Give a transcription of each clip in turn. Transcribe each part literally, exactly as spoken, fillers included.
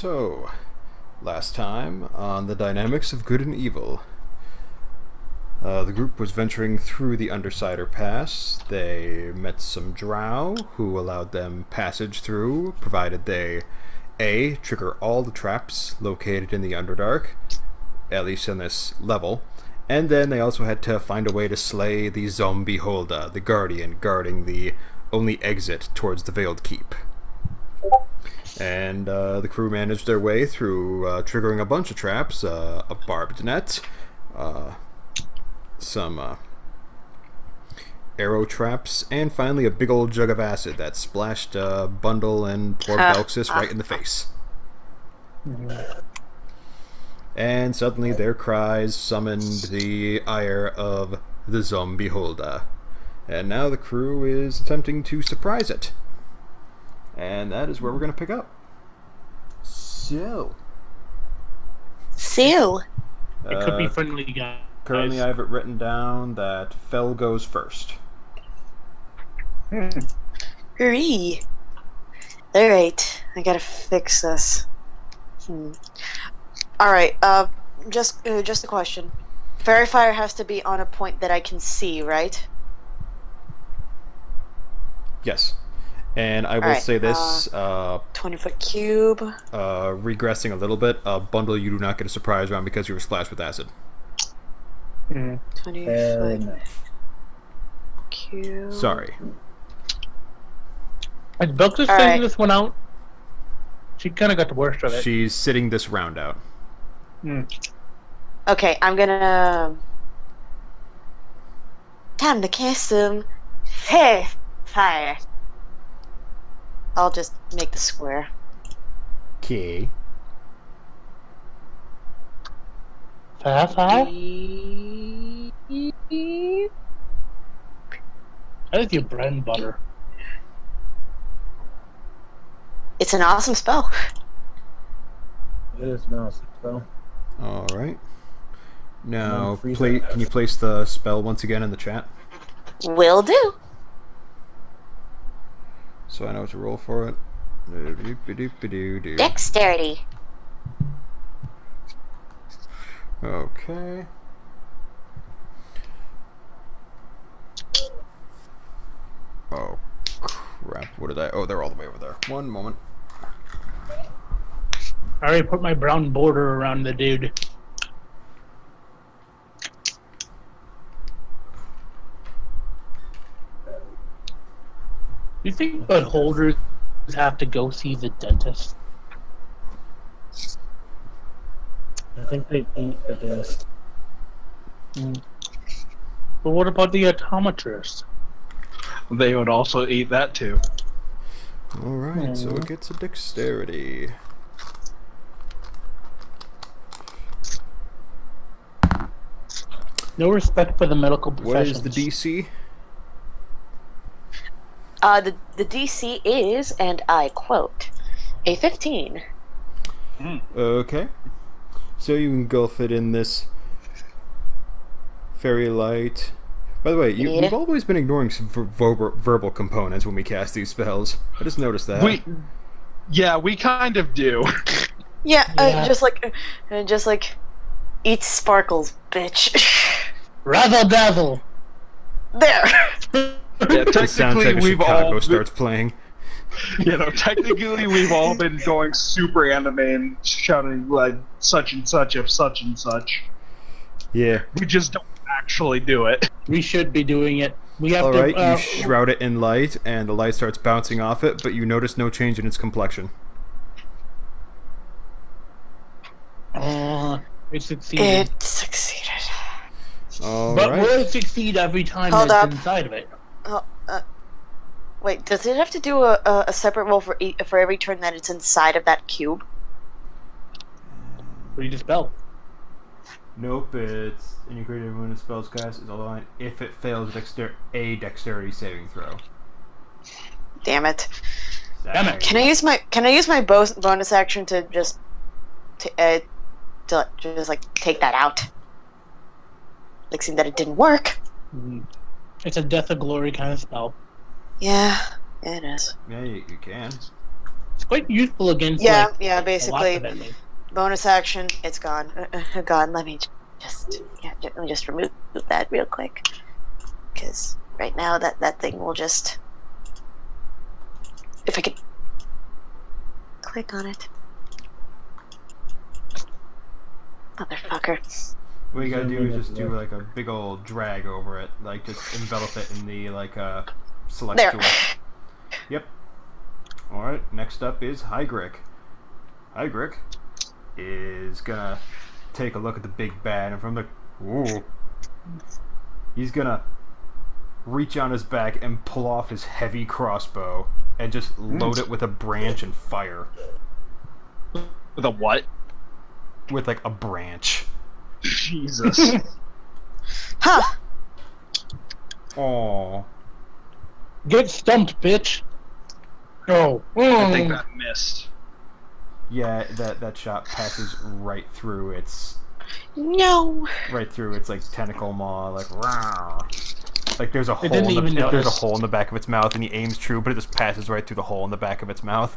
So, last time on the dynamics of good and evil. Uh, the group was venturing through the Undersider Pass. They met some Drow who allowed them passage through, provided they A. trigger all the traps located in the Underdark, at least in this level, and then they also had to find a way to slay the Zombie holder, the guardian guarding the only exit towards the Veiled Keep. And uh, the crew managed their way through uh, triggering a bunch of traps, uh, a barbed net, uh, some uh, arrow traps, and finally a big old jug of acid that splashed uh, Bundle and poor uh, Belxis right in the face. And suddenly their cries summoned the ire of the Zombie holder. And now the crew is attempting to surprise it. And that is where we're going to pick up. So. So. Uh, it could be friendly, guys. Currently, I have it written down that Fel goes first. Hmm. Hooray. Alright, I gotta fix this. Hmm. Alright, uh, just, uh, just a question. Verifier has to be on a point that I can see, right? Yes. And I will right, say this, uh, twenty-foot cube. Uh, regressing a little bit, uh, Bundle, you do not get a surprise round because you were splashed with acid. Mm. twenty-foot cube. Sorry. Is Belxis sitting this one out? She kind of got the worst of it. She's sitting this round out. Mm. Okay, I'm gonna... Time to cast some... Hey, fire. I'll just make the square. Okay. Five, five? I like your bread and butter. It's an awesome spell. It is an awesome spell. Alright. Now, pla can you place the spell once again in the chat? Will do. So I know what to roll for it. Dexterity. Okay. Oh, crap. What did I... Oh, they're all the way over there. One moment. I already put my brown border around the dude. Do you think that holders have to go see the dentist? I think they eat the dentist. Mm. But what about the optometrist? They would also eat that too. Alright, mm. So it gets a dexterity. No respect for the medical professionals. What is the D C? Uh, the, the D C is, and I quote, a fifteen. Mm. Okay. So you engulf it in this fairy light. By the way, you, yeah. You've always been ignoring some verbal, verbal components when we cast these spells. I just noticed that. We, yeah, we kind of do. yeah, yeah. Uh, just like, uh, just like, eat sparkles, bitch. Razzle dazzle. There. Yeah, technically we've all been, starts playing. You know, technically we've all been going super anime and shouting like such and such of such and such. Yeah. We just don't actually do it. We should be doing it. We have all to. Alright, uh, you shroud it in light and the light starts bouncing off it, but you notice no change in its complexion. Uh, it succeeded. It succeeded. All but right. Will it succeed every time Hold there's up. Inside of it? Oh, uh, wait, does it have to do a, a, a separate roll for e for every turn that it's inside of that cube? What do you just spell? Nope, it's any creature when it spells cast is aligned if it fails dexter a dexterity saving throw. Damn it! Damn it! Can I use my Can I use my bo bonus action to just to, uh, to just like take that out? Like seeing that it didn't work. Mm-hmm. It's a death of glory kind of spell. Yeah, it is. Yeah, you, you can. It's quite useful against. Yeah, like, yeah, basically. Bonus action. It's gone. Uh, gone. Let me just yeah, let me just remove that real quick, because right now that that thing will just. If I could click on it. Motherfucker. What you gotta do is just do like a big old drag over it, like just envelop it in the like uh, select tool. Yep. All right. Next up is Hygrick. Hygrick is gonna take a look at the big bad, and from the ooh, he's gonna reach on his back and pull off his heavy crossbow and just load it with a branch and fire. With a what? With like a branch. Jesus. Huh. Oh. Get stumped, bitch. Go. Oh. I think that missed. Yeah, that that shot passes right through its. No. Right through its like tentacle maw, like wow. Like there's a hole in the like, there's a hole in the back of its mouth, and he aims true, but it just passes right through the hole in the back of its mouth.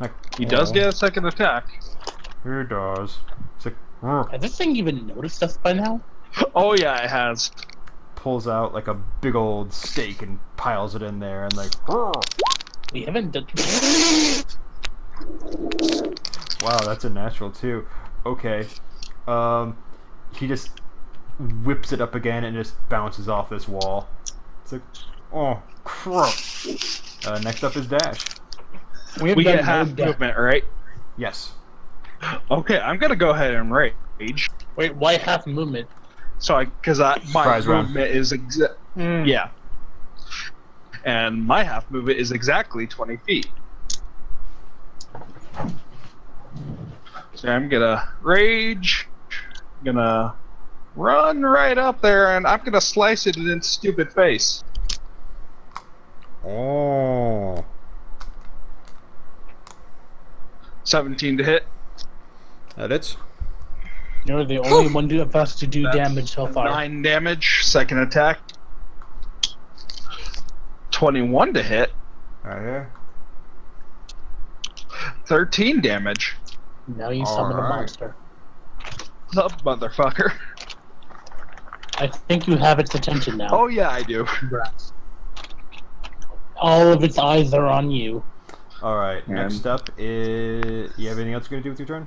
Like, he does get a second attack. He does. It's like, has this thing even noticed us by now? Oh yeah, it has. Pulls out like a big old steak and piles it in there, and like. We haven't done. Wow, that's a natural too. Okay, um, he just whips it up again and just bounces off this wall. It's like, oh crap. Uh, next up is Dash. We, we get half movement, right? Yes. Okay, I'm gonna go ahead and rage. Wait, why half movement? So I, because I my Surprise movement round. is exa mm. yeah. And my half movement is exactly twenty feet. So I'm gonna rage, I'm gonna run right up there, and I'm gonna slice it in its stupid face. Oh. seventeen to hit. That hits. You're the only one of us to do That's damage so far. Nine damage, second attack. twenty-one to hit. Right here. thirteen damage. Now you All summon right. a monster. The motherfucker. I think you have its attention now. Oh yeah, I do. Congrats. All of its eyes are on you. Alright, and... next up is... You have anything else you're going to do with your turn?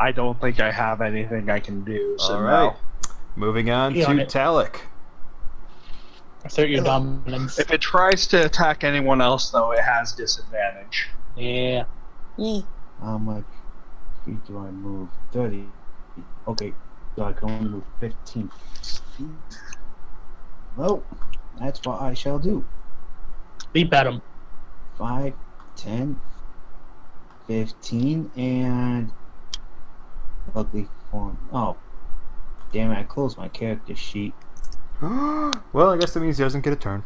I don't think I have anything I can do. So Alright. No. Moving on Be to on Talic. Assert your dominance. If it tries to attack anyone else, though, it has disadvantage. Yeah. Yeah. How much feet do I move? thirty. Okay, so I can only move fifteen feet. Well, that's what I shall do. Leap at him. five, ten, fifteen, and... Ugly form. Oh. Damn it, I closed my character sheet. Well, I guess that means he doesn't get a turn.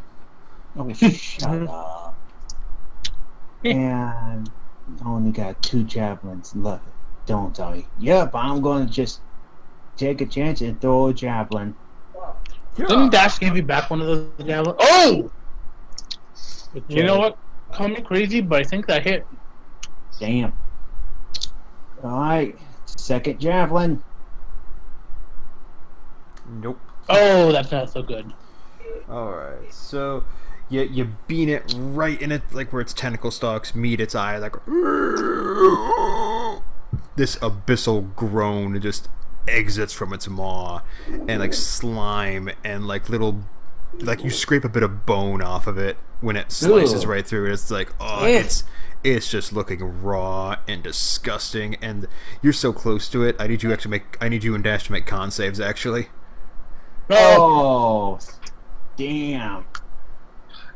Oh, shut up. And I only got two javelins left. Don't tell me. Yep, I'm going to just take a chance and throw a javelin. Didn't Dash give you back one of those javelins? Oh! You know what? Call me crazy, but I think that hit. Damn. Alright. Second javelin. Nope. Oh, that's not so good. Alright, so you, you bean it right in it, like where its tentacle stalks meet its eye, like this abyssal groan just exits from its maw, and like slime and like little, like you scrape a bit of bone off of it when it slices Ooh. right through it. It's like, oh, yeah. it's it's just looking raw and disgusting, and you're so close to it. I need you actually make, I need you and Dash to make con saves actually. Oh, damn.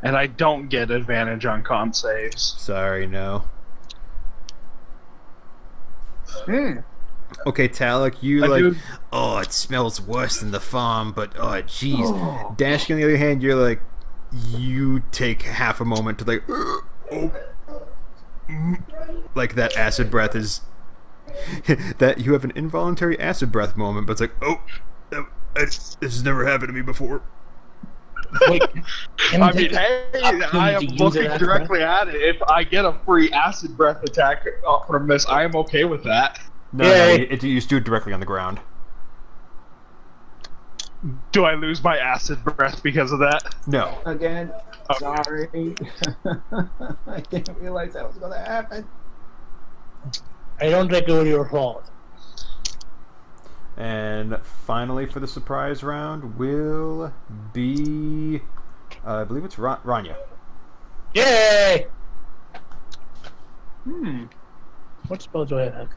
And I don't get advantage on con saves. Sorry, no. Mm. Okay, Talic, you I like, do... oh, it smells worse than the farm, but oh, jeez. Oh. Dash, on the other hand, you're like, you take half a moment to like, oh, like that acid breath is, that you have an involuntary acid breath moment, but it's like, oh, It's, this has never happened to me before. Wait, I mean, hey, I am looking directly breath? at it. If I get a free acid breath attack from this, I am okay with that. No, no you, it, you just do it directly on the ground. Do I lose my acid breath because of that? No. Again, okay. Sorry. I didn't realize that was going to happen. I don't think it was your fault. And finally, for the surprise round, will be... Uh, I believe it's Ra Ranya. Yay! Hmm. What spell do I have?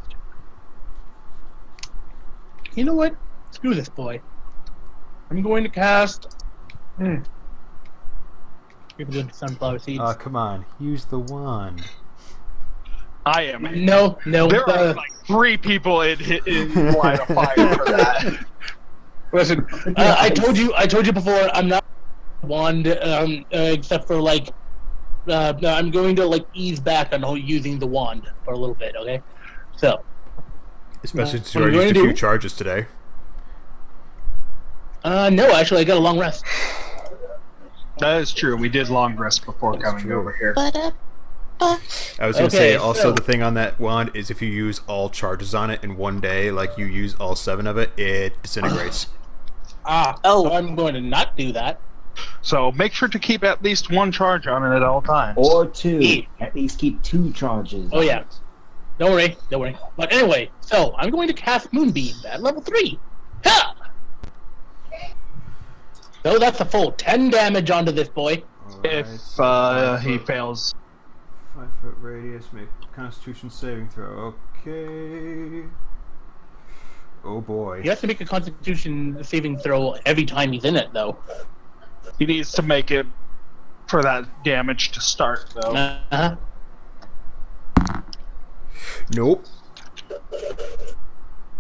You know what? Screw this boy. I'm going to cast... Hmm. You're doing sunflower seeds. Oh, come on. Use the wand. I am. No, no. There the... are like three people in in line of fire for that. Listen, uh, I told you, I told you before, I'm not wand, um, uh, except for like, uh, I'm going to like ease back on using the wand for a little bit, okay? So. Especially since you already used a few charges today. Uh, no, actually, I got a long rest. That is true. We did long rest before coming over here. But, uh, I was going to okay, say, also, so. the thing on that wand is if you use all charges on it in one day, like you use all seven of it, it disintegrates. Ah, oh, so I'm going to not do that. So make sure to keep at least one charge on it at all times. Or two. Eight. At least keep two charges Oh, on yeah. It. Don't worry, don't worry. But anyway, so I'm going to cast Moonbeam at level three. Ha! So that's a full ten damage onto this boy. Right, if uh, he fails... Five foot radius, make Constitution saving throw. Okay. Oh boy. He has to make a Constitution saving throw every time he's in it, though. He needs to make it for that damage to start, though. Uh huh. Nope.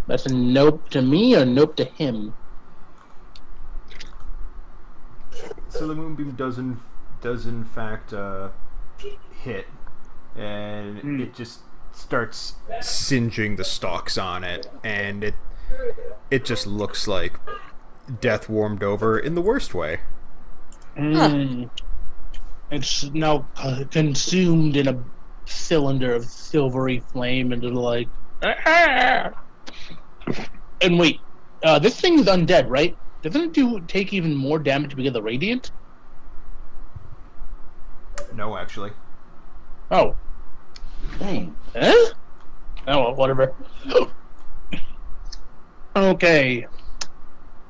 That's a nope to me or nope to him. So the Moonbeam does in does in fact uh, hit. And mm. it just starts singeing the stalks on it, and it it just looks like death warmed over in the worst way. Mm. It's now consumed in a cylinder of silvery flame, and it'll like... And wait, uh, this thing is undead, right? Doesn't it do take even more damage because of the radiant? No, actually. Oh. Dang. Eh? Oh, whatever. Okay.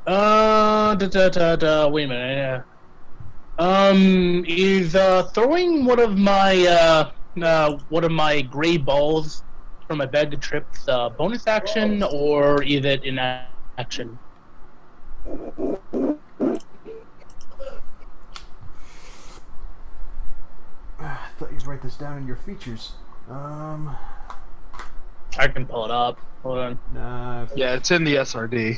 Uh, da, da, da, da. Wait a minute. Um, is uh, throwing one of my uh, uh, one of my gray balls from my bag of trips uh, bonus action, or is it in action? I thought you'd write this down in your features. Um, I can pull it up. Hold on. Nah, yeah, it's in the S R D.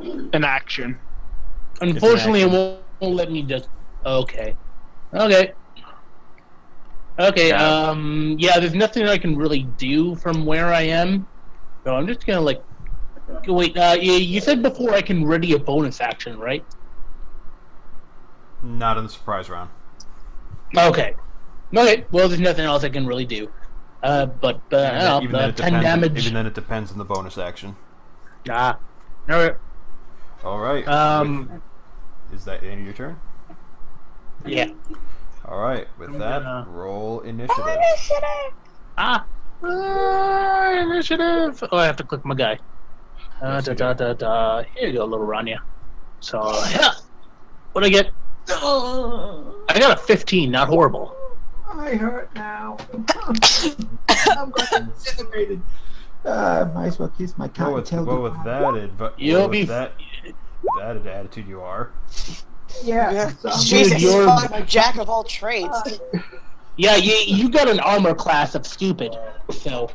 In action. Unfortunately, in action. it won't let me just... Okay. Okay. Okay, um... yeah, there's nothing I can really do from where I am. So I'm just gonna, like... Wait, uh, you said before I can ready a bonus action, right? Not in the surprise round. Okay. Okay, well, there's nothing else I can really do. Uh, but, uh, I don't know, even uh, ten depends, damage. Even then, it depends on the bonus action. Ah. Alright. Alright. Um. Is that the end of your turn? Yeah. Alright, with I'm that, gonna... roll initiative. Oh, initiative! Ah! Uh, initiative! Oh, I have to click my guy. Uh, da, da, da, da. Here you go, little Ranya. So, yeah. What'd I get? Oh. I got a fifteen, not horrible. I hurt now. I'm getting disintegrated. Uh, might as well use my cotton tail. Well, with that, adv You'll be with that, that attitude you are. Yeah. yeah. So Jesus, you're a jack of all trades. Uh, yeah, you, you got an armor class of stupid, so...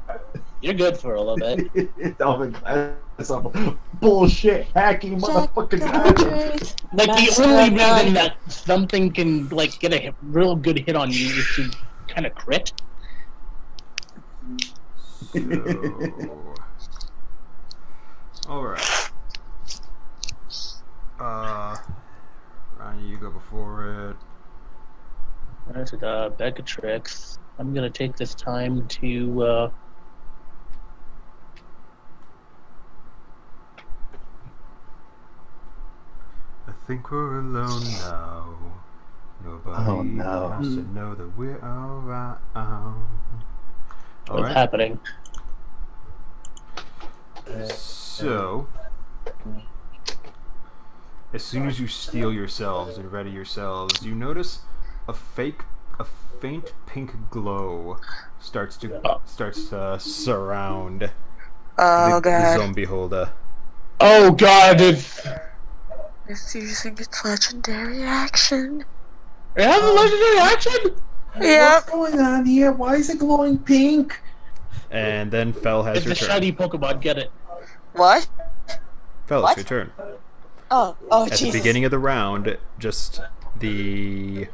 You're good for a little bit. It's all been class of bullshit hacking motherfucking guys. Like That's the only so reason that something can like get a hit, real good hit on you is to kind of crit. So... all right. Uh, for it. Alright, uh, Begatrix. I'm gonna take this time to uh, I think we're alone now. Nobody oh, no. has to know that we're alright. All What's right. happening? So, as soon as you steel yourselves and ready yourselves, you notice a fake, a faint pink glow starts to starts to surround oh, the, God. the zombie holder. Oh God! It's it's using its legendary action. It has a legendary action. Yeah. What's going on here? Why is it glowing pink? And then Fel has it's her turn. It's a shiny Pokemon. Get it? What? Fel, it's your turn. Oh, oh, Jesus. At Jesus. the beginning of the round, just the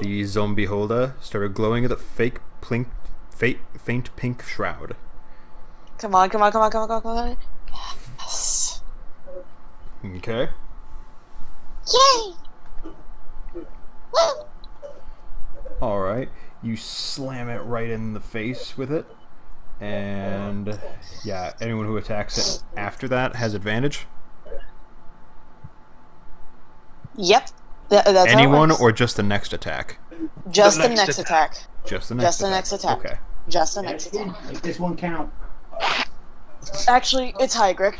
the zombie holder started glowing with a fake, plink, fake, faint pink shroud. Come on, come on, come on, come on, come on, come on! Yes. Okay. Yay! Woo! All right, you slam it right in the face with it. And yeah, anyone who attacks it after that has advantage. Yep. Th that's anyone or just the next attack? Just the, the next, next attack. attack. Just the next. Just the next attack. attack. Okay. Just the next attack. Make this one count. Actually, it's Hygrick.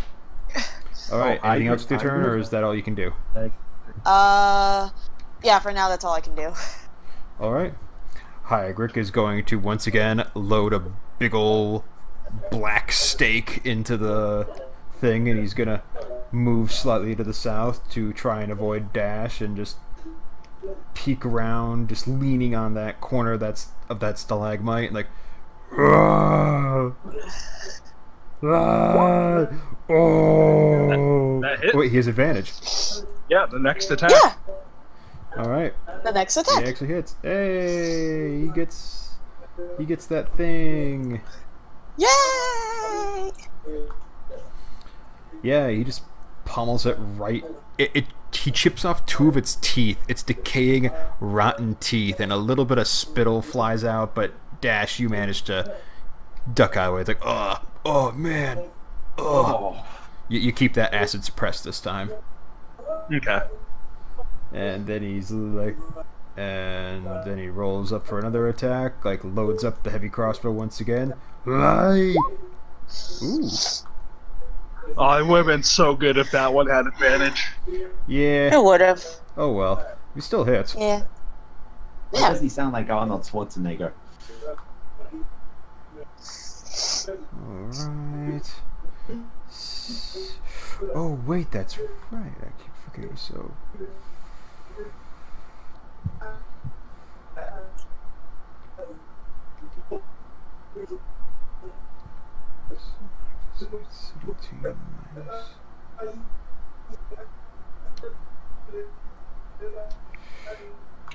All right. Oh, anything Hygrick, else to turn, or is that all you can do? Uh, yeah. For now, that's all I can do. All right. Hygrick is going to once again load a big ol' black stake into the thing, and he's gonna move slightly to the south to try and avoid Dash and just peek around, just leaning on that corner that's of that stalagmite, and like, Rah! Rah! Oh! That, that hit. Wait, he has advantage. Yeah, the next attack. Yeah. All right. The next attack. He actually hits. Hey, he gets. He gets that thing. Yay! Yeah, he just pommels it right. It, it he chips off two of its teeth. Its decaying, rotten teeth, and a little bit of spittle flies out. But Dash, you manage to duck out of it. It's like, oh, oh man, oh. You, you keep that acid suppressed this time. Okay. And then he's like. And then he rolls up for another attack, like loads up the heavy crossbow once again. Ooh. Oh, I would have been so good if that one had advantage. Yeah. It would have. Oh well. He still hits. Yeah. Why yeah. does he sound like Arnold Schwarzenegger? Alright. Oh wait, that's right. I keep forgetting so.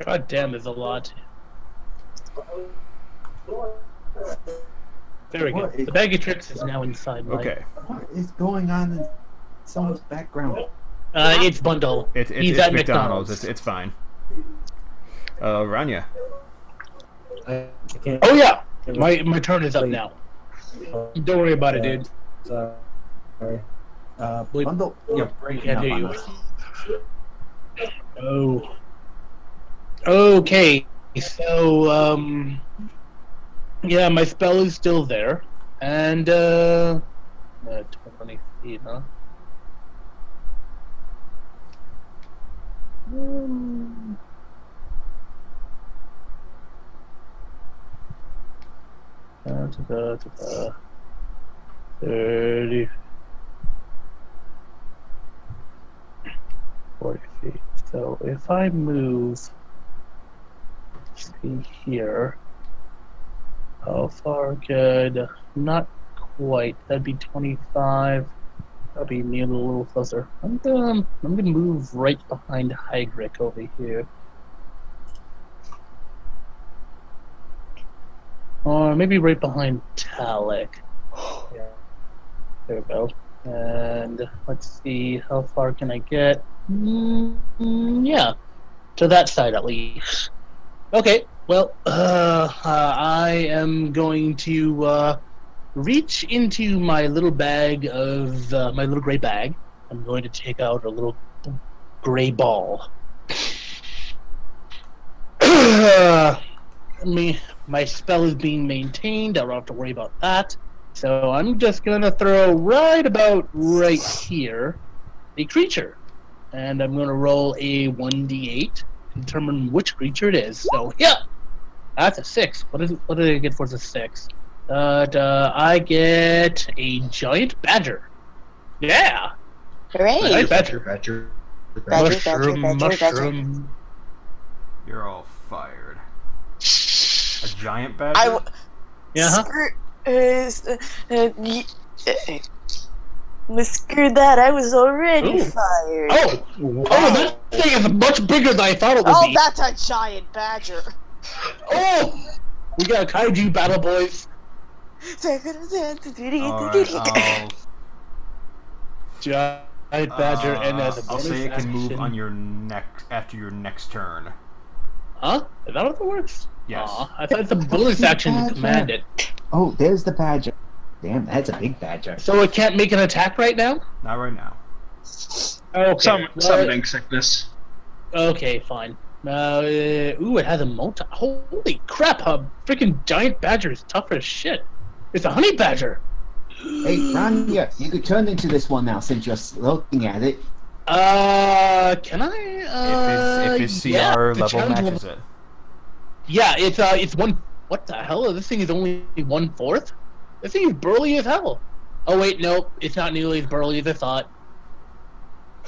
God damn, there's a lot. There we go. The baggy tricks is now inside. Mike. Okay. What is going on in someone's background? Uh, it's Bundle. It, it, He's it's at McDonald's. McDonald's. It's it's fine. Uh, Ranya. I can't oh yeah, my my turn is up now. Don't worry about it, dude. Sorry. Uh, Bundle. Yeah, I can't hear you. Oh. Okay. So um. Yeah, my spell is still there, and uh. twenty feet, huh? Um. Uh, da, da, da, da. thirty, forty feet. So if I move, see here, how far could? Not quite. That'd be twenty-five. That'd be me a little closer. I'm gonna, I'm gonna move right behind Hygrick over here. Or maybe right behind Talic. Yeah. There we go. And let's see, how far can I get? Mm, yeah. To that side, at least. Okay, well, uh, uh, I am going to uh, reach into my little bag of, uh, my little gray bag. I'm going to take out a little gray ball. Me, my spell is being maintained. I don't have to worry about that. So I'm just going to throw right about right here the creature. And I'm going to roll a one d eight to determine which creature it is. So, yeah! That's a six. What is it, what did I get for the six? Uh, duh, I get a giant badger. Yeah! Hooray! Giant badger. Badger, badger, badger, mushroom, badger, badger, mushroom. Badger. You're all fired. A giant badger? I w yeah, huh? Screw, uh, uh, uh, well, screw that, I was already Ooh. fired. Oh, wow. Oh, that thing is much bigger than I thought it would oh, be. Oh, that's a giant badger. Oh, we got a kaiju battle, boys. Right, giant badger, uh, and as a bonus I'll say it can action. move on your next, after your next turn. Huh? Is that how that works? Yes. Aww, I thought it's a bonus action badger. to command it. Oh, there's the badger. Damn, that's a big badger. So it can't make an attack right now? Not right now. Oh, okay. Some, summoning sickness. Okay, fine. Uh, uh, ooh, it has a multi. Holy crap! A freaking giant badger is tough as shit. It's a honey badger. Hey, Ranya, you could turn into this one now since you're looking at it. Uh, can I? Uh, if his, if his C R yeah, level matches it. Yeah, it's uh, it's one. What the hell? This thing is only one fourth. This thing is burly as hell. Oh wait, nope. It's not nearly as burly as I thought.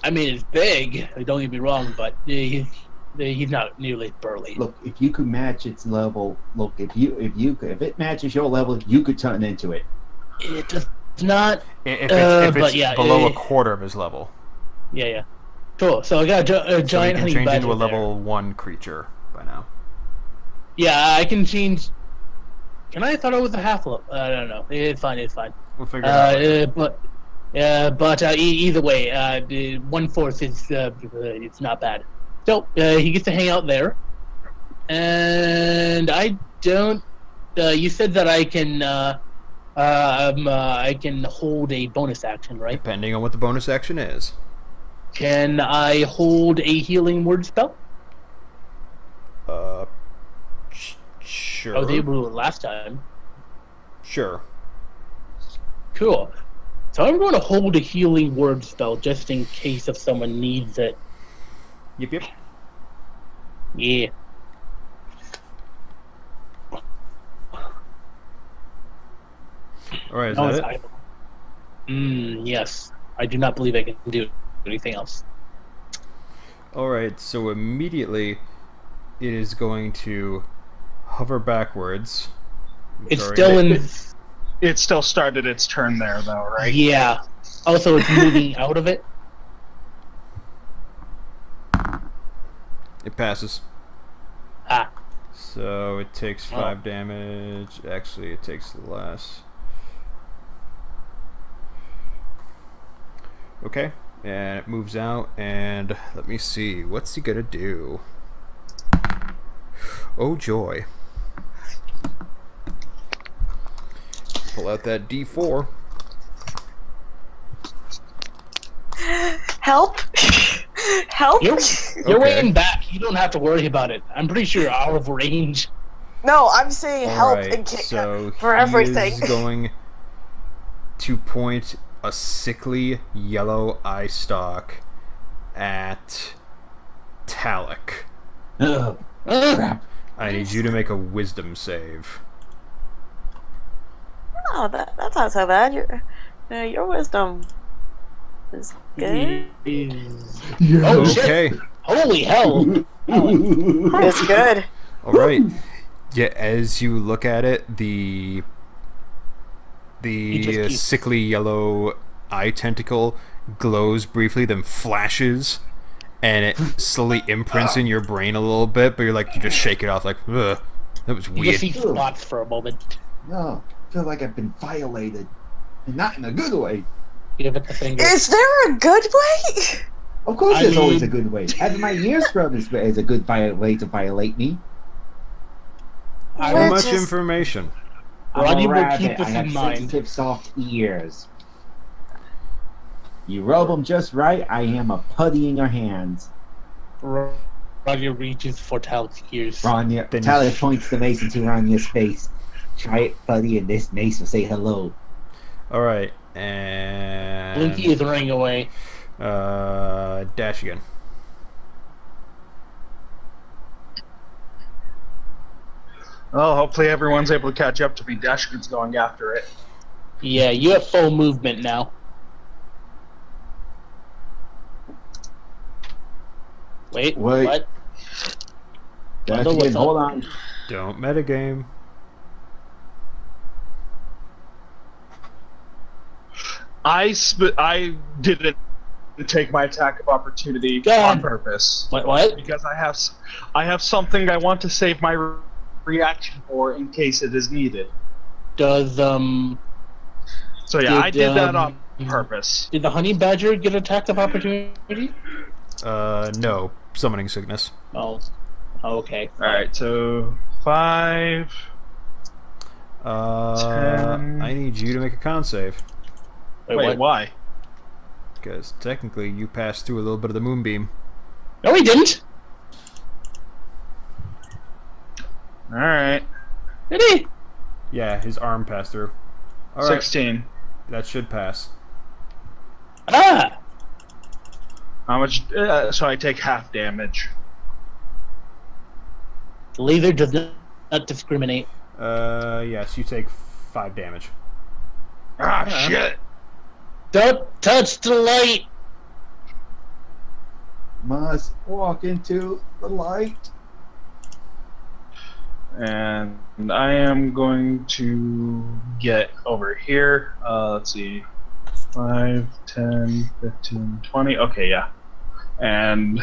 I mean, it's big. Don't get me wrong, but he's, he's not nearly as burly. Look, if you could match its level, look, if you if you could, if it matches your level, you could turn into it. It does not. If it's, uh, if it's yeah, below it, a quarter of his level. Yeah, yeah. Cool. So I got a, gi a so giant. You can change into a level there. one creature by now. Yeah, I can change. Can I? I thought it was a half level. I don't know. It's fine. It's fine. We'll figure it out. Uh, but, uh, but uh, e either way, uh, one fourth is uh, it's not bad. So uh, he gets to hang out there, and I don't. Uh, you said that I can. Uh, uh, um, uh, I can hold a bonus action, right? Depending on what the bonus action is. Can I hold a healing word spell? Uh. Sure. I was able to last time. Sure. Cool. So I'm going to hold a healing word spell just in case if someone needs it. Yep, yep. Yeah. Alright, is no, that it? Mm, yes. I do not believe I can do anything else. Alright, so immediately it is going to hover backwards. It's Sorry. still in. It, it still started its turn there, though, right? Yeah. Also, it's moving out of it. It passes. Ah. So it takes five oh. damage. Actually, it takes less. Okay, and it moves out. And let me see. What's he gonna do? Oh joy. Pull out that D four. Help! Help! You're, you're okay. waiting back. You don't have to worry about it. I'm pretty sure you're out of range. No, I'm saying All help right, and kick so for everything. He's going to point a sickly yellow eye stalk at Talic. Ugh. Crap. I need you to make a wisdom save. Oh, that, that's not so bad. Your, uh, your wisdom is good. Yeah. Oh, okay. Shit. Holy hell. It's good. Alright. Yeah, as you look at it, the the uh, sickly yellow eye tentacle glows briefly, then flashes. And it slowly imprints in your brain a little bit, but you're like, you just shake it off, like, ugh, that was weird. You just see thoughts for a moment. No, I feel like I've been violated. And not in a good way. Give it the finger. Is there a good way? Of course, I there's mean... always a good way. And my ear scrub is, is a good way to violate me. So We're much just... information. Ronnie will keep this I in have mind. Sensitive, soft ears. You rub them just right, I am a putty in your hands. Ranya reaches for Talic's ears. Ranya, Talic points the mace into Ranya's face. Try it, buddy, and this mace will say hello. Alright, and... Blinky is running away. Uh, Dash again. Well, hopefully everyone's able to catch up to me. Dash is going after it. Yeah, you have full movement now. Wait, Wait. what? Bundle, again, hold on. Don't metagame. I sp I didn't take my attack of opportunity on purpose. What? What? Because I have I have something I want to save my re reaction for in case it is needed. Does um? So yeah, did, I did um, that on purpose. Did the honey badger get attack of opportunity? Uh, no. Summoning sickness. Oh. oh okay. Alright, so... Five... Uh... Ten. I need you to make a con save. Wait, Wait why? Because technically you passed through a little bit of the moonbeam. No, he didn't! Alright. Did he? Yeah, his arm passed through. All Sixteen. Right. That should pass. Ah! How much? Uh, so I take half damage. Laser does not discriminate. Uh, yes, you take five damage. Ah, yeah. Shit! Don't touch the light! Must walk into the light. And I am going to get over here. Uh, let's see. five, ten, fifteen, twenty. Okay, yeah. And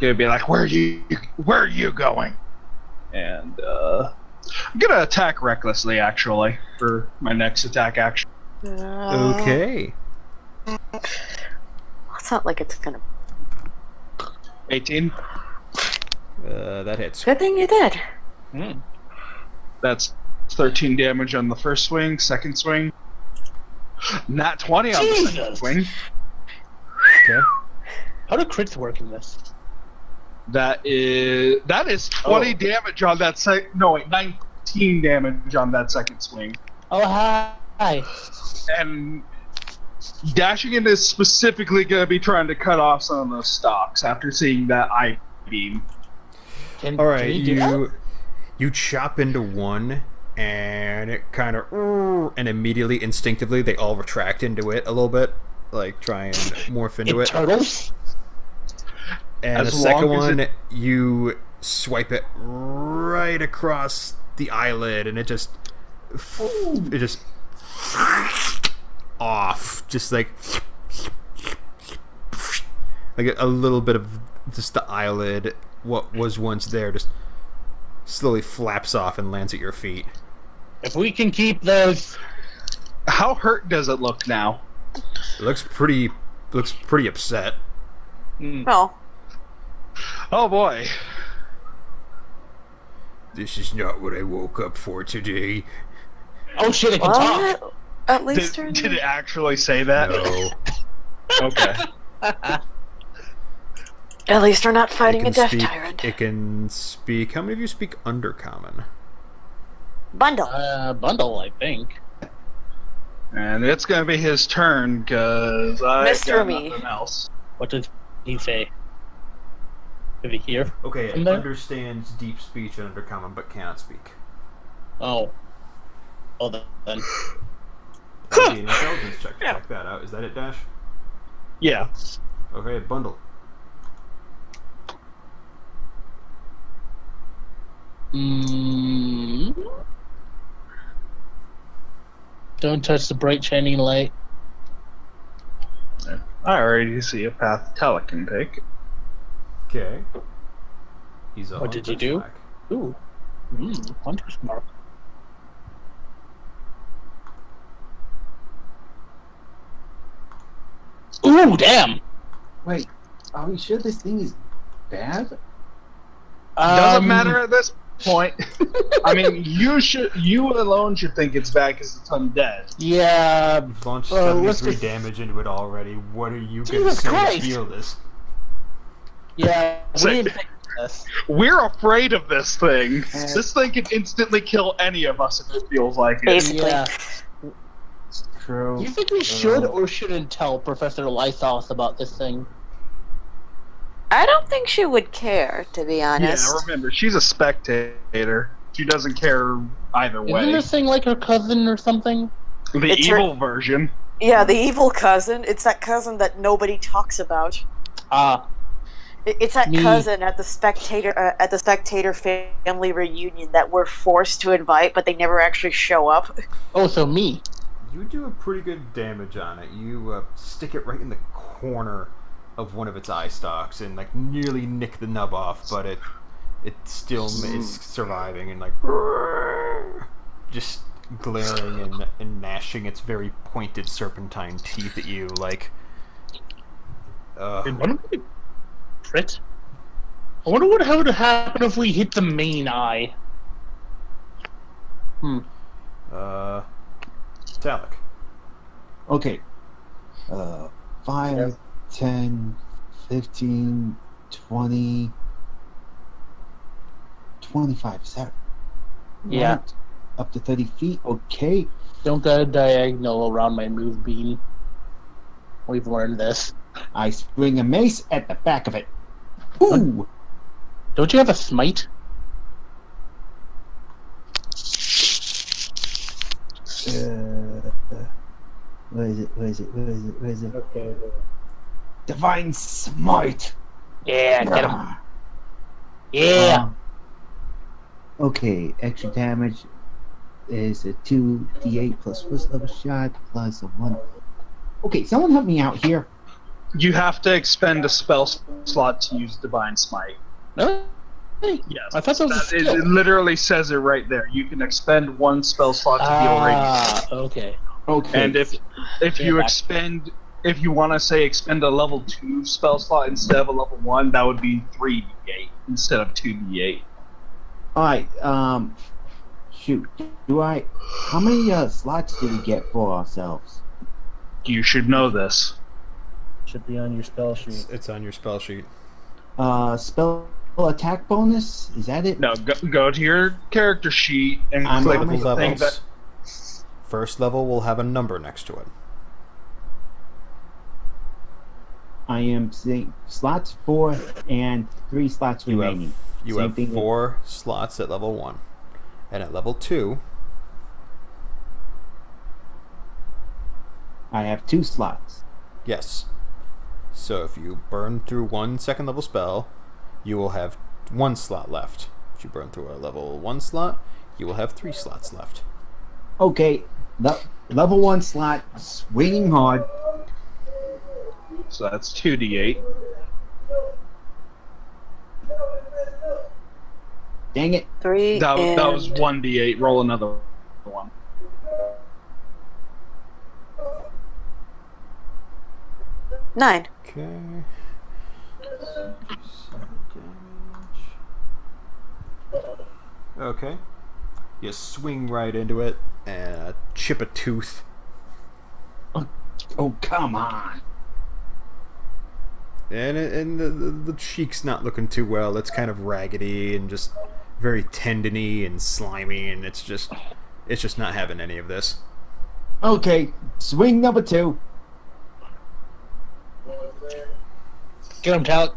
gonna be like, where are you where are you going? And uh I'm gonna attack recklessly actually for my next attack action. Uh, okay. It's not like it's gonna eighteen. Uh that hits. Good thing you did. Mm. That's thirteen damage on the first swing, second swing. Not twenty on Jesus. The second swing. Okay. How do crits work in this? That is that is twenty oh. damage on that second. No, wait, nineteen damage on that second swing. Oh hi! And dashing in is specifically going to be trying to cut off some of those stocks after seeing that eye beam. Can, All right, can you you, you chop into one. And it kind of, and immediately, instinctively, they all retract into it a little bit, like try and morph into it. It turtles. And the second one, you swipe it right across the eyelid, and it just, it just off, just like, like a little bit of just the eyelid, what was once there, just slowly flaps off and lands at your feet. If we can keep those... How hurt does it look now? It looks pretty... looks pretty upset. Mm. Oh. Oh boy. This is not what I woke up for today. Oh shit, it can what? Talk! At least did, did it actually say that? No. Okay. At least we're not fighting a death tyrant. It can speak... How many of you speak Undercommon? Bundle. Uh, Bundle, I think. And it's gonna be his turn, because I've got nothing else. What did he say? Did he hear? Okay, it understands deep speech and Undercommon, but cannot speak. Oh. Well then. That'd be an intelligence check to check that out. Is that it, Dash? Yeah. Okay, Bundle. Mm. Don't touch the bright shining light. I already see a path Talic can take. Okay. He's what did you do? Back. Ooh. Mm, hunter's mark. Ooh, damn! Wait, Are we sure this thing is bad? Um, Doesn't matter at this point. I mean, you should, you alone should think it's bad because it's undead. Yeah. You've launched uh, seventy-three just... damage into it already. What are you going to feel this? Yeah, we didn't think this. We're afraid of this thing. Uh, this thing can instantly kill any of us if it feels like basically. it. Yeah. True. Do you think we should or shouldn't tell Professor Lythos about this thing? I don't think she would care, to be honest. Yeah, remember, she's a spectator. She doesn't care either way. Isn't this thing like her cousin or something? The it's evil her... version. Yeah, the evil cousin. It's that cousin that nobody talks about. Ah. Uh, it's that me. cousin at the spectator uh, at the spectator family reunion that we're forced to invite, but they never actually show up. Oh, so me. You do a pretty good damage on it. You uh, stick it right in the corner of one of its eye stalks and like nearly nick the nub off, but it it still is surviving and like just glaring and, and gnashing its very pointed serpentine teeth at you. Like, uh, I wonder what it, I wonder what would happen if we hit the main eye. Hmm. Uh, Talic. Okay. Uh, five. Yeah. ten, fifteen, twenty, twenty-five, is that yeah. right? Up to thirty feet, okay. Don't got a diagonal around my move beam. We've learned this. I spring a mace at the back of it. Ooh! Don't you have a smite? Uh, where is it, where is it, where is it, where is it? Okay. Divine Smite! Yeah, get him. Yeah! Um, okay, extra damage is a two d eight plus first level shot plus a one. Okay, someone help me out here. You have to expend a spell slot to use Divine Smite. Really? Yes. I thought that was that, it literally says it right there. You can expend one spell slot to heal radiant. Ah, okay. Okay. And if, if you expend... If you want to say expend a level two spell slot instead of a level one, that would be three d eight instead of two d eight. Alright, um, shoot, do I, how many uh, slots do we get for ourselves? You should know this. Should be on your spell sheet. It's, it's on your spell sheet. Uh, spell attack bonus? Is that it? No, go, go to your character sheet and on click the thing that... First level will have a number next to it. I am seeing slots four and three slots you remaining. Have, you Same have four with... slots at level one, and at level two, I have two slots. Yes. So if you burn through one second level spell, you will have one slot left. If you burn through a level one slot, you will have three slots left. Okay, Le level one slot, swinging hard. So that's two d eight. Dang it. Three. That, and... that was one d eight. Roll another one. Nine. Okay. Okay. You swing right into it and chip a tooth. Oh, oh come on. And, and the, the, the cheek's not looking too well. It's kind of raggedy and just very tendony and slimy, and it's just it's just not having any of this. Okay, swing number two. Get him, Talic.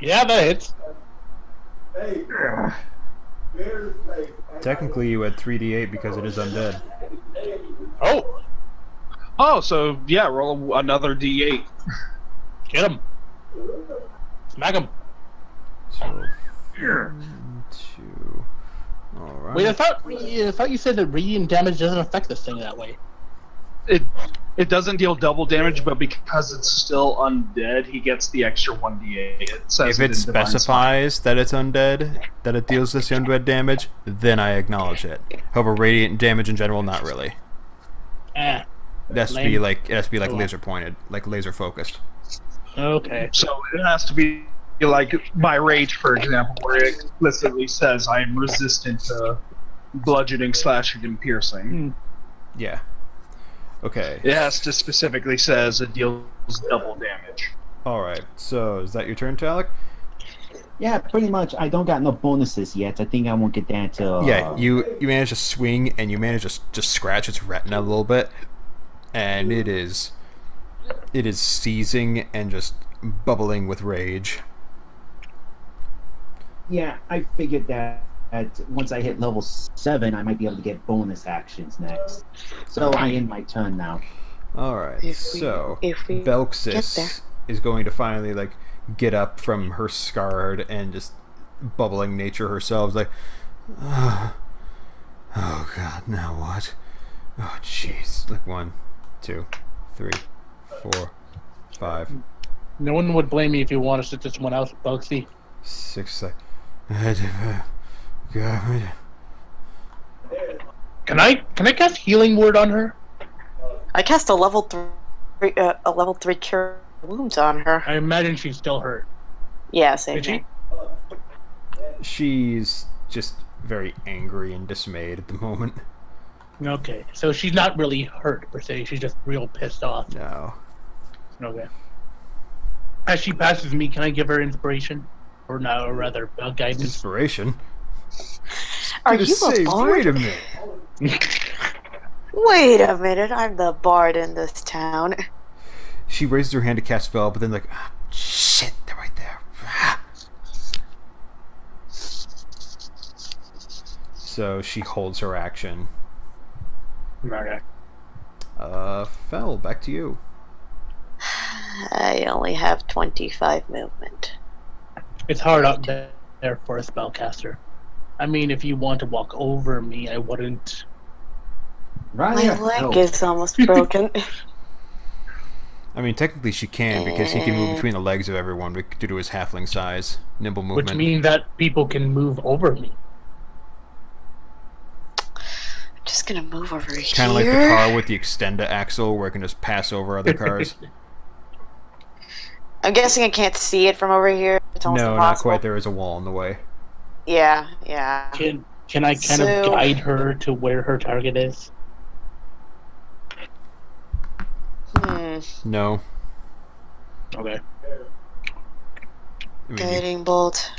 Yeah, that hits. Technically, you had three d eight because it is undead. Oh! Oh, so, yeah, roll another d eight. Get him. Smack him. So, one, two. All right. Wait, I thought, I thought you said that radiant damage doesn't affect this thing that way. It it doesn't deal double damage, but because it's still undead, he gets the extra one d eight. It says if it, it specifies that it's undead, that it deals this undead damage, then I acknowledge it. However, radiant damage in general, not really. Eh. It has to be like it has to be like laser pointed, like laser focused. Okay. So it has to be like my rage, for example, where it explicitly says I am resistant to bludgeoning, slashing, and piercing. Hmm. Yeah. Okay. It has to specifically says it deals double damage. All right. So is that your turn, Talic? Yeah, pretty much. I don't got no bonuses yet. I think I won't get that till... Yeah, you, you manage to swing, and you manage to just scratch its retina a little bit, and it is it is seizing and just bubbling with rage. Yeah, I figured that once I hit level seven, I might be able to get bonus actions next. So I end my turn now. Alright, so Belxis is going to finally, like... get up from her scarred and just bubbling nature herself, like, oh, oh god, now what? Oh jeez, like one, two, three, four, five. No one would blame me if you wanted to sit this one out, Bugsy. Six, like, god. Can I can I cast Healing Word on her? I cast a level three uh, a level three cure. Wounds on her. I imagine she's still hurt. Yeah, same Did thing. She? She's just very angry and dismayed at the moment. Okay, so she's not really hurt per se. She's just real pissed off. No. Okay. As she passes me, can I give her inspiration, or no, or rather, uh, guidance? Inspiration. Are you a bard? Wait a minute. Wait a minute. I'm the bard in this town. She raises her hand to cast spell, but then like, ah, shit, they're right there. Ah. So she holds her action. Okay. Uh, Fel, back to you. I only have twenty-five movement. It's hard out there for a spellcaster. I mean, if you want to walk over me, I wouldn't. Ranya. My leg no. is almost broken. I mean, technically she can, because he can move between the legs of everyone due to his halfling size. Nimble movement. Which means that people can move over me. I'm just going to move over here. Kind of like the car with the extender axle, where it can just pass over other cars. I'm guessing I can't see it from over here. It's almost no, impossible. Not quite. There is a wall in the way. Yeah, yeah. Can, can I kind so... of guide her to where her target is? Hmm. No. Okay. I mean, Guiding you, Bolt.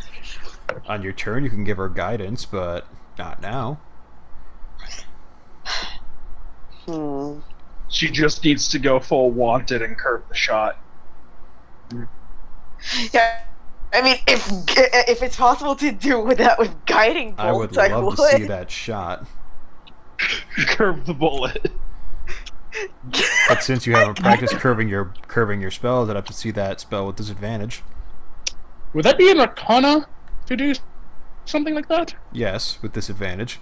On your turn, you can give her guidance, but not now. Hmm. She just needs to go full wanted and curve the shot. Yeah. I mean, if if it's possible to do that with Guiding Bolt, I would love I would. to see that shot. Curve the bullet. But since you haven't practiced curving your curving your spells, I'd have to see that spell with disadvantage. Would that be an arcana to do something like that? Yes, with disadvantage.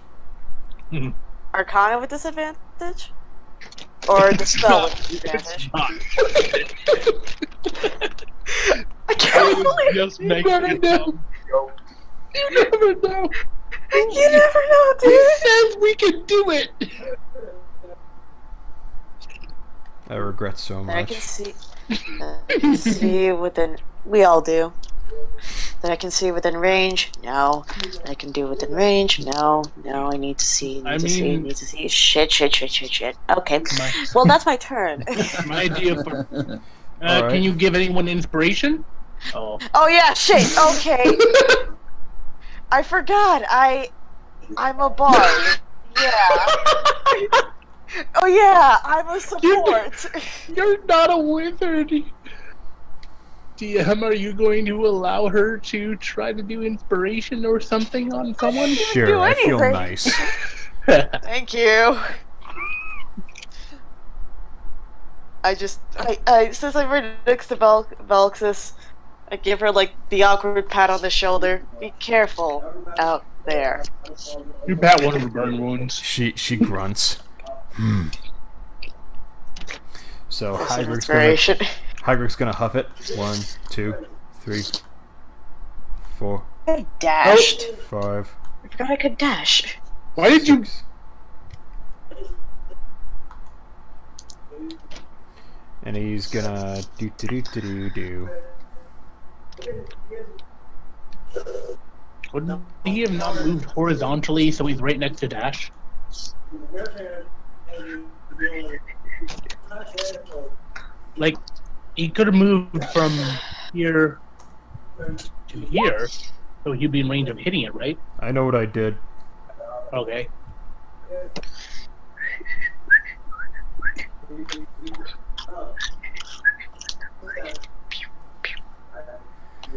Mm-hmm. Arcana with disadvantage? Or the spell with disadvantage? I can't believe just you never know. You never know. You never know, dude. He says we can do it. I regret so much. I can see, uh, I can see within. We all do. That I can see within range. No. That I can do within range. No. No. I need to see. Need I to mean, see. Need to see. Shit. Shit. Shit. Shit. Shit. Okay. My, well, that's my turn. My idea. For, uh, right. Can you give anyone inspiration? Oh. Oh yeah. Shit. Okay. I forgot. I. I'm a bard. Yeah. Oh yeah, I'm a support. You're not a wizard. D M, are you going to allow her to try to do inspiration or something on someone? Sure, I feel nice. Thank you. I just, I, I, since I'm right next to Bel Belxis, I give her like the awkward pat on the shoulder. Be careful out there. You pat one of her burn wounds. She she grunts. Hmm. So Hygrick's gonna, Hygrick's gonna huff it. One, two, three, four. I dashed. Five. I forgot I could dash. Why did six. you? And he's gonna do do do do do. Wouldn't he have not moved horizontally so he's right next to Dash? Like, he could have moved from here to here, so he'd be in range of hitting it, right? I know what I did. Okay.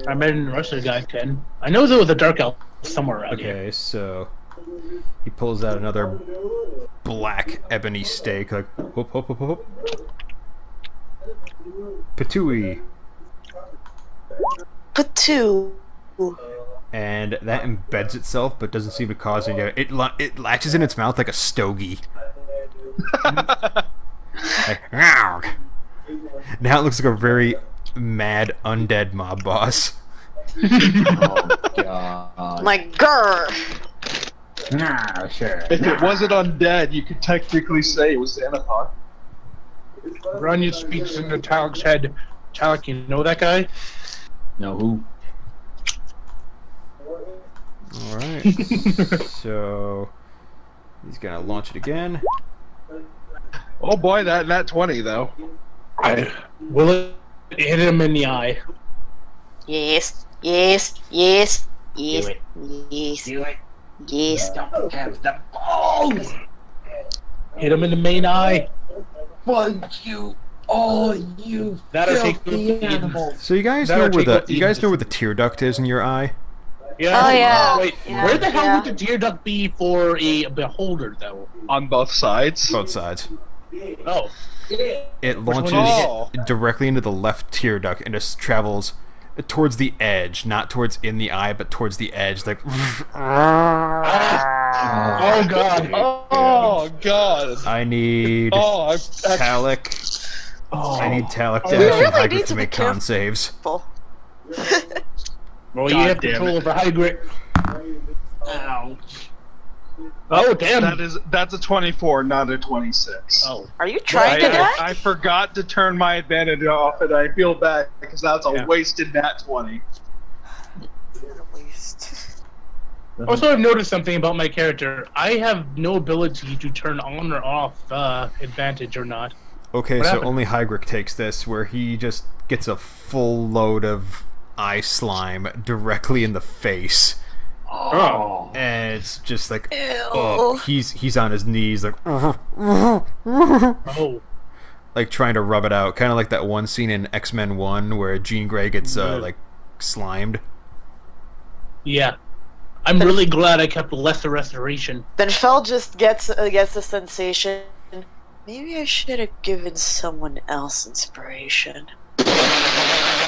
I met in Russia, guy ten. I know there was a dark elf somewhere around okay, here. Okay, so he pulls out another black ebony stake. Like, whoop, whoop, whoop, whoop. Patui. Patoo. And that embeds itself, but doesn't seem to cause any. It it latches in its mouth like a stogie. Like, now it looks like a very mad undead mob boss. Oh god! My grr. Nah, sure. If nah. it wasn't undead, you could technically say it was Xanapod. Ranya speaks into Talic's head. Talic, you know that guy? No, who? Alright, so he's gonna launch it again. Oh boy, that that twenty though. I, will it hit him in the eye? Yes, yes, yes, yes, do yes, do it. Yes. Don't have the balls. Hit him in the main eye. Fuck you, all you filthy animals. So you guys know where the you guys know where the tear duct is in your eye? Yeah. Oh yeah. Wait, yeah. Where the hell yeah. would the tear duct be for a beholder though? On both sides. Both sides. Oh. It launches oh. directly into the left tear duct and just travels towards the edge, not towards in the eye, but towards the edge, like. Ah. Oh god. Oh god. I need oh, Talic. Oh. I need Talic Dash really and Hygrick to make con saves. Well, you have control over Hygrick. Ouch. Oh, damn. That is, that's a twenty-four, not a twenty-six. Oh. Are you trying well, to I, die? I forgot to turn my advantage off, and I feel bad because that's a yeah. wasted nat twenty. Waste. Also, I've noticed something about my character. I have no ability to turn on or off uh, advantage or not. Okay, what so happened? Only Hygrick takes this, where he just gets a full load of eye slime directly in the face. Oh. And it's just like, ew. Oh, he's he's on his knees like, oh. Like trying to rub it out, kind of like that one scene in X Men one where Jean Grey gets uh, like slimed. Yeah, I'm really glad I kept Lesser Restoration. Then Fel just gets uh, gets the sensation. Maybe I should have given someone else inspiration. Coulda,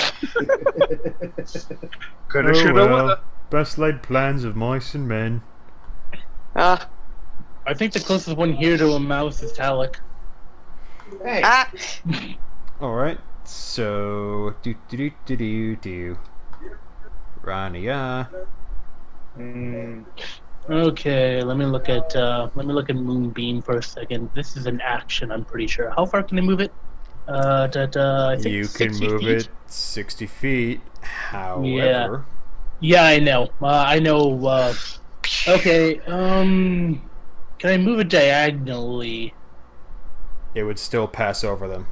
oh, shoulda, well. Best laid plans of mice and men. Ah, uh, I think the closest one here to a mouse is Talic. Hey. Ah. All right. So do do do do do do. Rania. Mm. Okay, let me look at uh, let me look at Moonbeam for a second. This is an action, I'm pretty sure. How far can I move it? Uh, da, da, I think you can move feet. It sixty feet. However, yeah, yeah I know. Uh, I know. Uh, okay. Um, can I move it diagonally? It would still pass over them.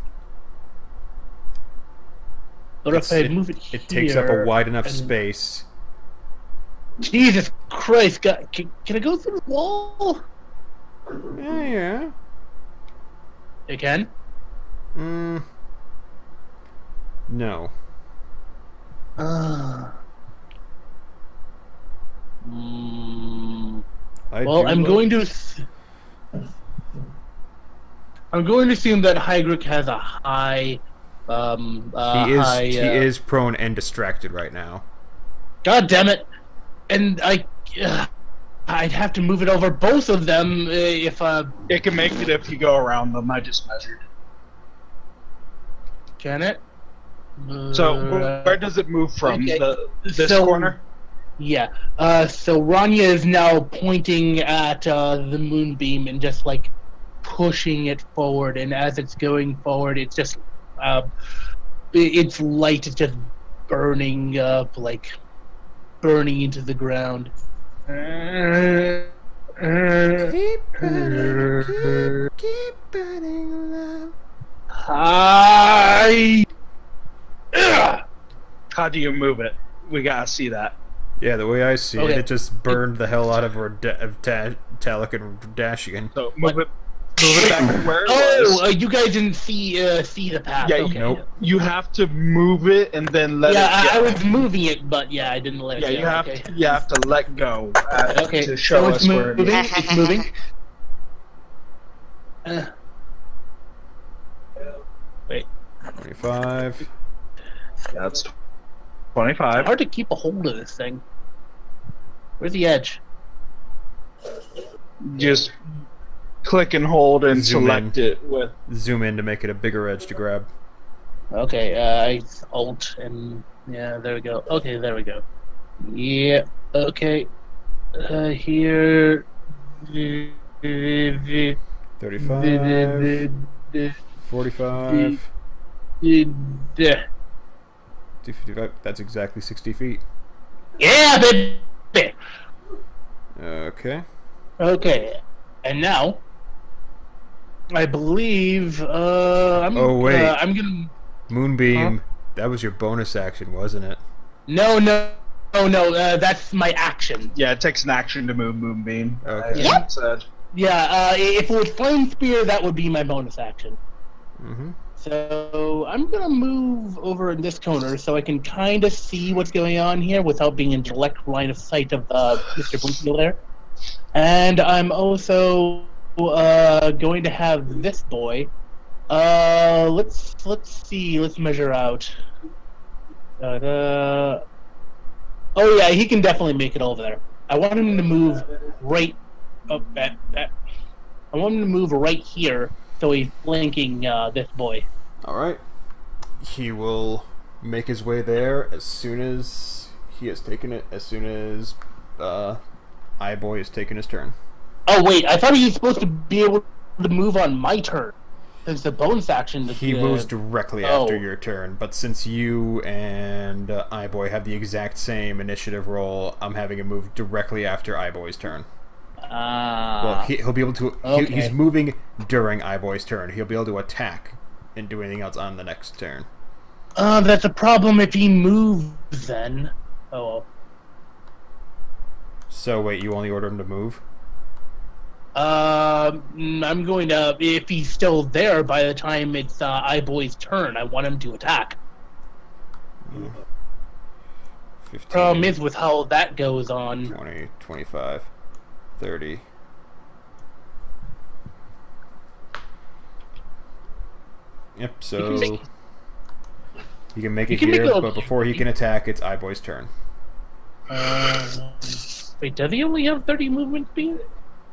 But it's, if I move it, it, here, it takes up a wide enough and... space. Jesus Christ! God, can, can I go through the wall? Yeah, yeah. It can. Mm. No. Uh. Mm. Well, I'm going to... I'm going to assume that Hygrick has a high... Um, uh, he is, high, he uh, is prone and distracted right now. God damn it! And I... Uh, I'd have to move it over both of them if... Uh, it can make it if you go around them. I just measured. Can it? Uh, so, where does it move from? Okay. The, this so, corner? Yeah. Uh, so, Ranya is now pointing at uh, the moonbeam and just, like, pushing it forward. And as it's going forward, it's just Um, its light is just burning up, like burning into the ground. Keep burning, keep, keep burning, love. Hi. How do you move it? We gotta see that. Yeah, the way I see okay. it, it just burned the hell out of, of Talic and Dash again. So move it, move it back where it was. Oh, uh, you guys didn't see uh, see the path. Yeah, okay. Nope. You have to move it and then let yeah, it Yeah, I, I was moving it, but yeah, I didn't let it yeah, go. Yeah, you have okay. to, you have to let go uh, okay. to show so us where it is. It's moving. Uh, wait. twenty-five. That's twenty-five. It's hard to keep a hold of this thing. Where's the edge? Just click and hold and zoom select in. it with... Zoom in to make it a bigger edge to grab. Okay, uh, I alt and... Yeah, there we go. Okay, there we go. Yeah, okay. Uh, here... thirty-five. forty-five. That's exactly sixty feet. Yeah, baby. Okay. Okay, and now I believe uh, I'm. Oh wait, uh, I'm gonna Moonbeam. Huh? That was your bonus action, wasn't it? No, no, no, no. Uh, that's my action. Yeah, it takes an action to move Moonbeam. Okay. Yep. Yeah. Uh, if it was Flame Spear, that would be my bonus action. Mm-hmm. So I'm gonna move over in this corner so I can kind of see what's going on here without being in direct line of sight of uh, Mister Blinkiel there. And I'm also uh, going to have this boy. Uh, let's let's see. Let's measure out. Da-da. Oh yeah, he can definitely make it over there. I want him to move right up at that. I want him to move right here. So he's flanking uh, this boy. Alright. He will make his way there as soon as he has taken it, as soon as uh, I-Boy has taken his turn. Oh, wait. I thought he was supposed to be able to move on my turn. Since the bonus action... That he the... moves directly oh. after your turn, but since you and uh, I-Boy have the exact same initiative roll, I'm having him move directly after I-Boy's turn. Ah. Well, he, he'll be able to. Okay. He, he's moving during I-Boy's turn. He'll be able to attack and do anything else on the next turn. Uh, that's a problem if he moves then. Oh well. So, wait, you only order him to move? Uh, I'm going to. If he's still there by the time it's uh, I-Boy's turn, I want him to attack. Yeah. fifteen, problem is with how that goes on. twenty, twenty-five, thirty. Yep, so he can make, he can make he it can here, make it but before he can attack, it's I-Boy's turn. Uh, wait, does he only have thirty movement speed?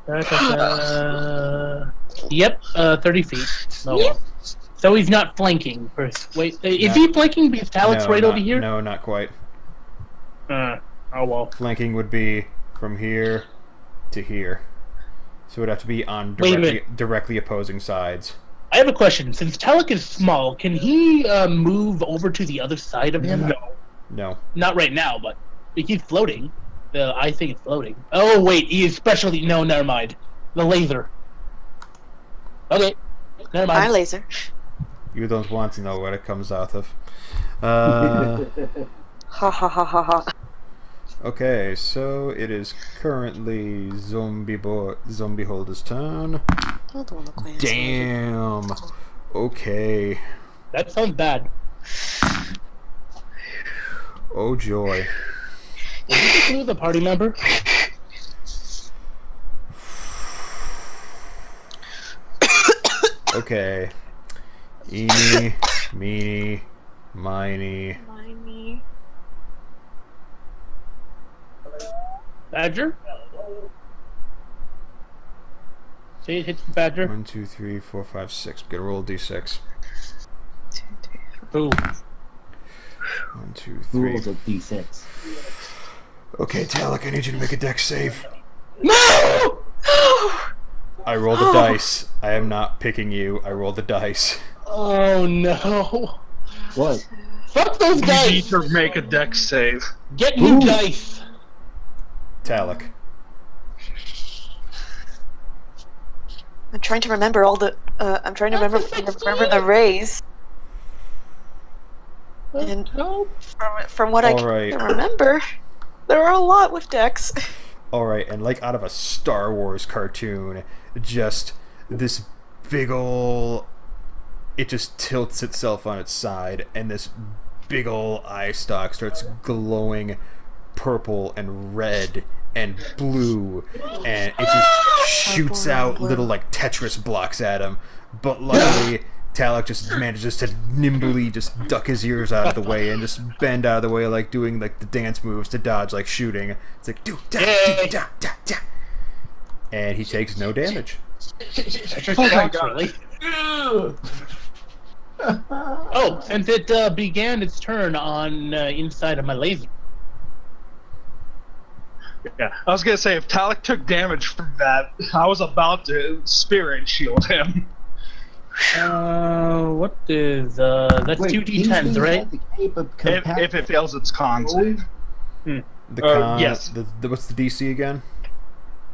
Uh, yep, uh, thirty feet. Oh, well. So he's not flanking. First. Wait, is not, he flanking because Talic's no, right not, over here? No, not quite. Uh, oh well. Flanking would be from here to here. So it would have to be on directly, directly opposing sides. I have a question. Since Talic is small, can he uh, move over to the other side of him? No. No. Not right now, but if he's floating. Uh, I think it's floating. Oh, wait. He is specially... No, never mind. The laser. Okay. Never mind. My laser. You don't want to know where it comes out of. Uh... ha ha ha ha ha. Okay, so it is currently Zombie Bo Zombie Holder's turn. Damn. Okay. That sounds bad. Oh joy. Is it the party member? Okay. Eeny, meeny, miny. Miny. Badger? See, it hits the badger. One, two, three, four, five, six. Get a roll d six. Two, three, four. Boom. One, two, three. Rolls a d six. Okay, Talic, I need you to make a dex save. No! I rolled the dice. I am not picking you. I rolled the dice. Oh no! What? Fuck those dice! You need to make a dex save. Get new Ooh. dice. Talic. I'm trying to remember all the. Uh, I'm trying to remember remember the rays. And from, from what all I can right. remember, there are a lot with dex. All right, and like out of a Star Wars cartoon, just this big ol' it just tilts itself on its side, and this big ol' eye stalk starts glowing purple and red and blue, and it just shoots out little like Tetris blocks at him. But luckily, Talic just manages to nimbly just duck his ears out of the way and just bend out of the way, like doing like the dance moves to dodge like shooting. It's like do da do da da da, and he takes no damage. Oh my God. Oh, since it uh, began its turn on uh, inside of my laser. Yeah, I was gonna say if Talic took damage from that, I was about to Spirit Shield him. Uh, what is uh? That's Wait, two d tens, right? If, if it fails its con save. Hmm. The uh, con. Yes. The, the, what's the D C again?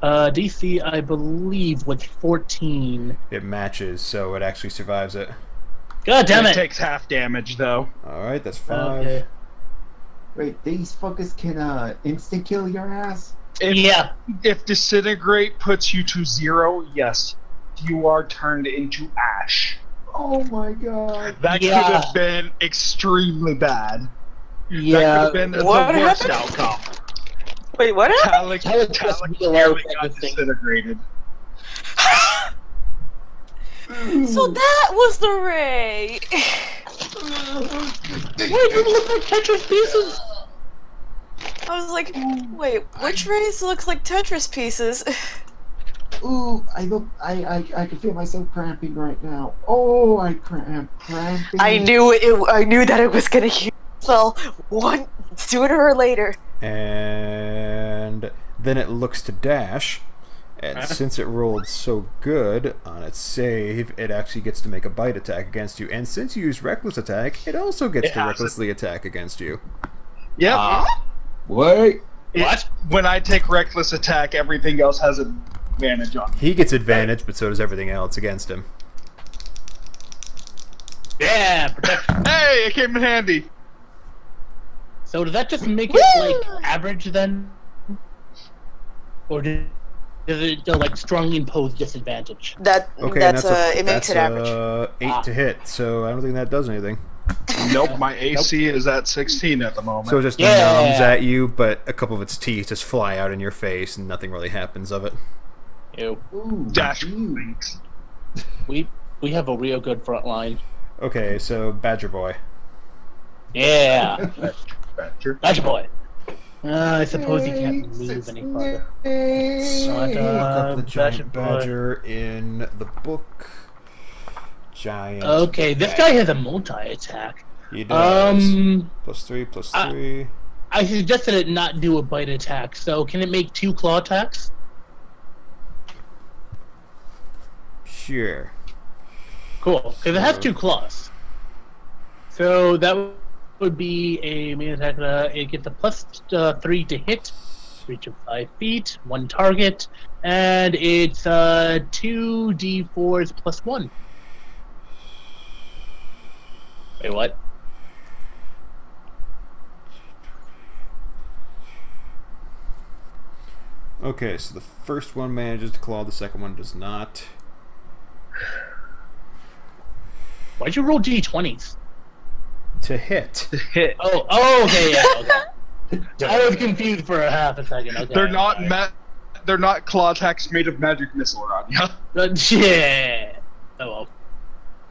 Uh, D C I believe was fourteen. It matches, so it actually survives it. God damn it! It takes half damage though. All right, that's five. Okay. Wait, these fuckers can uh, instant kill your ass? If, yeah. If Disintegrate puts you to zero, yes, you are turned into ash. Oh my God. That yeah. could have been extremely bad. Yeah. That could have been what the worst happened? outcome. Wait, what happened? Talic, Talic nearly got disintegrated. So that was the ray. Wait, you look like Tetris pieces! I was like, wait, which rays look like Tetris pieces? Ooh, I look, I, I, I can feel myself cramping right now. Oh, I cramp, cramping. I knew it. I knew that it was gonna heal itself one sooner or later. And then it looks to Dash, and since it rolled so good on its save, it actually gets to make a bite attack against you. And since you use reckless attack, it also gets it to recklessly it. attack against you. Yep. Uh, wait. It, what? When I take reckless attack, everything else has advantage on me. He gets advantage, but so does everything else against him. Yeah. Protection. Hey, it came in handy. So does that just make Woo! it like average then, or did? Does it like strongly impose disadvantage? That okay, that's, that's a, a it makes that's it average. Uh, eight ah. to hit, so I don't think that does anything. Nope, my A C nope. is at sixteen at the moment. So it just yeah. numbs at you, but a couple of its teeth just fly out in your face, and nothing really happens of it. Ew. Ooh, Dash. Ooh. We we have a real good front line. Okay, so Badger Boy. Yeah. Badger. Badger Boy. Uh, I suppose he can't move any farther. Look up the giant badger in the book. Giant. Okay, this guy has a multi-attack. He does. Um, plus three, plus three. I, I suggested it not do a bite attack. So can it make two claw attacks? Sure. Cool, because it has two claws. So that would. Would be a main attack. Uh, it gets a plus uh, three to hit, reach of five feet, one target, and it's uh, two d fours plus one. Wait, what? Okay, so the first one manages to claw, the second one does not. Why'd you roll d twenties? To hit. To hit. Oh, oh, okay, yeah, okay. I was confused for a half a second. Okay, they're not okay. ma They're not claw attacks made of magic missile, Ranya. Yeah. Oh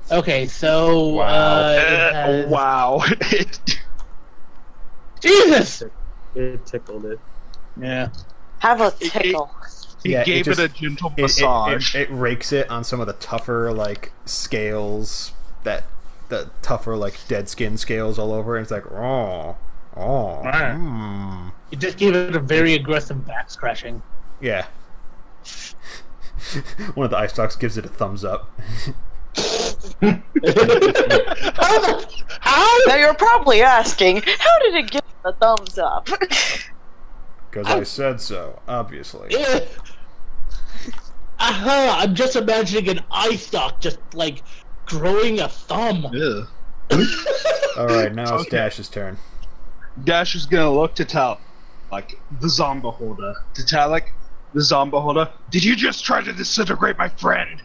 well. Okay, so. Wow. Uh, it has... Wow. Jesus. It tickled it. Yeah. Have a tickle. He yeah, gave it, just, it a gentle it, massage. It, it, it rakes it on some of the tougher like scales that. The tougher, like dead skin scales all over, and it's like, oh, oh. Right. Mm. It just gave it a very aggressive back scratching. Yeah. One of the eye stalks gives it a thumbs up. How? How? Now you're probably asking, how did it get the thumbs up? Because I said so, obviously. Yeah. Aha! I'm just imagining an eye stalk just like growing a thumb. Yeah. All right, now okay. It's Dash's turn. Dash is gonna look to Talic, like the Zombie holder. To Talic, the Zombie holder. Did you just try to disintegrate my friend?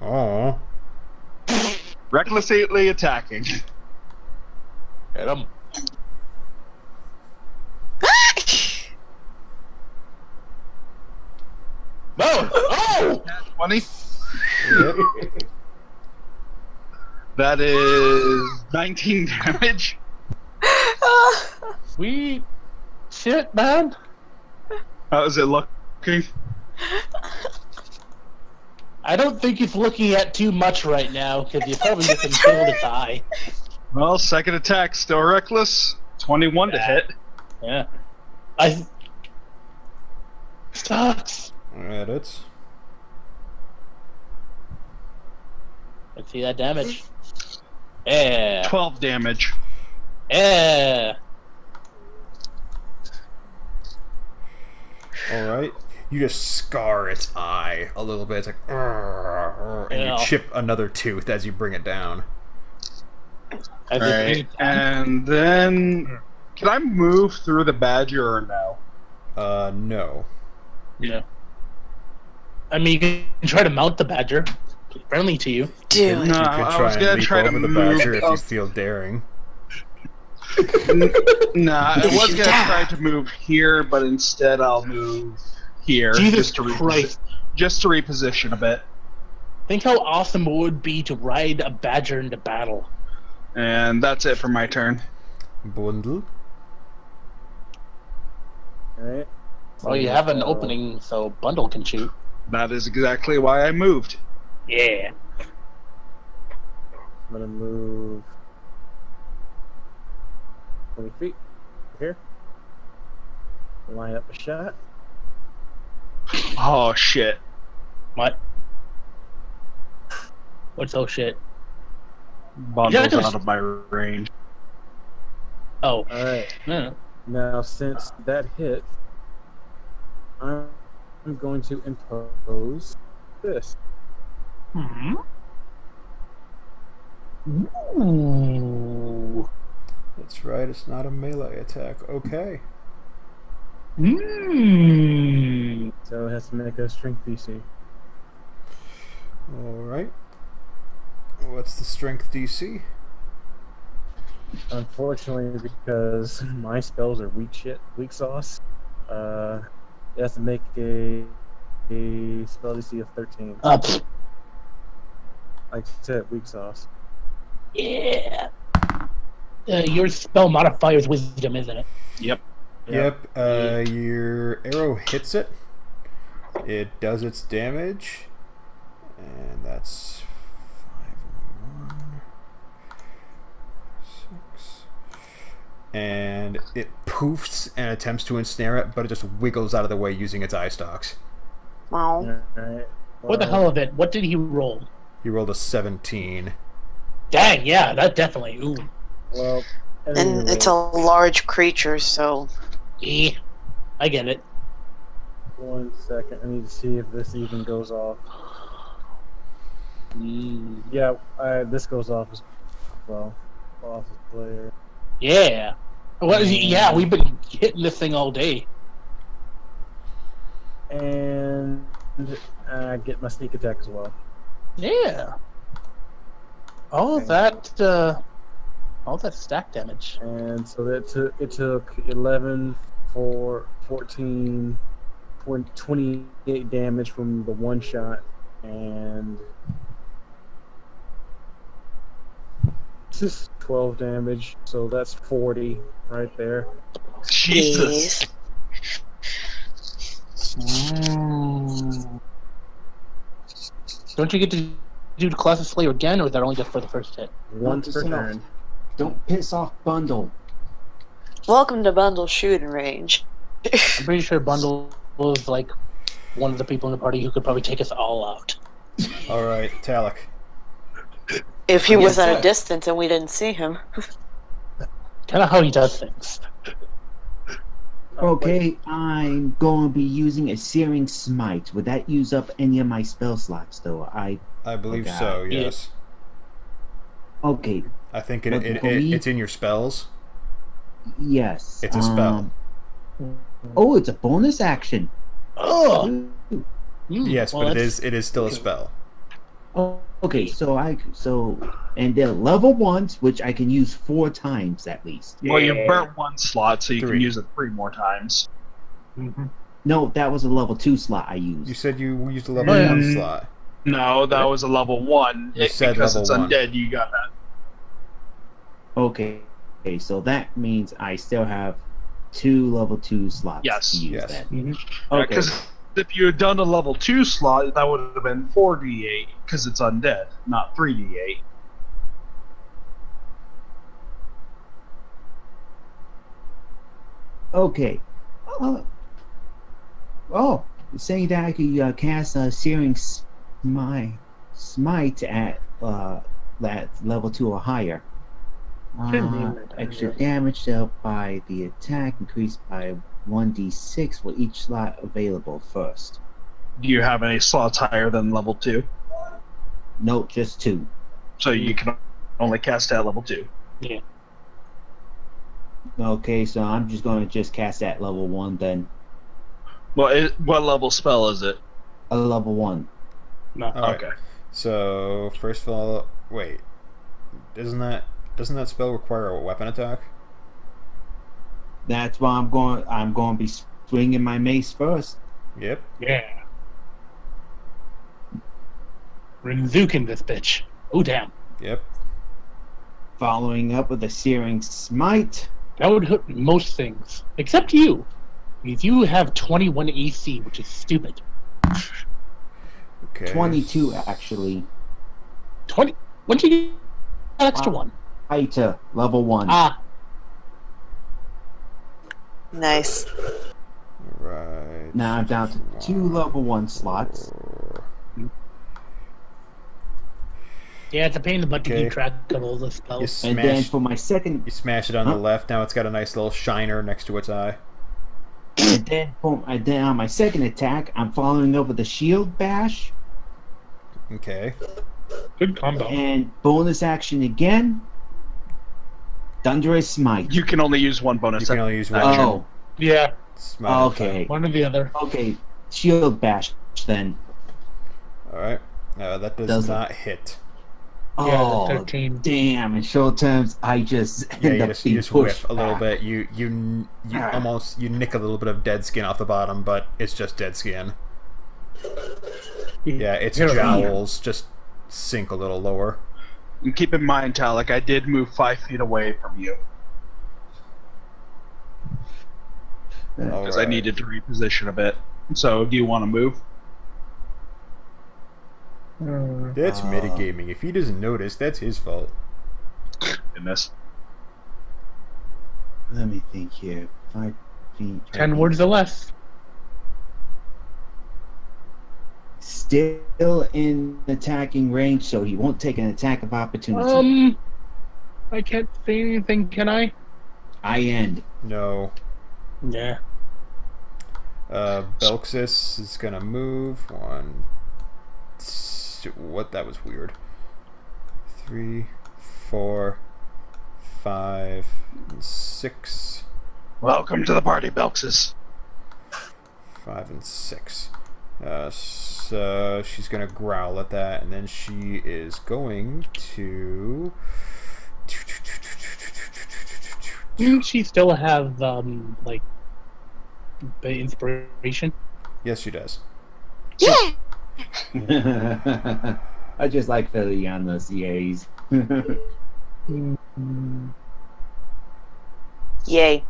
Oh. Recklessly attacking. Hit him. Oh! Oh! twenty. Yep. That is nineteen damage. Sweet shit, man. How is it looking? I don't think he's looking at too much right now, because you probably just been killed in the eye. Well, second attack, still reckless. twenty-one yeah. to hit. Yeah. I. Sucks. Alright, it's. Let's see that damage. Yeah. twelve damage. Yeah. Alright. You just scar its eye a little bit. It's like. And yeah. You chip another tooth as you bring it down. Alright. And then. Can I move through the badger or no? Uh, no. Yeah. I mean, you can try to mount the badger. It's friendly to you. Dude. No, you I was gonna try to move the badger up. If you feel daring. Nah, I was gonna try to move here, but instead I'll move here. Jesus just to Christ. Just to reposition a bit. Think how awesome it would be to ride a badger into battle. And that's it for my turn. Bundle. Alright. Well, you have an opening, so Bundle can shoot. That is exactly why I moved. Yeah. I'm gonna move twenty feet here. Line up a shot. Oh shit! What? What's oh shit? Bundle's yeah, out of my range. Oh. All right. Yeah. Now since that hit, I'm going to impose this. Mm-hmm. Ooh. That's right, it's not a melee attack. Okay. Mm. So it has to make a strength D C. Alright. What's the strength D C? Unfortunately, because my spells are weak shit, weak sauce, uh, it has to make a, a spell D C of thirteen. Up. Like I said, weak sauce. Yeah. Uh, your spell modifier is wisdom, isn't it? Yep. Yep. yep. Uh, your arrow hits it. It does its damage, and that's five, one, six, and it poofs and attempts to ensnare it, but it just wiggles out of the way using its eye stalks. Wow. All right. Well, what the hell of it? What did he roll? He rolled a seventeen. Dang, yeah, that definitely. Ooh. Well, anyway. And it's a large creature, so. Yeah, I get it. One second, I need to see if this even goes off. Mm. Yeah, I, this goes off as well. Off as player. Yeah. What is he, yeah, we've been hitting this thing all day. And I get my sneak attack as well. Yeah. All and that, uh, all that stack damage. And so that took, it took eleven, four, fourteen, twenty-eight damage from the one shot, and this is twelve damage. So that's forty right there. Jesus. Mm. Don't you get to do the class of Slayer again, or is that only just for the first hit? Once per turn. Don't piss off Bundle. Welcome to Bundle shooting range. I'm pretty sure Bundle was like one of the people in the party who could probably take us all out. Alright, Talic. If he was at a distance and we didn't see him. Kind of how he does things. Okay, I'm going to be using a Searing Smite. Would that use up any of my spell slots, though? I I believe okay. so, yes. Yeah. Okay. I think it, it, it, it it's in your spells. Yes. It's a spell. Um, oh, it's a bonus action. Oh. Mm, yes, well, but it is it is still okay. a spell. Oh, okay. So I so and they're level ones, which I can use four times at least. Well, yeah. you burnt one slot, so you three. can use it three more times. Mm-hmm. No, that was a level two slot I used. You said you used a level mm. one slot. No, that was a level one. You it, said because level it's one. Undead, you got that. Okay. Okay, so that means I still have two level two slots. Yes. To use yes. That. Mm-hmm. Okay. Because if you had done a level two slot, that would have been four d eight because it's undead, not three d eight. Okay. Uh, oh, saying that I could uh, cast a Searing Smite, smite at uh, that level two or higher. Uh, extra damage dealt by the attack increased by one d six for each slot available first. Do you have any slots higher than level two? No, just two. So you can only cast at level two? Yeah. Okay, so I'm just going to just cast at level one then. Well, it, what level spell is it? A level one. No. Right. Okay. So, first of all, wait. Isn't that... Doesn't that spell require a weapon attack? That's why I'm going. I'm going to be swinging my mace first. Yep. Yeah. Renzuking this bitch. Oh damn. Yep. Following up with a Searing Smite. That would hit most things, except you, because you have twenty-one A C, which is stupid. Okay. Twenty-two actually. Twenty. When did you get that extra wow. one? Fighter, level one. Ah. Nice. Right. Now I'm down to two level one slots. Yeah, it's a pain in the butt okay. to keep track of all the spells. Smash, and then for my second... You smash it on huh? the left, now it's got a nice little shiner next to its eye. And then, boom, I, then on my second attack, I'm following up with a shield bash. Okay. Good combo. And bonus action again. Thunderous Smite. You can only use one bonus. You can only use one. Oh, yeah. Smite okay. One or the other. Okay. Shield bash then. All right. Uh, that does, does not it. hit. Oh, yeah, thirteen. Damn! In short terms, I just yeah, end you up just, being you just pushed whiff a little bit. You you you ah. almost you nick a little bit of dead skin off the bottom, but it's just dead skin. Yeah, its You're jowls here. just sink a little lower. And keep in mind, Talic, I did move five feet away from you. Because right. I needed to reposition a bit. So, do you want to move? That's uh, metagaming. If he doesn't notice, that's his fault. Goodness. Let me think here. Five feet. Ten words or less. Still in attacking range, so he won't take an attack of opportunity. Um, I can't say anything, can I? I end. No. Yeah. Uh, Belxis is gonna move one. What? That was weird. Three, four, five, and six. Welcome to the party, Belxis. Five and six. Uh, so she's gonna growl at that, and then she is going to. Doesn't she still have um like the inspiration? Yes, she does. Yeah. I just like Philly on those yays. Yay.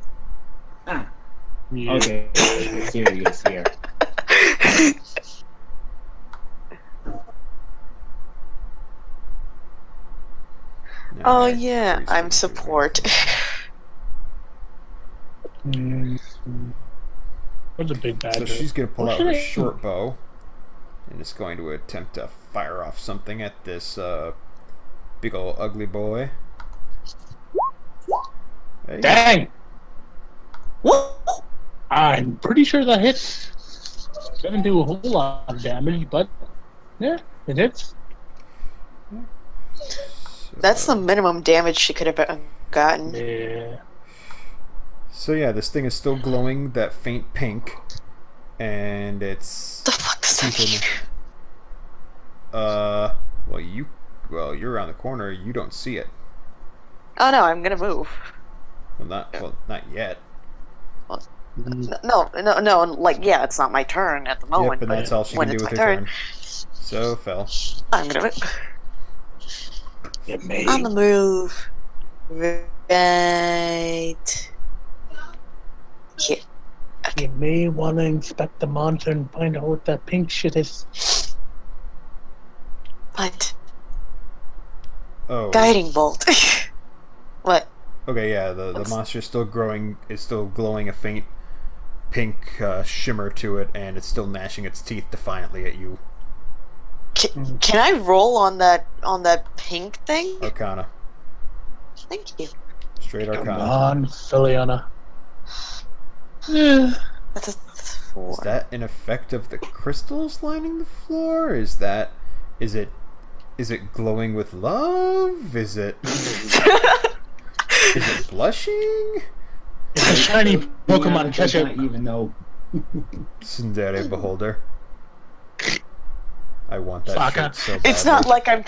Ah. Yeah. Okay, serious here. No, oh yeah, I'm support. What's a big bad? So she's gonna pull what out her short bow, and it's going to attempt to fire off something at this uh, Big ol' ugly boy. Dang! Go. I'm pretty sure that hits. Doesn't do a whole lot of damage, but yeah, it hits. That's the minimum damage she could have gotten. Yeah. So yeah, this thing is still glowing that faint pink, and it's. The fuck does that mean? Uh, well you, well you're around the corner. You don't see it. Oh no! I'm gonna move. Well, not well, not yet. Well, no, no, no. Like, yeah, it's not my turn at the moment. Yep, and that's all she can do with her turn. turn. So Fel. I'm gonna move. Get made. On the move. Right. Here. Okay. You may want to inspect the monster and find out what that pink shit is. What? Oh. Guiding Bolt. What? Okay, yeah, the, the monster's still growing, it's still glowing a faint pink uh, shimmer to it, and it's still gnashing its teeth defiantly at you. Can, can I roll on that on that pink thing? Arcana. Thank you. Straight Arcana. Come on, Filiana. Yeah. That's a four. Is that an effect of the crystals lining the floor? Is that... Is it... Is it glowing with love? Is it... Is it blushing? It's a shiny Pokemon catcher. I don't even know. Tsundere Beholder. I want that shit so badly. It's not like I'm...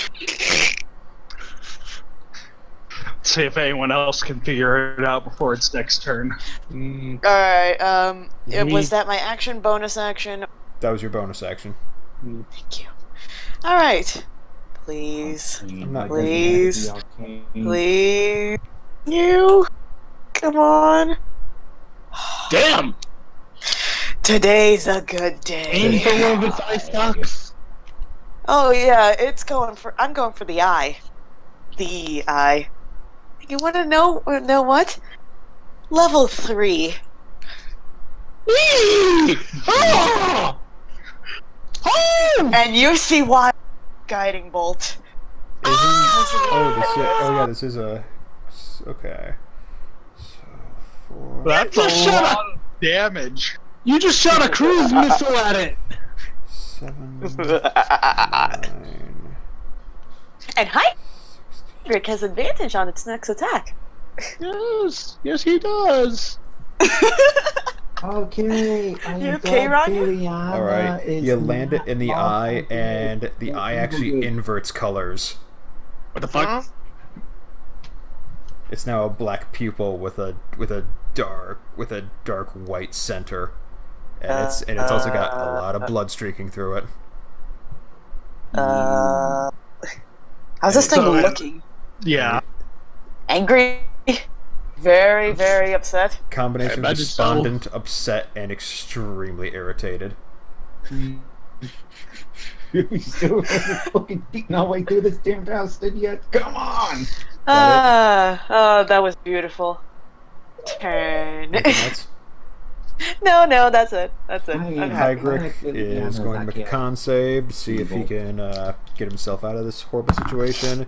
See if anyone else can figure it out before its next turn. Mm. Alright, um... It, was that my action? Bonus action? That was your bonus action. Mm. Thank you. Alright. Please. Please. Please. You. Come on. Damn! Today's a good day. Aim for one of its eye stalks. Oh yeah, it's going for... I'm going for the eye. The eye. You want to know know what? Level three. Oh! Oh! And you see why? Guiding Bolt. Isn't, oh, this is, oh yeah, this is a. Okay. So four. That's a shot of damage. You just shot a cruise missile at it. Seven. Nine. And hi. Hygrick has advantage on its next attack. Yes, yes he does. Okay, I you okay, Ryan? All right, you land it in the eye, and the eye actually inverts colors. What the fuck? Mm-hmm. It's now a black pupil with a with a dark with a dark white center, and uh, it's and it's also got a lot of blood streaking through it. Uh, how's this thing so, looking? Yeah. Angry. Very, very upset. Combination of despondent, so. upset, and extremely irritated. We still haven't fucking beaten our way through this damn bastard yet. Come on! Uh, oh, that was beautiful. Turn. No, no, that's it. That's it. Hygrick is going to make a con save to see if he can uh, get himself out of this horrible situation.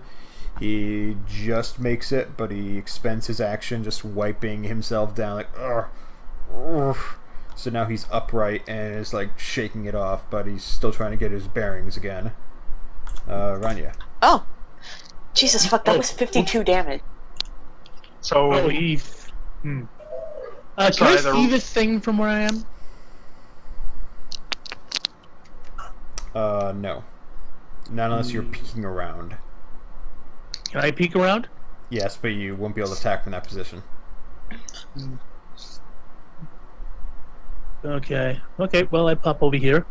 He just makes it, but he expends his action, just wiping himself down, like, ugh, ugh. So now he's upright and is, like, shaking it off, but he's still trying to get his bearings again. Uh, Ranya. Oh! Jesus, fuck, that was fifty-two damage. So, oh. he... Hmm. Uh, can I see this thing from where I am? Uh, no. Not unless you're peeking around. Can I peek around? Yes, but you won't be able to attack from that position. Okay. Okay, well, I pop over here.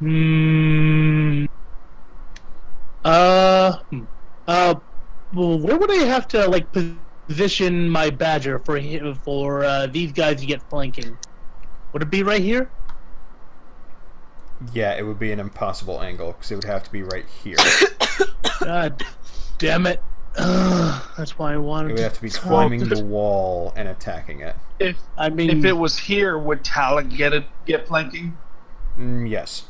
Hmm. Uh. Uh. Well, where would I have to, like, position my badger for for uh, these guys to get flanking? Would it be right here? Yeah, it would be an impossible angle, because it would have to be right here. God damn it. Ugh, that's why I wanted to... It would have to be climbing the wall and attacking it. If I mean, if it was here, would Talic get it, get flanking? Mm, yes.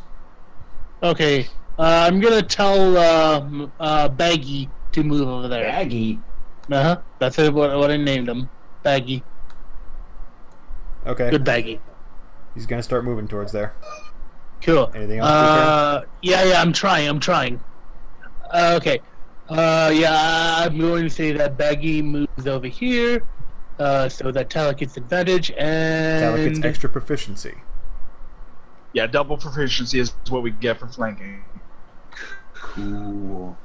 Okay. Uh, I'm gonna tell um, uh, Baggy to move over there. Baggy? Uh-huh. That's what, what I named him. Baggy. Okay. Good Baggy. He's gonna start moving towards there. Cool. Anything else? Uh, yeah, yeah, I'm trying, I'm trying. Uh, okay. Uh, yeah, I'm going to say that Baggy moves over here, uh, so that Talic gets advantage, and... Talic gets extra proficiency. Yeah, double proficiency is what we get for flanking. Cool.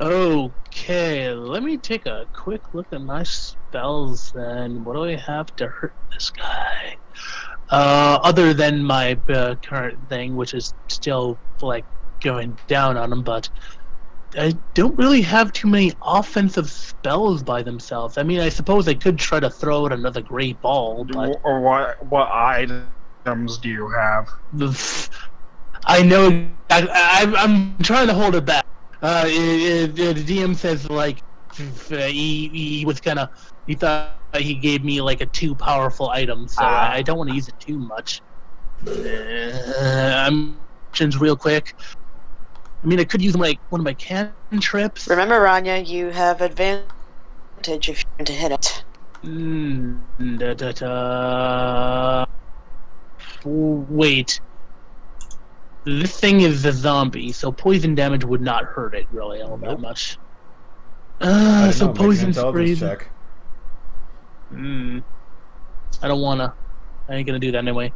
Okay, let me take a quick look at my spells then. What do I have to hurt this guy? Uh, other than my uh, current thing, which is still, like, going down on him, but... I don't really have too many offensive spells by themselves. I mean, I suppose I could try to throw at another gray ball, but... Or what, what items do you have? I know... I, I, I'm trying to hold it back. Uh, it, it, the D M says, like, he, he was kind of... He thought he gave me, like, a too powerful item, so ah. I don't want to use it too much. Uh, I'm... real quick. I mean, I could use like one of my cantrips. Remember, Ranya, you have advantage if you're to hit it. Mm, da, da, da. Wait. This thing is a zombie, so poison damage would not hurt it really all nope. that much. Uh, so know, poison spray. Hmm. I don't wanna. I ain't gonna do that anyway.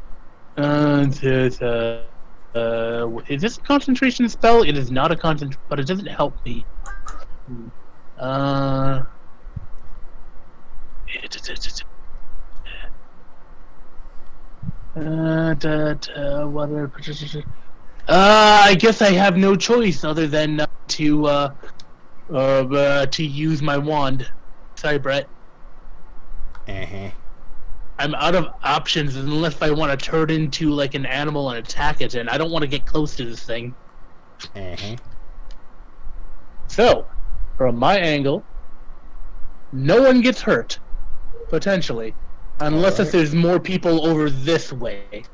Uh, da, da. Uh, is this a concentration spell? It is not a concent, but it doesn't help me. Uh, uh, da, da, water, uh I guess I have no choice other than uh, to uh, uh, uh, to use my wand. Sorry, Brett. Uh huh. I'm out of options unless I want to turn into like an animal and attack it, and I don't want to get close to this thing. Uh-huh. So, from my angle, no one gets hurt, potentially, unless right. there's more people over this way,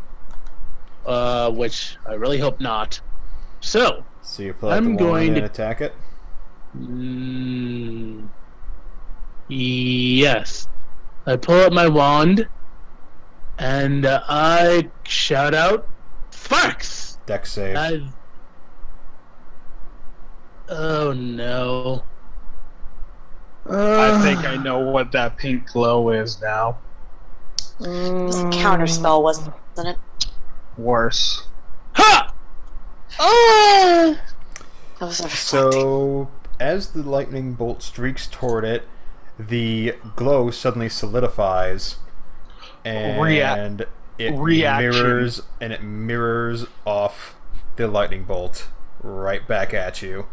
uh, which I really hope not. So, so you pull out I'm the going to attack it. Mm, yes. I pull out my wand, and uh, I shout out, "Farks!" Dex save. I... Oh no! Uh... I think I know what that pink glow is now. Mm. It was a counterspell, wasn't it? Worse. Ha! Oh! That was reflecting. So, as the lightning bolt streaks toward it, the glow suddenly solidifies, and Rea it reaction. mirrors, and it mirrors off the lightning bolt right back at you.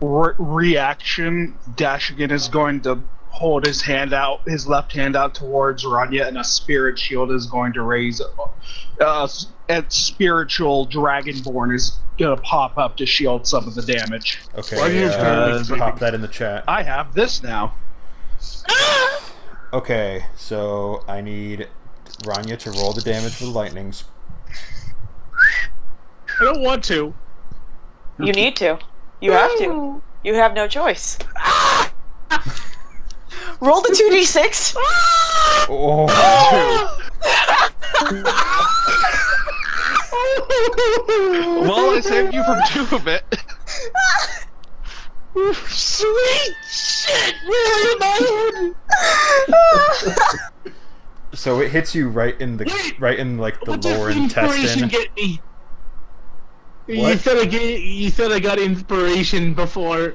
Re reaction. Dash again is going to hold his hand out, his left hand out towards Ranya, and a spirit shield is going to raise. Uh, a spiritual dragonborn is gonna pop up to shield some of the damage. Okay, uh, pop that in the chat. I have this now. Okay, so I need Ranya to roll the damage for the lightnings. I don't want to. You need to. You have to. You have no choice. Roll the two d six. Oh. Well, I saved you from two of it. Sweet shit, man! So it hits you right in the Wait, right in like the lower intestine. Get me? You said I get, you said I got inspiration before,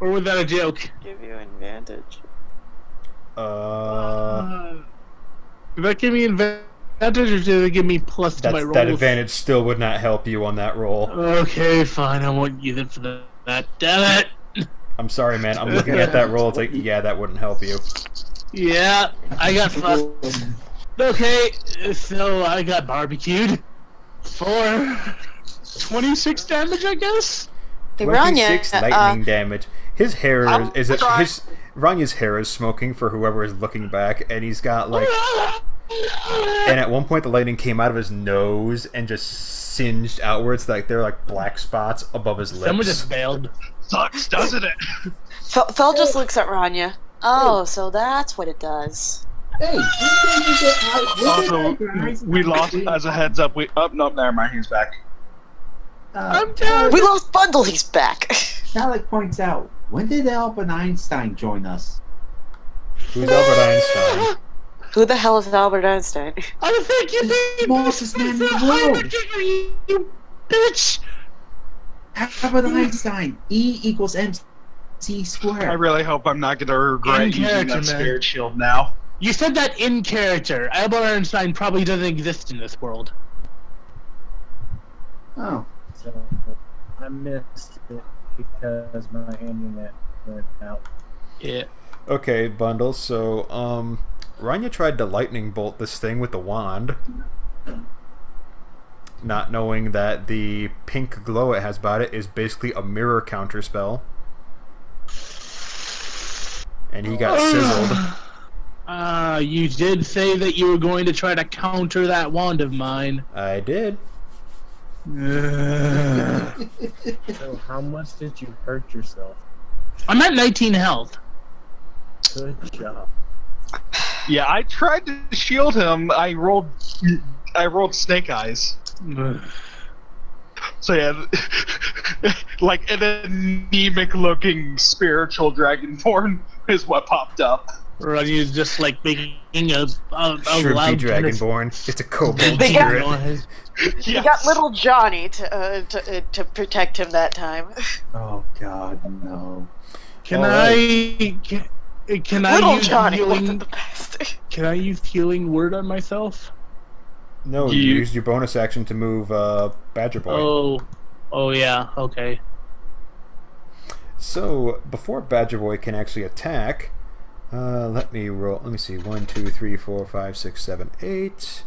or was that a joke? Give you advantage. Uh. uh did that give me advantage? Advantage to give me plus to my rolls. That advantage still would not help you on that roll. Okay, fine. I won't use it for that. Damn it! I'm sorry, man. I'm looking at that roll. It's like, yeah, that wouldn't help you. Yeah, I got fucked. Okay, so I got barbecued for twenty-six damage, I guess. twenty-six Ranya, lightning uh, damage. His hair is, is it, his Ranya's hair is smoking for whoever is looking back, and he's got like. And at one point, the lightning came out of his nose and just singed outwards, like they're like black spots above his lips. Someone just failed. Sucks, doesn't it? Fel, Fel just looks at Ranya. Oh, hey. So that's what it does. Hey, also, we lost as a heads up. We up, oh, nope, never mind. He's back. Uh, I'm down. We lost Bundle. He's back. Talic points out. When did Albert Einstein join us? Who's Albert Einstein? Who the hell is Albert Einstein? I don't think you did. Moses man in the world. You, you bitch. Albert Einstein. E equals mc squared. I really hope I'm not gonna regret using that Spirit Shield now. You said that in character. Albert Einstein probably doesn't exist in this world. Oh. So, I missed it because my internet went out. Yeah. Okay, Bundle, so, um, Ranya tried to lightning bolt this thing with the wand. Not knowing that the pink glow it has about it is basically a mirror counter spell. And he got sizzled. Uh, you did say that you were going to try to counter that wand of mine. I did. So how much did you hurt yourself? I'm at nineteen health. Good job. Yeah, I tried to shield him. I rolled, I rolled snake eyes. So yeah, like an anemic-looking spiritual dragonborn is what popped up. Ranya's just like making a, a, a loud dragonborn. Of... It's a kobold they spirit. Got, yes. They got little Johnny to, uh, to, uh, to protect him that time. Oh God, no! Can oh. I can, can little I use Johnny healing? The best. Can I use healing word on myself? No, you, you used your bonus action to move uh, Badger Boy. Oh, oh yeah, okay. So before Badger Boy can actually attack. Uh, let me roll. Let me see. One, two, three, four, five, six, seven, eight.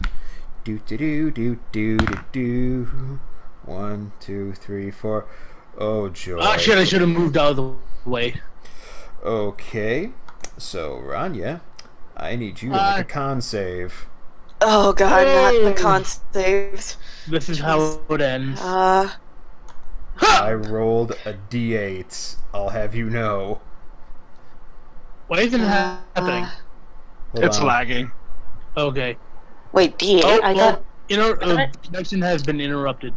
Do do do do do do do. One, two, three, four. Oh joy! Actually, I should have moved out of the way. Okay, so Ranya, I need you to uh, make a con save. Oh God, hey. Not the con saves. This is how it ends. Uh, I rolled a d eight. I'll have you know. What isn't uh, happening? It's on. Lagging. Okay. Wait, D eight? Oh, I well, got... Inter uh, connection has been interrupted.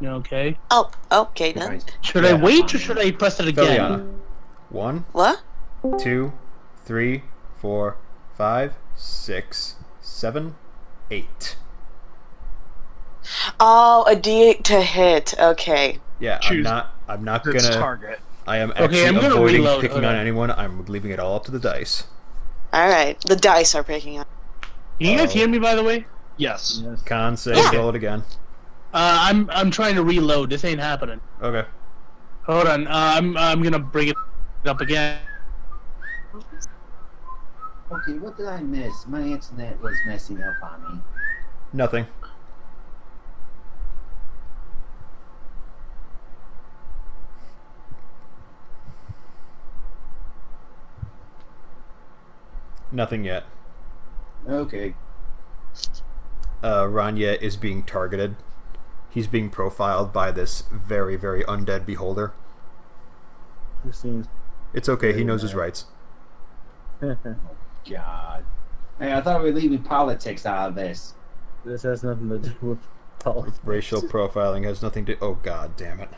You okay? Oh, okay then. Should yeah. I wait or should I press it again? Feliana. One. What? Two, three, four, five, six, seven, eight. Oh, a D eight to hit. Okay. Yeah, choose. I'm not. I'm not gonna. Target. I am actually okay, I'm avoiding reload. picking okay. on anyone. I'm leaving it all up to the dice. Alright, the dice are picking up. Can you guys uh, hear me, by the way? Yes. yes. Con save, yeah. Roll it again. Uh, I'm I'm trying to reload. This ain't happening. Okay. Hold on. Uh, I'm I'm gonna bring it up again. Okay, what did I miss? My internet was messing up on me. Nothing. Nothing yet. Okay. Uh, Ranya is being targeted. He's being profiled by this very, very undead beholder. It seems it's okay. He knows bad. his rights. Oh, God. Hey, I thought we were leaving politics out of this. This has nothing to do with politics. Racial profiling has nothing to... Oh, God damn it.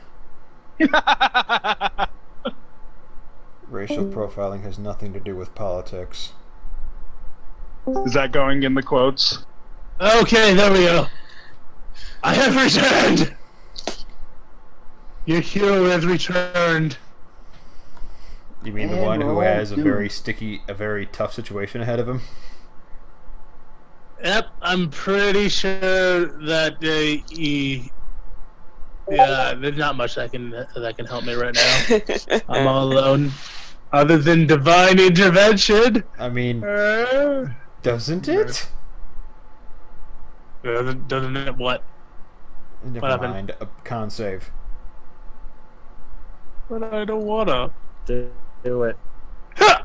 Racial profiling has nothing to do with politics. Is that going in the quotes? Okay, there we go. I have returned! Your hero has returned. You mean the one who has a very sticky, a very tough situation ahead of him? Yep, I'm pretty sure that uh, he... Yeah, there's not much that can, that can help me right now. I'm all alone. Other than divine intervention. I mean... Uh, Doesn't it? Doesn't, doesn't it what? Never what mind. Happened? A con save. But I don't wanna do, do it. Ha!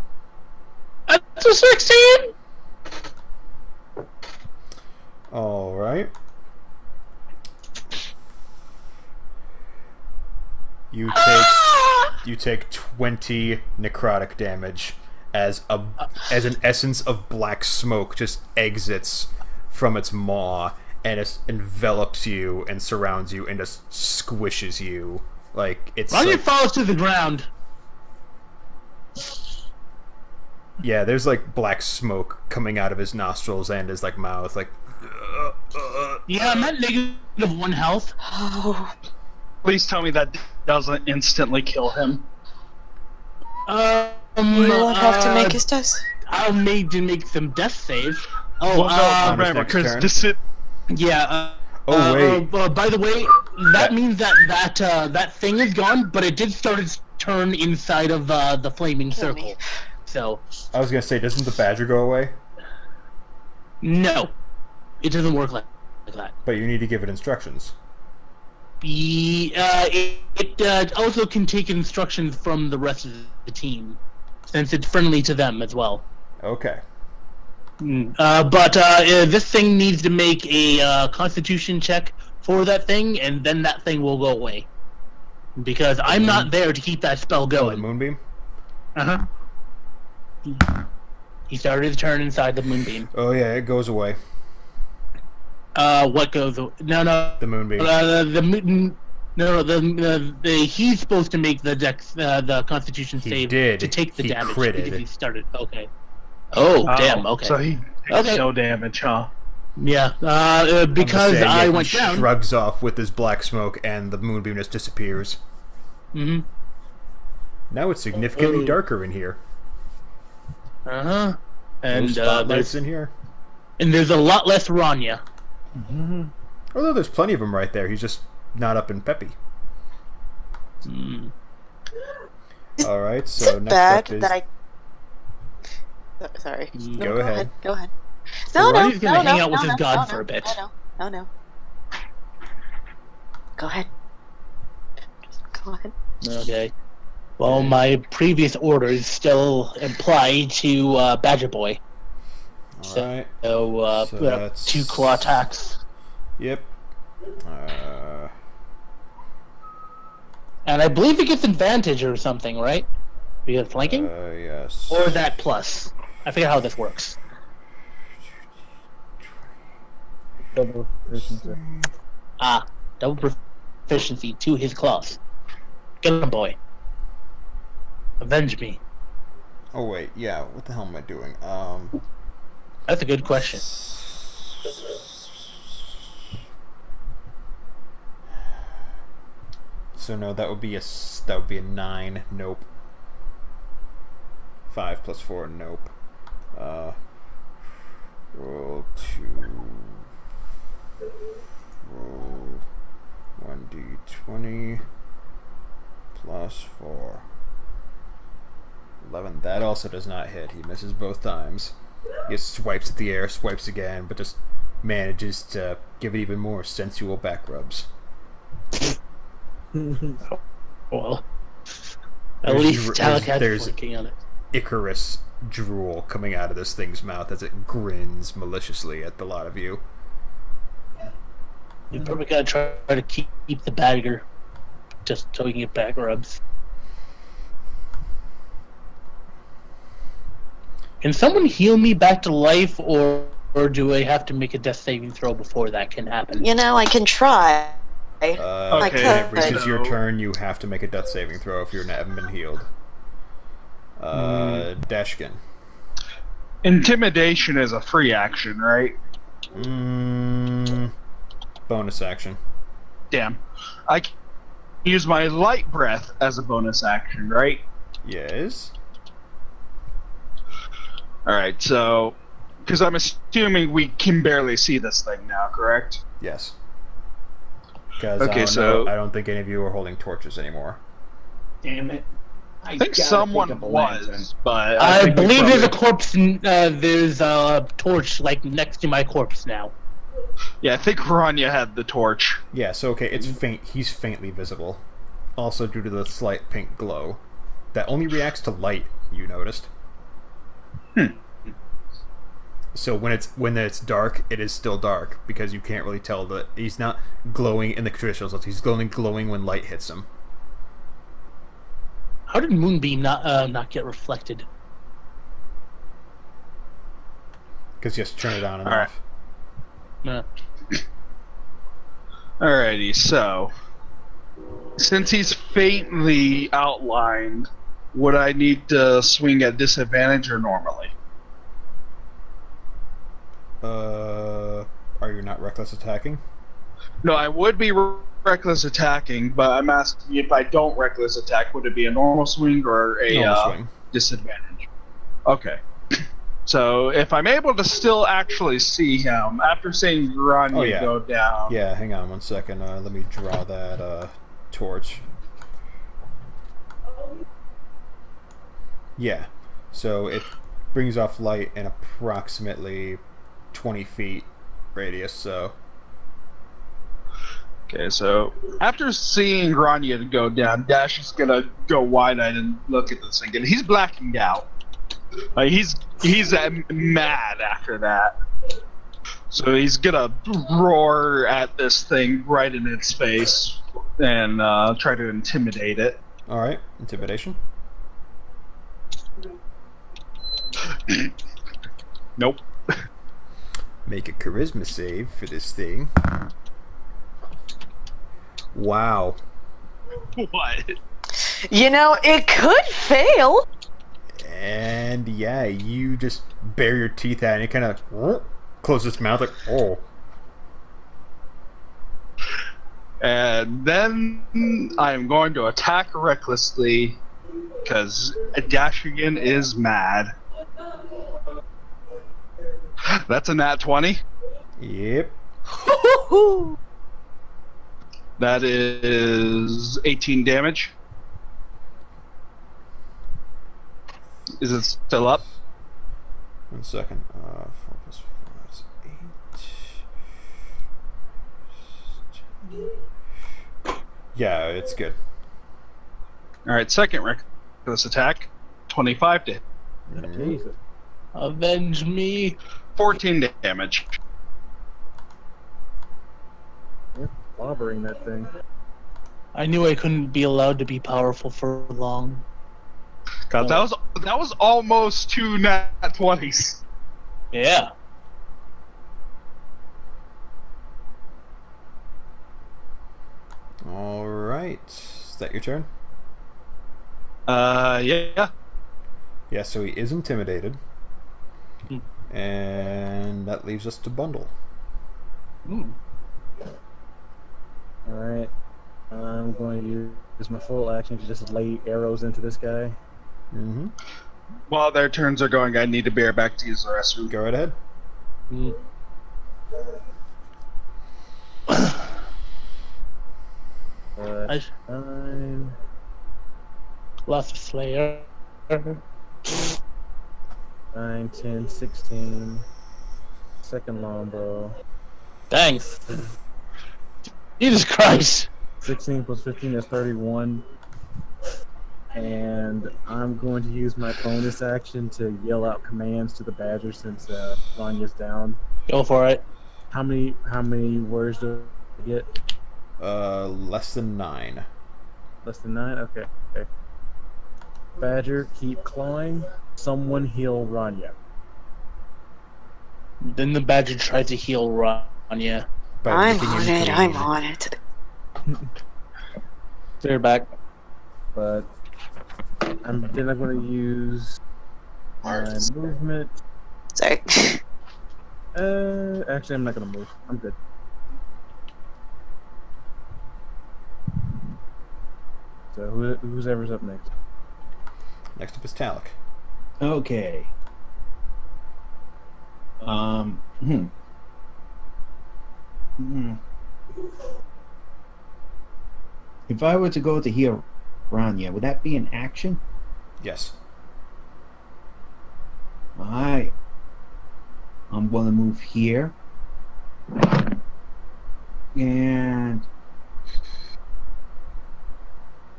That's a sixteen. All right. You take ah! you take twenty necrotic damage as a as an essence of black smoke just exits from its maw and it envelops you and surrounds you and just squishes you like it's. Ranya like, falls to the ground. Yeah, there's like black smoke coming out of his nostrils and his like mouth, like. Uh, uh, yeah, I'm at negative one health. Please tell me that doesn't instantly kill him. Um, we won't have uh, to make his death. I'll need to make them death save. Oh, well, no, uh, right, because this it. Yeah. Uh, oh wait. Uh, uh, by the way, that means that that uh, that thing is gone, but it did start its turn inside of uh, the flaming kill circle. Me. So. I was gonna say, doesn't the badger go away? No, it doesn't work like that. But you need to give it instructions. Yeah, uh, it, it uh, also can take instructions from the rest of the team, since it's friendly to them as well. Okay. Mm, uh, but uh, this thing needs to make a uh, Constitution check for that thing, and then that thing will go away. Because I'm mm. not there to keep that spell going. Oh, the Moonbeam? Uh-huh. He started his turn inside the Moonbeam. Oh yeah, it goes away. Uh, what goes away? No, no. The Moonbeam. Uh, the, the no, no. The, the, the he's supposed to make the dex, uh, the Constitution he save did. to take the he damage critted. because he started. Okay. Oh, oh damn. Okay. So he takes okay. no damage, huh? Yeah. Uh, because say, I yeah, went he down. Shrugs off with his black smoke, and the Moonbeam just disappears. Mm-hmm. Now it's significantly oh. darker in here. Uh-huh. And uh, there's in here. And there's a lot less Ranya. Mm-hmm. Although there's plenty of them right there. He's just not up in Peppy. Mm. All right. So is it next bad up is... that I. Oh, sorry. Go, no, go ahead. ahead. Go ahead. No, so no, Ranya's gonna no, hang no, out with no, his no, god no, for a bit. No, no, no. Go ahead. Just go ahead. Okay. Well, my previous orders still apply to uh, Badger Boy. All so, right. So, uh, so uh, two claw attacks. Yep. Uh... And I believe it gets advantage or something, right? Because flanking? Uh, yes. Or that plus. I forget how this works. Double proficiency. Ah, double proficiency to his claws. Get him, boy. Avenge me. Oh wait, yeah, what the hell am I doing? Um That's a good question. So no, that would be a that would be a nine, nope. Five plus four, nope. Uh roll two roll one D twenty plus four. eleven. That also does not hit. He misses both times. He just swipes at the air, swipes again, but just manages to give it even more sensual back rubs. oh, well, at there's least Talic has there's on it. Icarus drool coming out of this thing's mouth as it grins maliciously at the lot of you. You probably gotta try to keep, keep the bagger, just so he can get back rubs. Can someone heal me back to life, or, or do I have to make a death saving throw before that can happen? You know, I can try. Uh, okay, I could. When it reaches your turn, you have to make a death saving throw if you haven't been healed. Uh, mm. Dashkin. Intimidation is a free action, right? Mm, bonus action. Damn. I can use my light breath as a bonus action, right? Yes. Alright, so, because I'm assuming we can barely see this thing now, correct? Yes. Because okay, I, so, I don't think any of you are holding torches anymore. Damn it. I, I think someone think was, but... I, I believe probably... there's a corpse, uh, there's a torch, like, next to my corpse now. Yeah, I think Ranya had the torch. Yeah, so, okay, it's faint. He's faintly visible. Also due to the slight pink glow. That only reacts to light, you noticed. Hmm. So when it's when it's dark, it is still dark because you can't really tell that he's not glowing in the traditional sense. He's glowing glowing when light hits him. How did Moonbeam not uh, not get reflected? Because you have to turn it on and All off. Right. Yeah. Alrighty, so since he's faintly outlined, would I need to swing at disadvantage or normally? Uh, are you not reckless attacking? No, I would be re reckless attacking, but I'm asking if I don't reckless attack, would it be a normal swing or a normal uh, swing. disadvantage? Okay. So if I'm able to still actually see him after seeing Ranya oh, yeah. go down. Yeah, hang on one second. Uh, let me draw that uh, torch. Yeah. So it brings off light in approximately twenty feet radius. So. Okay, so after seeing Ranya go down, Dash is gonna go wide-eyed and look at this thing. And he's blacking out. Like he's he's uh, mad after that. So he's gonna roar at this thing right in its face and uh, try to intimidate it. All right, intimidation. Nope. Make a charisma save for this thing. Wow. What? You know, it could fail. And yeah, you just bare your teeth out and it kind of closes its mouth like, oh. And then I'm going to attack recklessly because Dashigan is mad. That's a nat twenty. Yep. That is eighteen damage. Is it still up? One second. Uh, four plus five is eight. Yeah, it's good. All right, second reckless attack, twenty-five to hit. Mm. Avenge me. fourteen damage. You're clobbering that thing. I knew I couldn't be allowed to be powerful for long. God, that was that was almost two nat twenties. Yeah. All right. Is that your turn? Uh, yeah. Yeah. So he is intimidated, mm. and that leaves us to Bundle. Mm. All right. I'm going to use my full action to just lay arrows into this guy. Mm-hmm. While their turns are going, I need to bear back to use the restroom. Go right ahead. Mm. I time. Lots of Slayer. nine, ten, sixteen. Second longbow. Thanks. Jesus Christ. sixteen plus fifteen is thirty-one. And I'm going to use my bonus action to yell out commands to the badger since uh, Ranya's down. Go for it. How many how many words do I get? Uh, less than nine. Less than nine? Okay. Okay. Badger, keep clawing. Someone heal Ranya. Then the badger tried to heal Ranya. I'm on it. I'm on it. They're back. But I'm, then I'm going to use my movement. Sorry. Uh, actually, I'm not going to move. I'm good. So, who, who's ever's up next? Next up is Talic. Okay. Um. Hmm. Hmm. If I were to go to here. Ranya, would that be an action? Yes. Alright. I'm going to move here. And...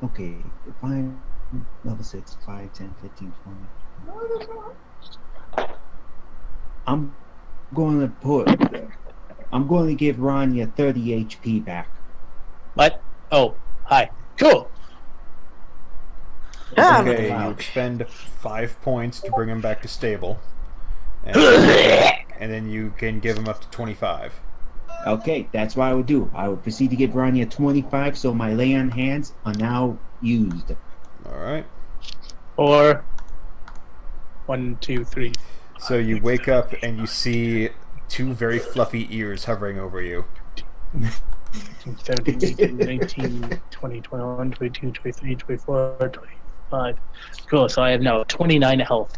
Okay, if I'm level six, five, ten, fifteen, twenty. I'm going to put... I'm going to give Ranya thirty H P back. What? Oh, hi. Cool. Yeah. Okay, wow. You expend five points to bring him back to stable. And, and then you can give him up to twenty-five. Okay, that's what I will do. I will proceed to give Ranya twenty-five, so my lay on hands are now used. Alright. Or... One, two, three. So you wake up and you see two very fluffy ears hovering over you. seventeen, eighteen, nineteen, twenty, twenty-one, twenty-two, twenty-three, twenty-four, twenty-five. Cool, so I have now twenty-nine health.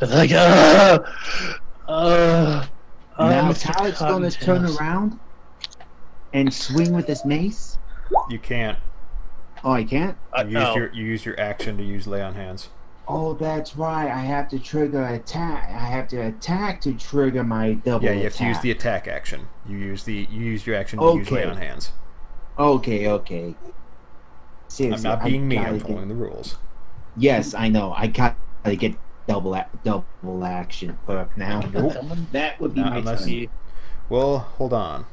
It's like, uh, uh, now Talic's gonna turn around and swing with this mace? You can't. Oh, I can't? Uh, you, no. use your, you use your action to use lay on hands. Oh, that's right. I have to trigger attack. I have to attack to trigger my double. Yeah, you attack. have to use the attack action. You use the you use your action to okay. use lay on hands. Okay, okay. Seriously, I'm not being I me. I'm following get... the rules. Yes, I know. I gotta get double a double action put up now. Nope. That would be not my unless... turn. Well, hold on.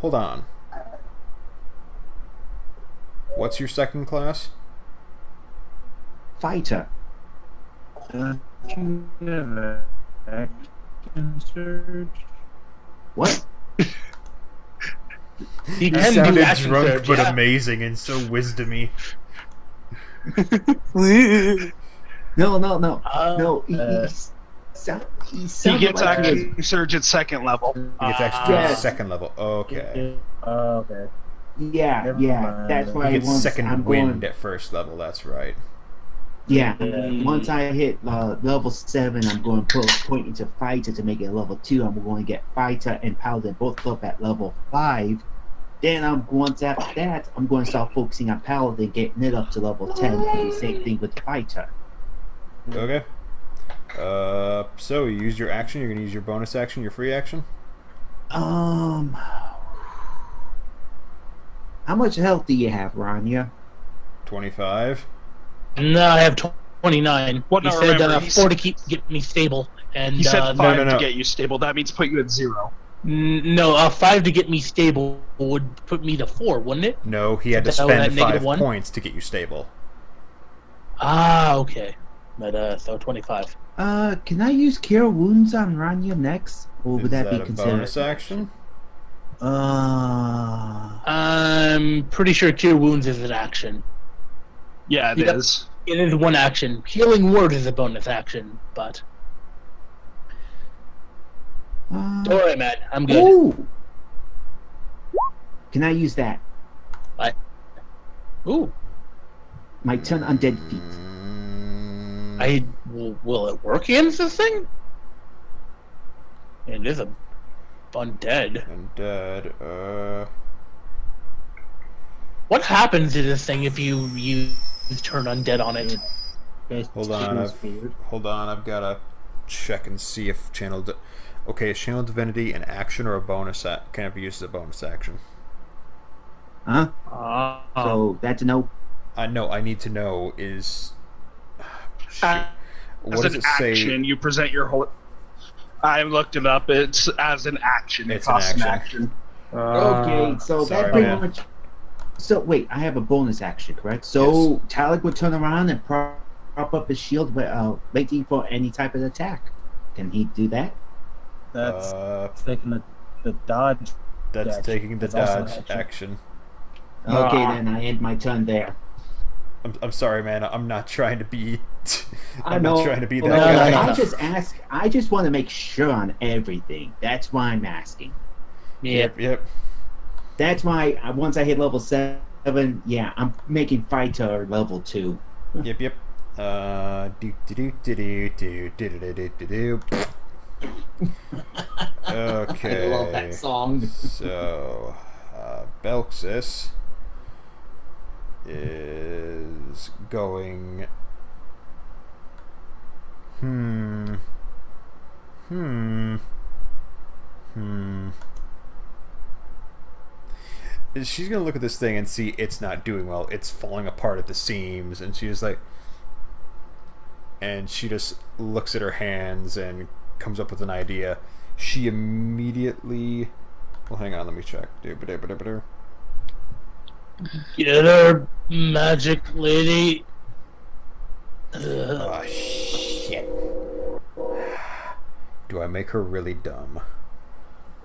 Hold on. What's your second class? Fighter. What? He can sounded drunk serve, but yeah. amazing and so wisdomy. no, no, no, uh, no. He, uh, he, he, he gets like action surge at second level. He gets action surge uh, at second level. Okay. Uh, okay. Yeah, Never yeah. Mind. That's why he gets wants, second I'm wind going... at first level. That's right. Yeah, once I hit uh, level seven, I'm going to point into fighter to make it level two. I'm going to get fighter and paladin both up at level five. Then I'm once after that, I'm going to start focusing on paladin, getting it up to level ten. And the same thing with fighter. Okay. Uh, so you use your action. You're going to use your bonus action, your free action. Um, how much health do you have, Ranya? Twenty-five. No, I have twenty-nine. What, he no, said remember, uh, he four said, to keep get me stable, and he said uh, five no, no, no. to get you stable. That means put you at zero. N no, uh, five to get me stable would put me to four, wouldn't it? No, he had to spend five one? points to get you stable. Ah, okay. But uh, so twenty-five. Uh, can I use Cure Wounds on Ranya next, or would Is that, that be a considered bonus action? Uh, I'm pretty sure Cure Wounds is an action. Yeah, it yeah, is. It is one action. Healing Word is a bonus action, but... Uh, Don't worry, Matt. I'm good. Ooh. Can I use that? What? Ooh. My turn undead feet. I... Will, will it work against this thing? It is a... Undead. Undead, uh... What happens to this thing if you use... turn undead on it. Hold on, I've, hold on. I've got to check and see if channel. Di okay, is channel divinity an action or a bonus? Can it be used as a bonus action? Huh? Uh, so that's a no. I know. I need to know is. Uh, what as does an it say? Action, you present your whole. I looked it up. It's as an action. It's it costs an action. An action. Uh, okay, so sorry, that pretty So, wait, I have a bonus action, correct? So, yes. Talic would turn around and prop, prop up his shield uh, waiting for any type of attack. Can he do that? That's uh, taking the, the dodge. That's action. taking the that's dodge action. action. Okay, ah. then I end my turn there. I'm, I'm sorry, man. I'm not trying to be... I'm I know. not trying to be that well, guy. I just ask... I just want to make sure on everything. That's why I'm asking. Yep, yep. yep. That's why once I hit level seven, yeah, I'm making fighter level two. Yep, yep. Uh, do do do do do do do do do do. Okay. I love that song. So, uh, Belxis is going. Hmm. Hmm. Hmm. She's gonna look at this thing and see it's not doing well. It's falling apart at the seams, and she's like, and she just looks at her hands and comes up with an idea. She immediately, well, hang on, let me check. Get her, magic lady. Oh, shit. Do I make her really dumb?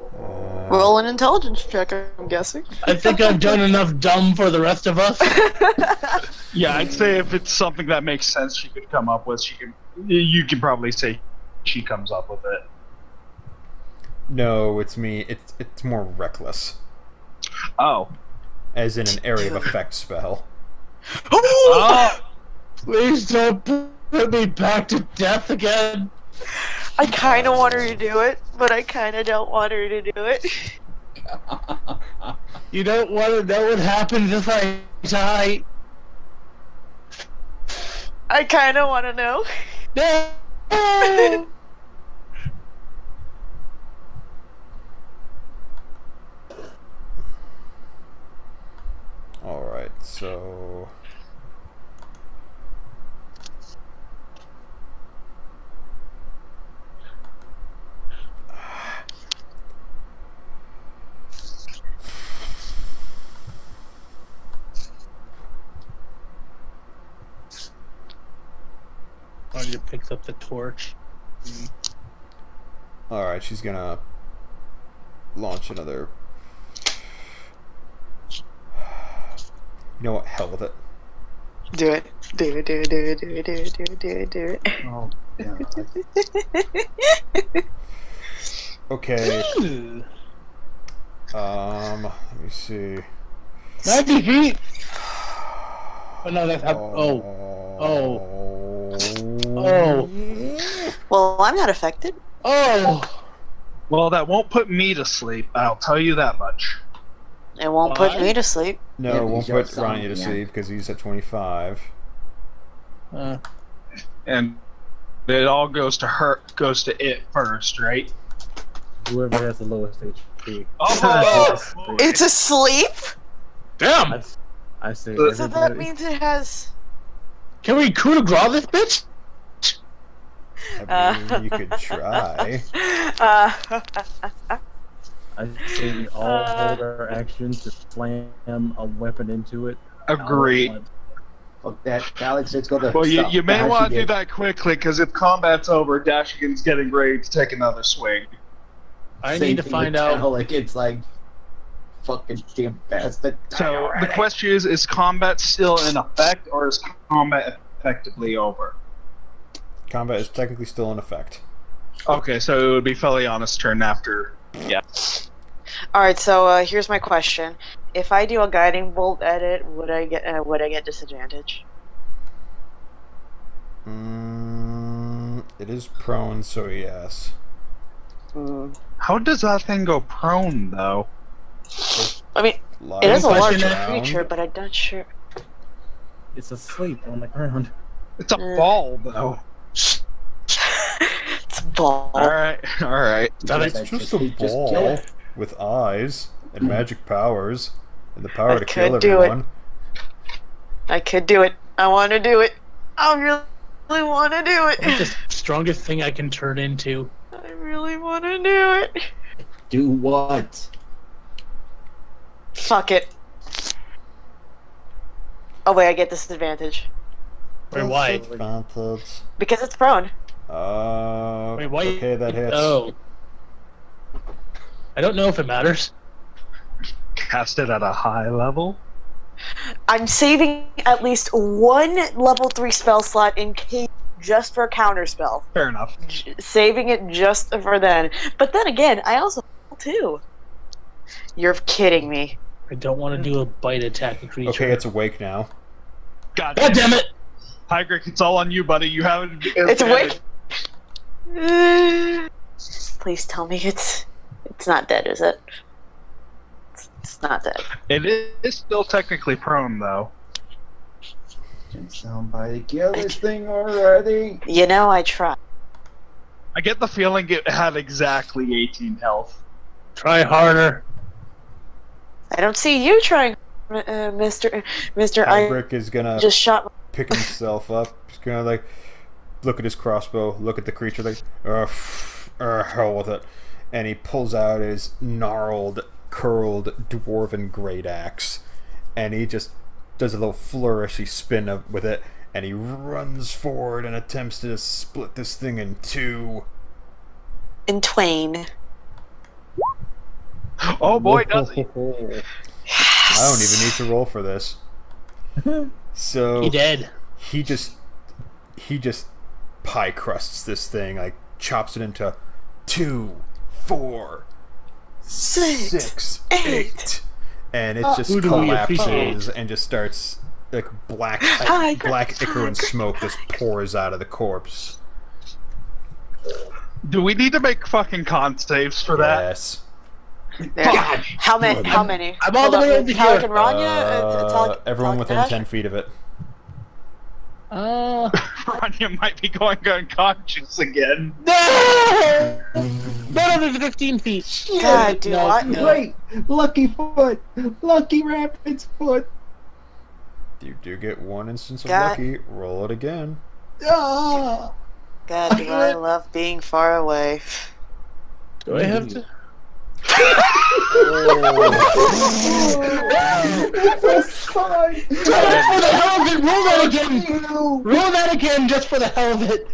Uh, Roll an intelligence check, I'm guessing. I think I've done enough dumb for the rest of us. Yeah, I'd say if it's something that makes sense she could come up with, she can, you can probably say she comes up with it. No, it's me. It's, it's more reckless. Oh. As in an area of effect spell. Oh! Please don't put me back to death again. I kind of want her to do it, but I kind of don't want her to do it. You don't want to know what happens if I die. I kind of want to know. No! Alright, so... Ranya picks up the torch. Mm. Alright, she's gonna launch another... You know what? Hell with it. Do it. Do it, do it, do it, do it, do it, do it, do it, do it. Oh, yeah. Okay. Ooh. Um, let me see. ninety feet! Oh, no, that's... Oh. Oh. Oh. Oh. Well, I'm not affected. Oh! Well, that won't put me to sleep. I'll tell you that much. It won't Five? put me to sleep. No, it won't put Ranya to yeah. sleep because he's at twenty-five. Uh. And it all goes to her, goes to it first, right? Whoever has the lowest H P. Oh, it's asleep. Damn. I, I see. So everybody. That means it has. Can we coup de grace this bitch? I mean, uh. you could try. Uh. I say we all uh, hold our actions to slam a weapon into it. Agreed. Well, that, Alex, let's go to Well, you, you may Dash want to do that quickly, because if combat's over, Dashigan's getting ready to take another swing. I Same need to find out. Talic. It's like, fucking damn bastard. So, the question is, is combat still in effect, or is combat effectively over? Combat is technically still in effect. Okay, so it would be Feliana's turn after... Yeah. Alright, so uh, here's my question. If I do a Guiding Bolt edit, would I get uh, would I get disadvantage? Mm, it is prone, so yes. Mm. How does that thing go prone, though? It's I mean, it is a larger creature, but I'm not sure. It's asleep on the ground. It's a mm. ball, though. Ball. All right, all right. That is just a ball with eyes and magic powers and the power to kill everyone. I could do it. I want to do it. I really want to do it. It's the strongest thing I can turn into. I really want to do it. Do what? Fuck it. Oh wait, I get disadvantage. Wait, why? Because it's prone. Uh, Wait, why okay, that hits. Oh. I don't know if it matters. Cast it at a high level? I'm saving at least one level three spell slot in case just for a counter spell. Fair enough. J saving it just for then. But then again, I also too. You're kidding me. I don't want to do a bite attack a creature. Okay, it's awake now. God, God damn it! Hygrick, it's all on you, buddy. You haven't... It's awake! Please tell me it's it's not dead, is it? It's, it's not dead. It is still technically prone, though. Can somebody kill this thing already? You know, I try. I get the feeling it had exactly eighteen health. Try harder. I don't see you trying, uh, Mister Mister Hygrick is gonna just shot. Pick himself up. He's gonna like look at his crossbow. Look at the creature. Like, uh, hell with it. And he pulls out his gnarled, curled, dwarven great axe, and he just does a little flourishy spin up with it, and he runs forward and attempts to split this thing in two. In twain. Oh boy, does he! Yes. I don't even need to roll for this. So he did. He just, he just pie crusts this thing, like chops it into two, four, six, six eight. eight, and it uh, just collapses and just starts like black, like, black ichor and smoke just pours out of the corpse. Do we need to make fucking con saves for that? Yes. God. How many? How many? I'm all the way over here. And Ranya, uh, Talic, everyone Talic within Dash? ten feet of it. Uh, Ranya might be going unconscious again. No! Not over fifteen feet. God, dude. No, I, no. Wait, lucky foot, lucky rabbit's foot. You do get one instance of God. lucky. Roll it again. God, do I love being far away. Do I have to? Oh. That's fine. Just for the hell of it, roll that again. Roll that again, just for the hell of it.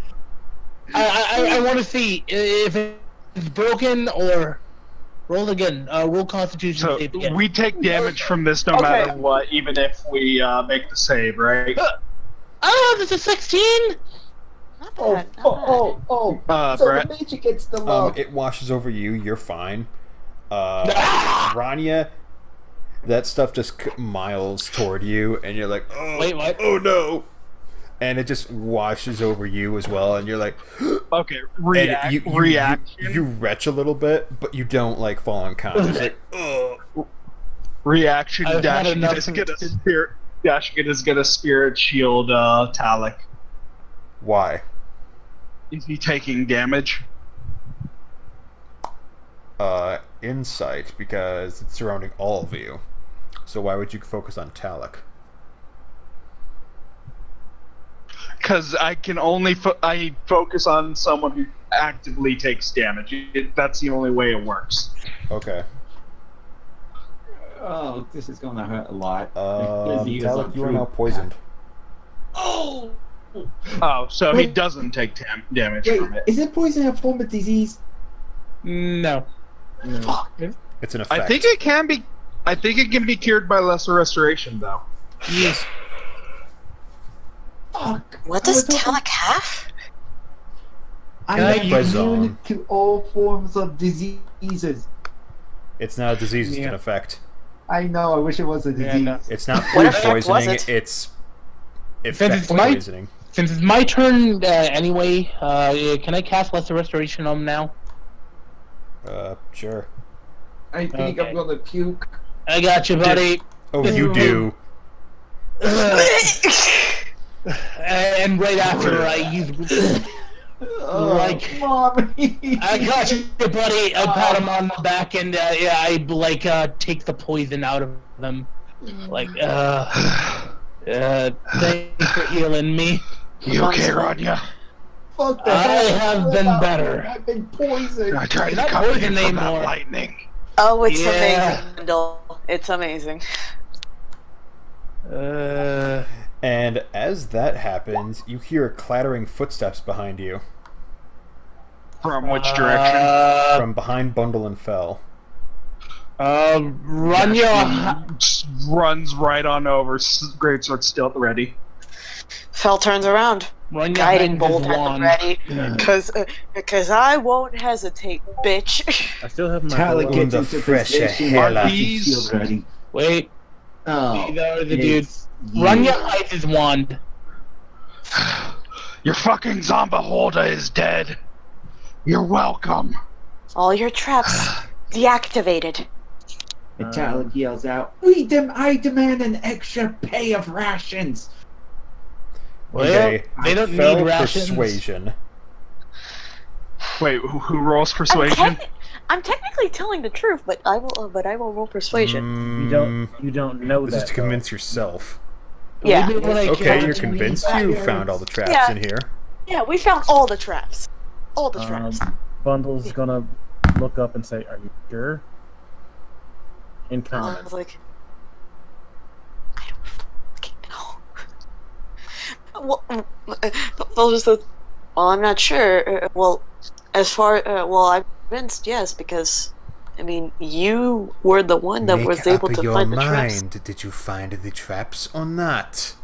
I I, I want to see if it's broken or roll again. Uh, roll Constitution so save again. We take damage from this no okay. matter what, even if we uh, make the save, right? Uh, oh, this is sixteen. Not bad, oh, not oh, oh, oh! Uh, so Brett, the magic gets the love. Um, it washes over you. You're fine. Uh, ah! Ranya, that stuff just miles toward you, and you're like, oh, wait, what? Oh no! And it just washes over you as well, and you're like, okay, react, you, you, react. You, you retch a little bit, but you don't like fall unconscious. Like, oh, reaction. Dash is gonna spirit. Dash is gonna spirit shield. Uh, Talic. Why? Is he taking damage? Uh, insight, because it's surrounding all of you. So why would you focus on Talic? Because I can only fo I focus on someone who actively takes damage. It, that's the only way it works. Okay. Oh, this is going to hurt a lot. Um, Talic, you are now poisoned. Oh! Oh, so wait, he doesn't take tam damage wait, from it. Is it poison a form of disease? No. Fuck. It's an effect. I think it can be. I think it can be cured by lesser restoration, though. Yes. Fuck. What does Talic have? I am immune to all forms of diseases. It's not a disease. It's yeah. an effect. I know. I wish it was a disease. Yeah, no. It's not food poisoning. It? It's Since it's, my, since it's my turn uh, anyway, uh, can I cast Lesser Restoration on him now? Uh, sure. I think okay. I'm gonna puke. I got you, buddy. Oh, you do. Uh, and right after I use... Oh, like, mommy. I got you, buddy. I pat him on the back and uh, yeah, I like uh, take the poison out of them. Like, uh... Uh, thanks for healing me. You okay, Ranya? Fuck the I hell have been better. I've been poisoned. I tried to cover you from that lightning. Oh, it's yeah. amazing, Bundle. It's amazing. Uh, and as that happens, you hear clattering footsteps behind you. From which direction? Uh, from behind Bundle and Fel. Uh, Ranya runs right on over, greatsword still ready. Fel turns around, Ranya guiding bolt at ready, because yeah. uh, I won't hesitate, bitch. I still have my Talic gets into fresh hell out of ready. Wait, oh, these are the dudes. You. Ranya hides his wand. Your fucking zombie holder is dead. You're welcome. All your traps deactivated. The Talic yells out, "We dem I demand an extra pay of rations." Well, okay. They don't Fel need rations. Persuasion. Wait, who, who rolls persuasion? I'm, te I'm technically telling the truth, but I will. Uh, but I will roll persuasion. Mm, you don't. You don't know this that. This is to convince though. yourself. Yeah. yeah. Like, okay, uh, you're convinced. You found all the traps yeah. in here. Yeah, we found all the traps. All the traps. Um, Bundle's yeah. gonna look up and say, "Are you sure?" In comment. I was like, I don't fucking know. Well, Fel just says, well, I'm not sure. Uh, well, as far, uh, well, I'm convinced, yes, because, I mean, you were the one that Make was able to find the traps. Mind. Did you find the traps or not?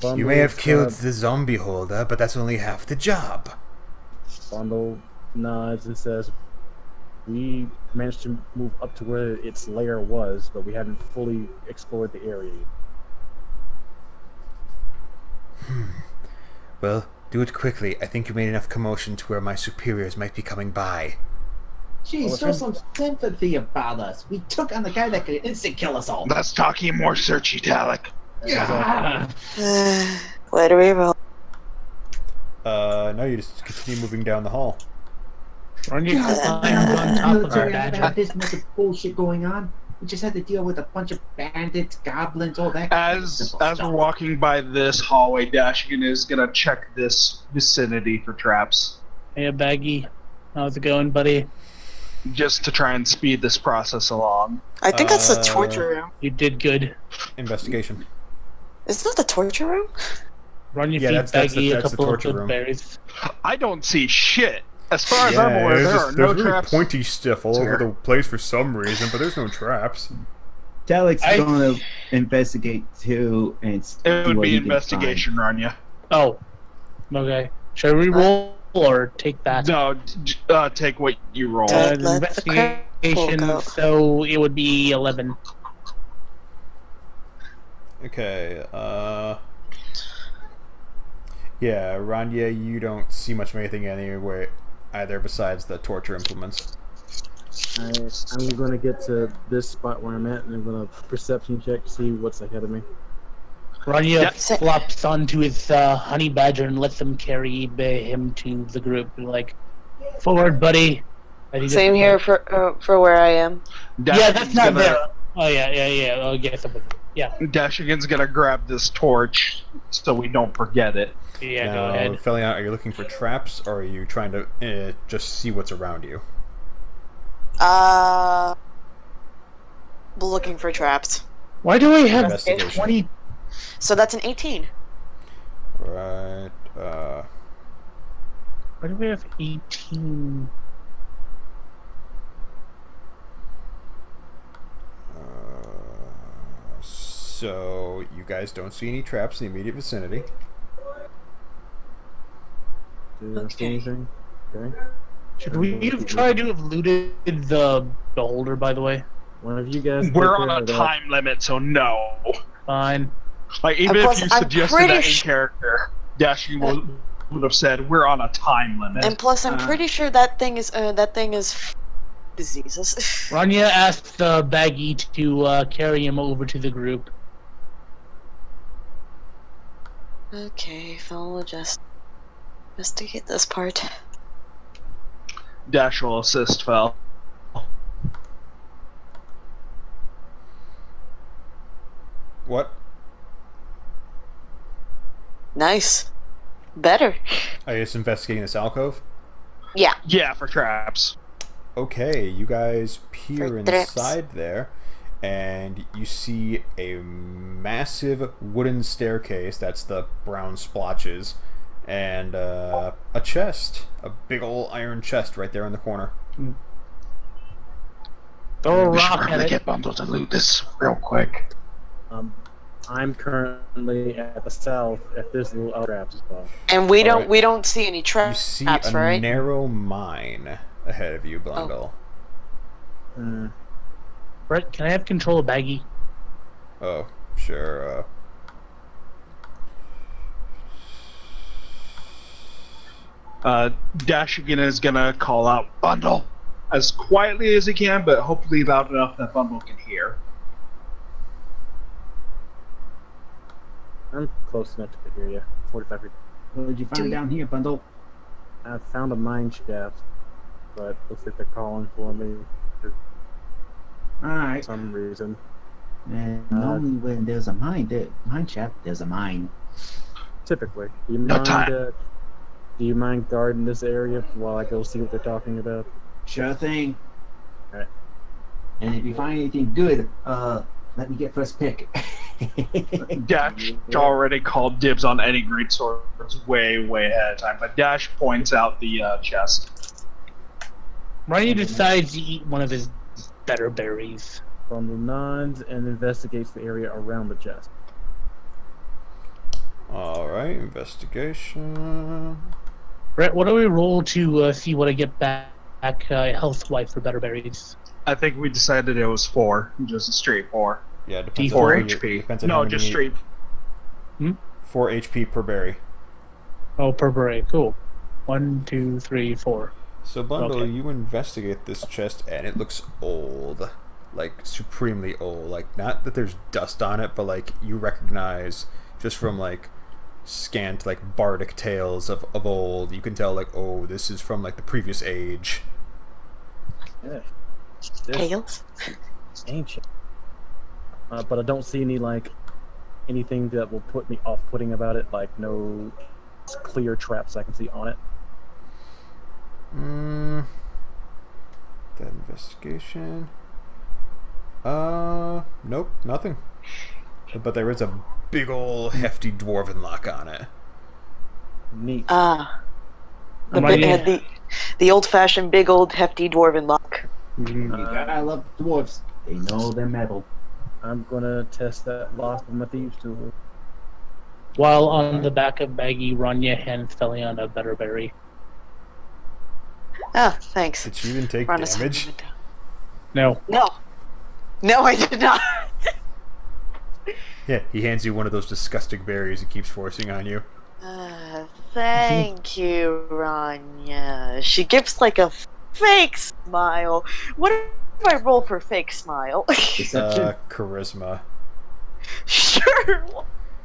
Bundle, you may have killed uh, the zombie holder, but that's only half the job. Bundle nods and says, we managed to move up to where its lair was, but we hadn't fully explored the area yet. Hmm. Well, do it quickly. I think you made enough commotion to where my superiors might be coming by. Geez, show some sympathy about us. We took on the guy that could instant kill us all. Let's talk you more searchy, Talic. Yeah. Uh, where do we roll? Uh, no, you just continue moving down the hall. Ranya, I'm on top of this much of bullshit going on. We just had to deal with a bunch of bandits, goblins, all that. As as we're walking by this hallway, Dash is gonna check this vicinity for traps. Hey, Baggy, how's it going, buddy? Just to try and speed this process along. I think that's uh, the torture room. You did good. Investigation. It's not the torture room. Run your yeah, feet, that's, Baggy. That's the, that's a couple of room. Berries. I don't see shit. As far as yeah, I'm aware, there are no really traps. Pointy stuff all over the place for some reason, but there's no traps. Talic's I... going to investigate too, and it would be investigation, Ranya. Oh, okay. Should we roll or take that? No, uh, take what you roll. Uh, investigation. So it would be eleven. Okay. Uh. Yeah, Ranya, you don't see much of anything anywhere. Either besides the torture implements. I, I'm gonna get to this spot where I'm at, and I'm gonna perception check to see what's ahead of me. Ranya yep. flops onto his uh, honey badger and lets him carry him to the group. Like, forward, buddy. Same here for uh, for where I am. Dash yeah, that's not gonna... there. Oh yeah, yeah, yeah. I'll get something. Yeah. Dashigan's gonna grab this torch so we don't forget it. Yeah, now, go ahead. Felion, are you looking for traps, or are you trying to uh, just see what's around you? Uh, looking for traps. Why do I have twenty? So that's an eighteen. Right. Uh. Why do we have eighteen? Uh, so you guys don't see any traps in the immediate vicinity. Okay. Okay. Should we have tried to have looted the beholder, by the way? One of you guys. We're on a time limit, so no. Fine. Like, even if you suggested that in character, Dash, you uh, would have said we're on a time limit. And plus, I'm uh, pretty sure that thing is uh, that thing is f diseases. Ranya asked uh, Baggy to uh, carry him over to the group. Okay, I'll adjust. Investigate this part. Dash will assist Fel. What? Nice. Better. Are you just investigating this alcove? Yeah. Yeah, for traps. Okay, you guys peer for inside traps. There, and you see a massive wooden staircase. That's the brown splotches. And uh, a chest, a big old iron chest right there in the corner. Mm. Throw a rock at it. Get Bundle to loot this real quick. Um, I'm currently at the south at this little outer trap spot. And we don't, right. we don't see any traps. You see traps, a right? narrow mine ahead of you, Bundle. Oh. Mm. Brett, can I have control of Baggy? Oh, sure. Uh, Uh, Dash again is gonna call out Bundle as quietly as he can, but hopefully loud enough that Bundle can hear. I'm close enough to hear you. forty-five. What did you find down here, Bundle? I found a mine shaft, but looks like they're calling for me for All right. some reason. And uh, normally when there's a mine, there, mine shaft, there's a mine. Typically. You no mind, time. Uh, Do you mind guarding this area while I go see what they're talking about? Sure thing. Alright. And if you find anything good, uh, Let me get first pick. Dash already called dibs on any greatswords way, way ahead of time, but Dash points out the uh, chest. Ranya decides to eat one of his better berries. Bundle nuns and investigates the area around the chest. Alright, investigation. Brett, what do we roll to uh, see what I get back uh, health-wise for better berries? I think we decided it was four, just a straight four. Yeah, depends four on H P. You, depends on no, just straight. Hmm? Four H P per berry. Oh, per berry. Cool. One, two, three, four. So, Bundle, okay. You investigate this chest, and it looks old, like supremely old. Like, not that there's dust on it, but like you recognize just from like scant like bardic tales of of old. You can tell like, oh, this is from like the previous age. Yeah. Tales. Ancient. Uh, but I don't see any like anything that will put me off-putting about it. Like no clear traps I can see on it. Mm. That investigation. Uh, nope, nothing. But there is a big old hefty dwarven lock on it. Neat. Ah, uh, the, the the old-fashioned big old hefty dwarven lock. Mm, uh, I love dwarves. They know their metal. I'm gonna test that lock with my thieves tool. While on the back of Baggy, Ranya hands Felion a better berry. Oh, thanks. Did you even take Ronya's damage? No. No. No, I did not. Yeah, he hands you one of those disgusting berries he keeps forcing on you. Uh, thank you, Ranya. She gives like a fake smile. What? I roll for fake smile. uh, charisma. Sure,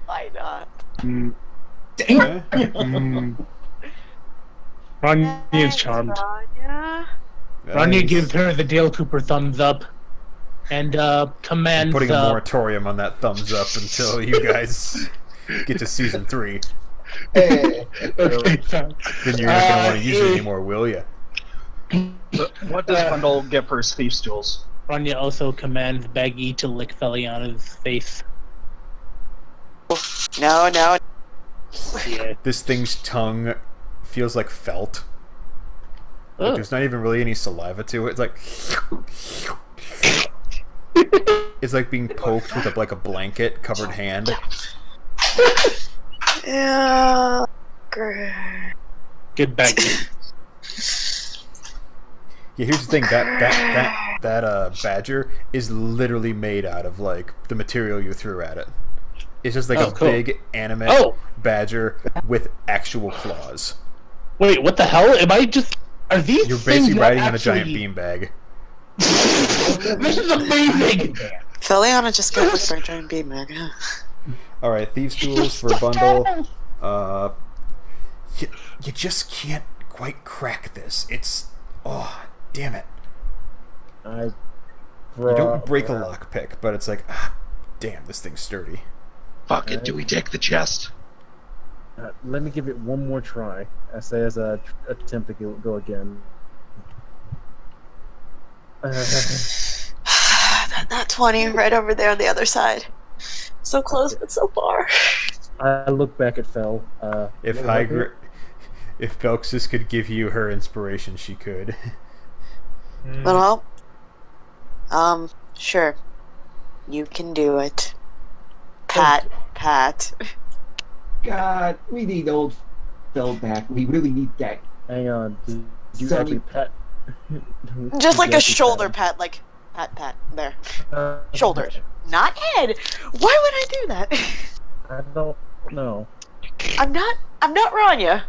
why not? Mm. Damn. mm. Ranya is charmed. Ranya, Ranya is... gives her the Dale Cooper thumbs up, and uh, commands. I'm putting a moratorium on that thumbs up until you guys get to season three. Hey. Okay. Then you're not gonna uh, want to use it anymore, will you? What does Bundle get for his thief's tools? Ranya also commands Baggy to lick Feliana's face. No, no. Yeah. This thing's tongue feels like felt. Like, there's not even really any saliva to it. It's like... it's like being poked with a, like a blanket covered hand. Yeah. Get Baggy. Yeah, here's the thing, that that that, that uh, badger is literally made out of like the material you threw at it. It's just like oh, a cool. big animate oh. badger with actual claws. Wait, what the hell? Am I just are these? You're basically things riding on actually... a giant beanbag. This is amazing. Feliana just got hit by a giant beanbag. All right, thieves' tools for a Bundle. Uh, you, you just can't quite crack this. It's oh. Damn it. I brought, you don't break brought. a lockpick, but it's like, ah, damn, this thing's sturdy. Fuck it, do we take the chest? Uh, let me give it one more try. I say as I attempt to go again. Uh, that, that twenty right over there on the other side. So close, but so far. I look back at Fel. Uh, if Hygrick, if Belxis could give you her inspiration, she could. But well, um, sure, you can do it, Pat. Pat. God, we need old Fel back. We really need that. Hang on, do you Sonny. actually pat? Just like a shoulder pat, like pat, pat. There, uh, shoulder, not head. Why would I do that? I don't know. I'm not. I'm not Ranya.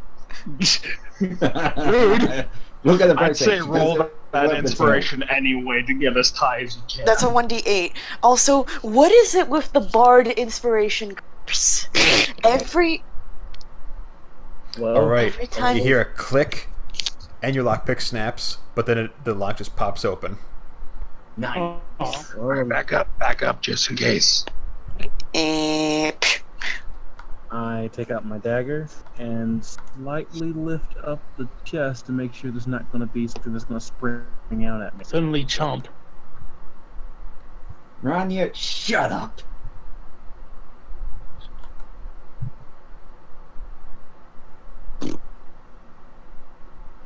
Rude. Look at the I'd say roll that inspiration anyway to give us tie as you can. That's a one d eight. Also, what is it with the bard inspiration curse? Every... Well, Alright, every time you hear a click, and your lockpick snaps, but then it, the lock just pops open. Nice. Oh. Alright, back up, back up, just in case. And... I take out my dagger and slightly lift up the chest to make sure there's not going to be something that's going to spring out at me. Suddenly chomp. Ranya, shut up!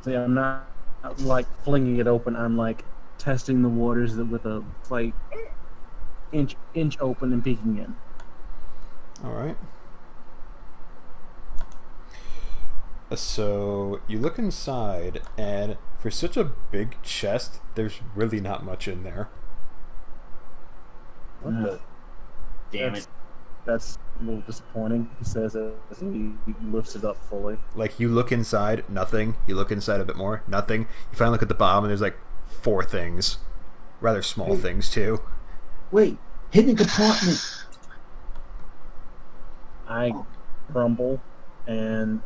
See, I'm not, like, flinging it open. I'm, like, testing the waters with a, like, inch inch open and peeking in. Alright. So, you look inside, and for such a big chest, there's really not much in there. What uh, the? Damn that's, it. That's a little disappointing. He says it as he lifts it up fully. Like, you look inside, nothing. You look inside a bit more, nothing. You finally look at the bottom, and there's like four things. Rather small wait, things, too. Wait, hidden compartment! I crumble, and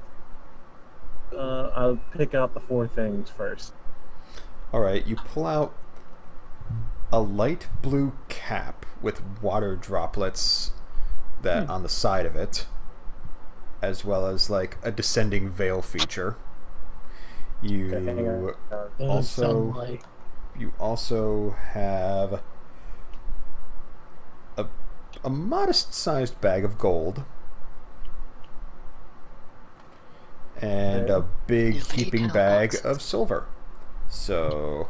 uh, I'll pick out the four things first. Alright, you pull out a light blue cap with water droplets that hmm. on the side of it, as well as like a descending veil feature. You okay, uh, also you also have a a modest sized bag of gold and a big keeping bag of silver. So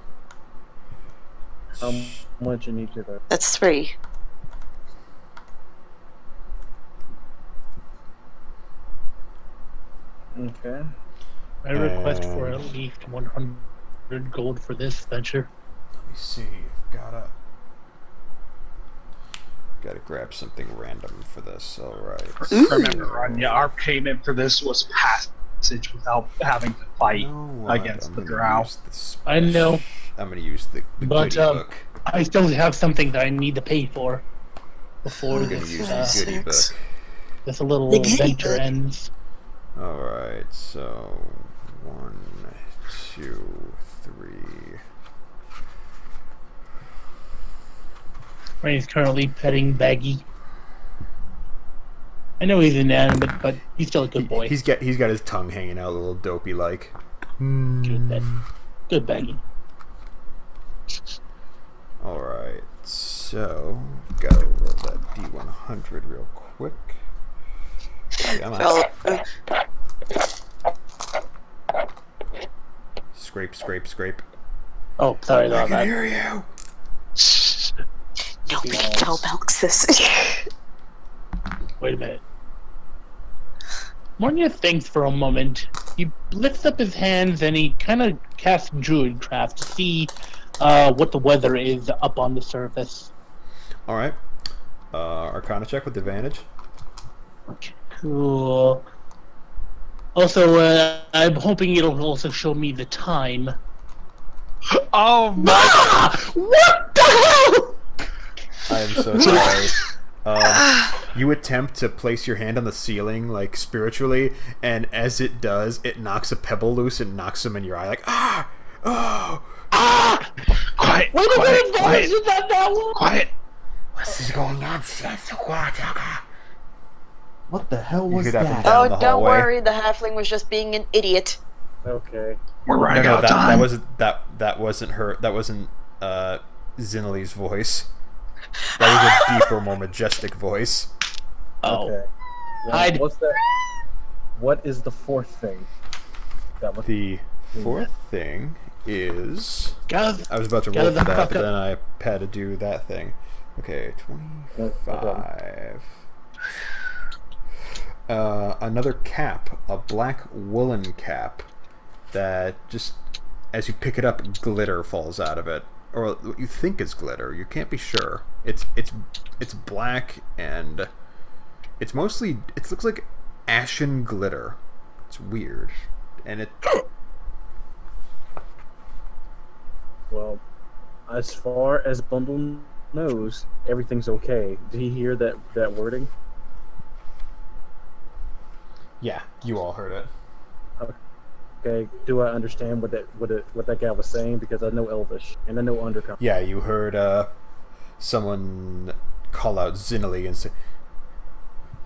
how much in each of those? That's three. Okay. I request and for at least one hundred gold for this venture. Let me see. I've gotta gotta grab something random for this. All right. Ooh. Remember, Ranya, our payment for this was passage without having to fight no, against I'm the Drow. The I know. I'm gonna use the, the but um, book. I still have something that I need to pay for before I'm this use uh, the book. This little the adventure book. ends. All right, so one, two, three. He's currently petting Baggy. I know he's inanimate, but he's still a good boy. He's got he's got his tongue hanging out, a little dopey like. Good, bag. good Baggy. All right, so gotta roll that D one hundred real quick. Oh, scrape, scrape, scrape. Oh, sorry, I can hear you. Nobody yes. can tell Belxis. Wait a minute. Mornia thinks for a moment. He lifts up his hands and he kind of casts Druidcraft to see uh, what the weather is up on the surface. All right. Uh, Arcana check with advantage. Cool. Also, uh, I'm hoping it'll also show me the time. Oh my! Ah! What the hell? I am so sorry. Um, you attempt to place your hand on the ceiling, like spiritually, and as it does, it knocks a pebble loose and knocks him in your eye, like ah, oh, ah! Quiet! Wait a minute! Quiet! Quiet! Quiet! What's going on? What the hell was that? Oh, don't worry, the halfling was just being an idiot. Okay. We're running out of time. That wasn't that. That wasn't her. That wasn't uh, Zinili's voice. That was a deeper, more majestic voice. Oh. Okay. Well, what's that? What is the fourth thing? That the fourth thing is. God, I was about to roll for that, but then I had to do that thing. Okay, twenty-five. Uh, another cap, a black woolen cap, that just as you pick it up, glitter falls out of it, or what you think is glitter. You can't be sure. It's it's it's black and it's mostly it looks like ashen glitter. It's weird, and it. Well, as far as Bundle knows, everything's okay. Did he hear that that wording? Yeah, you all heard it. Okay, do I understand what that what it, what that guy was saying? Because I know Elvish and I know Undercommon. Yeah, you heard uh, someone call out Zinili and say,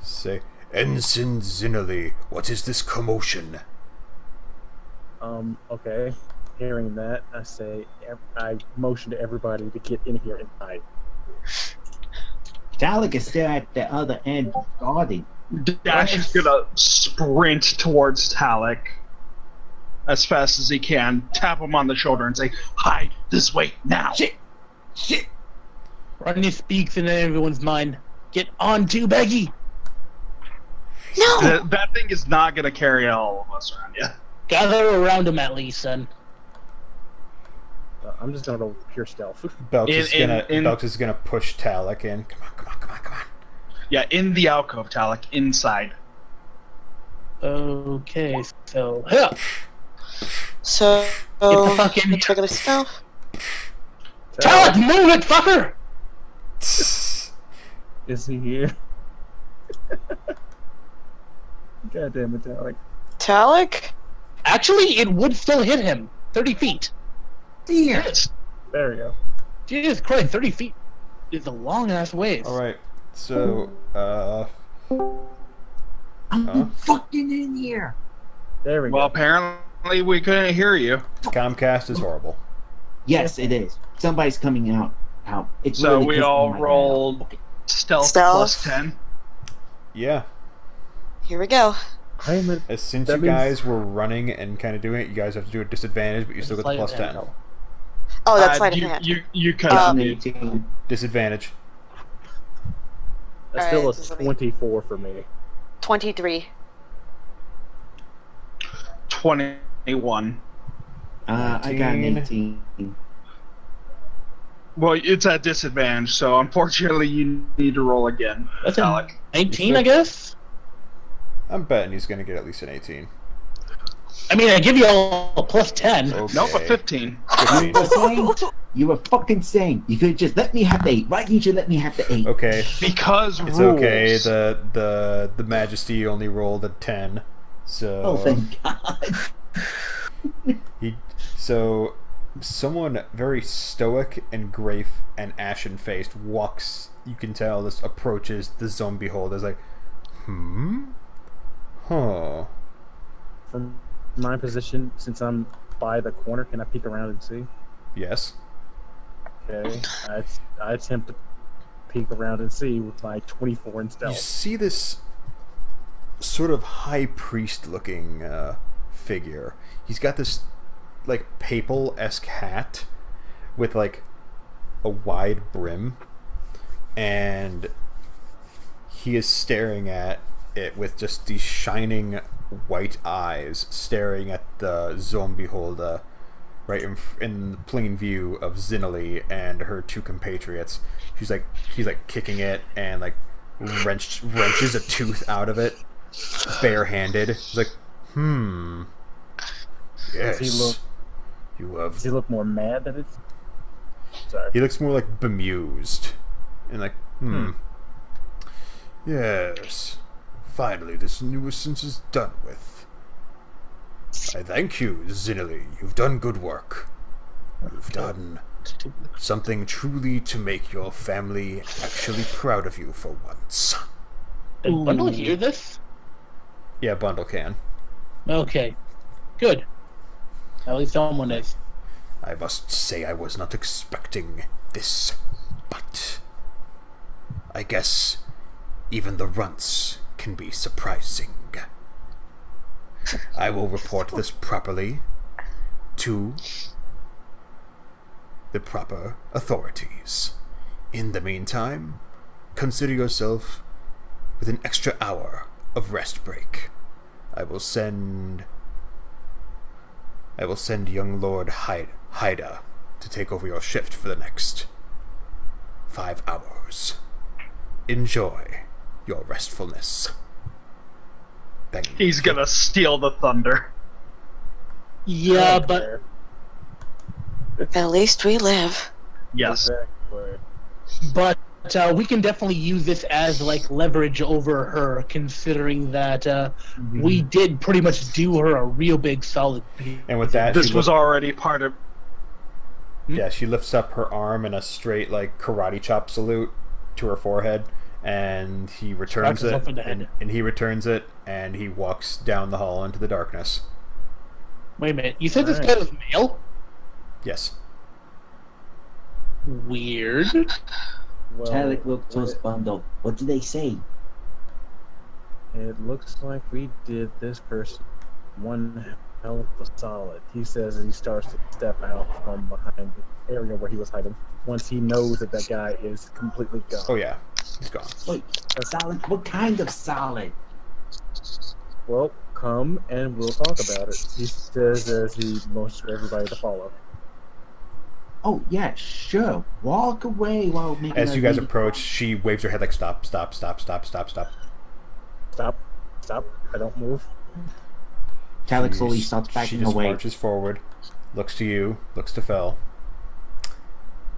"Say, Ensign Zinili, what is this commotion?" Um. Okay. Hearing that, I say, I motion to everybody to get in here and hide. Talic is still at the other end guarding. Dash is gonna sprint towards Talic as fast as he can, tap him on the shoulder and say, hide this way now! Shit! Shit! Ranya speaks in everyone's mind. Get on to Baggy! No! That, that thing is not gonna carry all of us around, yeah. Gather around him at least, son. Uh, I'm just gonna roll pure stealth. Belch is gonna, in, Belch is gonna push Talic in. Come on, come on, come on, come on. Yeah, in the alcove, Talic, inside. Okay, so... Yeah. So... Get the fuck in here. Stealth. Talic, move it, fucker! Is he here? God damn it, Talic. Talic? Actually, it would still hit him. thirty feet. Damn. There we go. Jesus Christ, thirty feet is a long-ass ways. Alright, so, uh... I'm huh? fucking in here! There we well, go. Well, apparently we couldn't hear you. Comcast is horrible. Yes, it is. Somebody's coming out. out. It's so really we all rolled okay. stealth, stealth plus ten. Yeah. Here we go. As since that you means... guys were running and kind of doing it, you guys have to do a disadvantage, but you still get the plus ten. Oh, that's sleight uh, of hand. You, you, you kind of um, disadvantage. That's still right, a twenty-four for me. twenty-three. twenty-one. Uh, I got an eighteen. Well, it's at disadvantage, so unfortunately you need to roll again. That's Alec. nineteen, I guess? I'm betting he's going to get at least an eighteen. I mean, I give you all a plus ten. Okay. Nope, a fifteen. You were fucking saying you could just let me have the eight. Why didn't you let me have the eight? Okay. Because it's rules. Okay. The the the Majesty only rolled a ten, so. Oh thank God. he so someone very stoic and grave and ashen faced walks. You can tell this approaches the zombie holder. It's like, hmm, huh. From my position, since I'm by the corner, can I peek around and see? Yes. Okay, I, I attempt to peek around and see with my twenty-four and stealth. You see this sort of high priest-looking uh, figure. He's got this like papal-esque hat with like a wide brim, and he is staring at it with just these shining white eyes, staring at the zombie holder. Right in, in plain view of Zinili and her two compatriots, she's like she's like kicking it and like wrench, wrenches a tooth out of it, barehanded. She's like, hmm. Yes. Does he look, you have. Does he look more mad than it's? Sorry. He looks more like bemused, and like, hmm. hmm. Yes. Finally, this nuisance is done with. I thank you, Zinili. You've done good work. You've done something truly to make your family actually proud of you for once. Did Bundle hear this? Yeah, Bundle can. Okay. Good. At least someone is. I must say I was not expecting this, but I guess even the runts can be surprising. I will report this properly to the proper authorities. In the meantime, consider yourself with an extra hour of rest break. I will send... I will send young Lord Haida to take over your shift for the next five hours. Enjoy your restfulness. Thank He's you. Gonna steal the thunder. Yeah, but... At least we live. Yes. Exactly. But uh, we can definitely use this as, like, leverage over her, considering that uh, mm-hmm. we did pretty much do her a real big solid piece. And with that... This was already part of... Yeah, she lifts up her arm in a straight, like, karate chop salute to her forehead. And he returns it, and, and he returns it, and he walks down the hall into the darkness. Wait a minute, you said All this right. guy was male? Yes. Weird. Well, Talic looked towards Bundle. What did they say? It looks like we did this person one hell of a solid. He says as he starts to step out from behind the area where he was hiding. Once he knows that that guy is completely gone. Oh yeah, he's gone. Wait, solid? What kind of solid? Well, come and we'll talk about it. He says as he motions for everybody to follow. Oh yeah, sure. Walk away while making. As you guys approach, she waves her head like stop, stop, stop, stop, stop, stop. Stop, stop, I don't move. Talic slowly starts backing away. She just marches forward, looks to you, looks to Fel.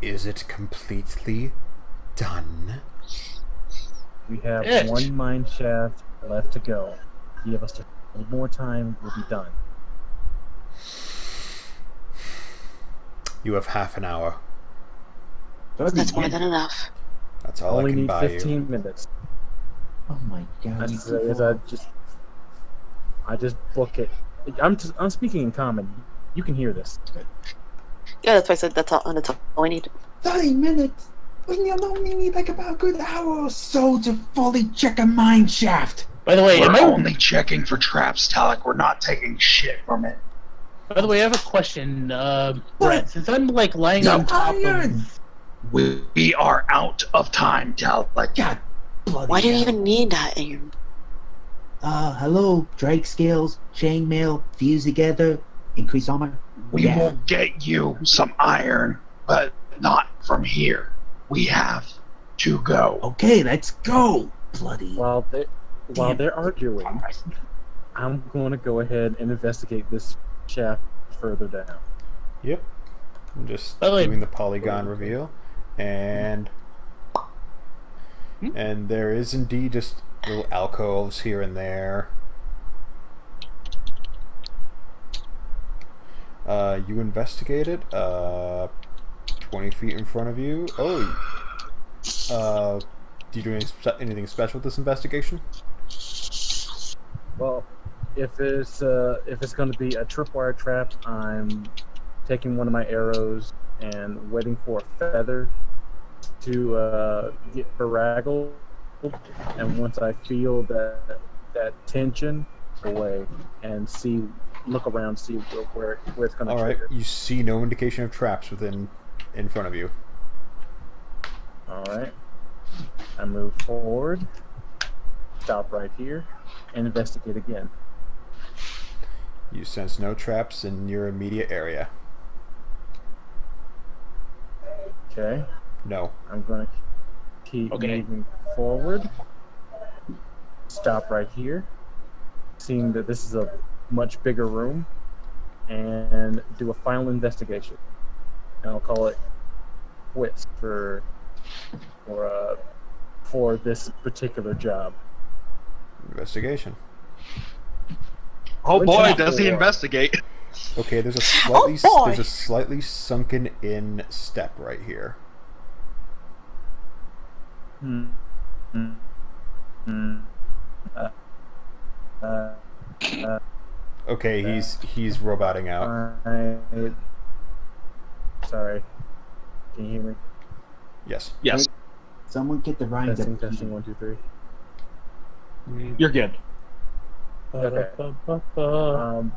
Is it completely done? We have it. one mine shaft left to go. Give us a little more time, we'll be done. You have half an hour. That's more than enough. That's all I can buy you. Only need fifteen minutes. Oh my god! As, as I just, I just book it. I'm just, I'm speaking in common. You can hear this. Yeah, that's why I said that's all. That's all I need. Thirty minutes. We only need like about a good hour or so to fully check a mine shaft. By the way, we're only checking for traps, Talic. We're not taking shit from it. By the way, I have a question, uh, Brett. Since I'm like lying no, on top iron. of, we, we are out of time, Talic. God. Bloody Why do you hell. even need that iron? Uh, hello, Drake Scales, Chainmail, fuse together, increase armor. We yeah. will get you some iron, but not from here. We have to go. Okay, let's go, bloody. While they're, while they're arguing, Christ. I'm going to go ahead and investigate this shaft further down. Yep. I'm just Belly. doing the polygon reveal, and... And there is indeed just little alcoves here and there. Uh, you investigated. Uh, twenty feet in front of you. Oh. Uh, do you do any spe anything special with this investigation? Well, if it's uh, if it's going to be a tripwire trap, I'm taking one of my arrows and waiting for a feather to uh, get barraggled, and once I feel that that tension away and see, look around, see where where it's going to. All right, trigger. You see no indication of traps within in front of you. All right, I move forward, stop right here, and investigate again. You sense no traps in your immediate area. Okay. No. I'm going to keep okay. moving forward. Stop right here. Seeing that this is a much bigger room. And do a final investigation. And I'll call it quits for, for, uh, for this particular job. Investigation. Oh Which boy, does he investigate. Okay, there's a slightly, oh there's a slightly sunken in step right here. Hmm. Mm. Mm. Uh, uh, uh, okay, uh, he's he's roboting out. I, I, sorry. Can you hear me? Yes. Yes. Someone get the Ryan. Testing, testing, one, two, three. You're good. Okay. Um,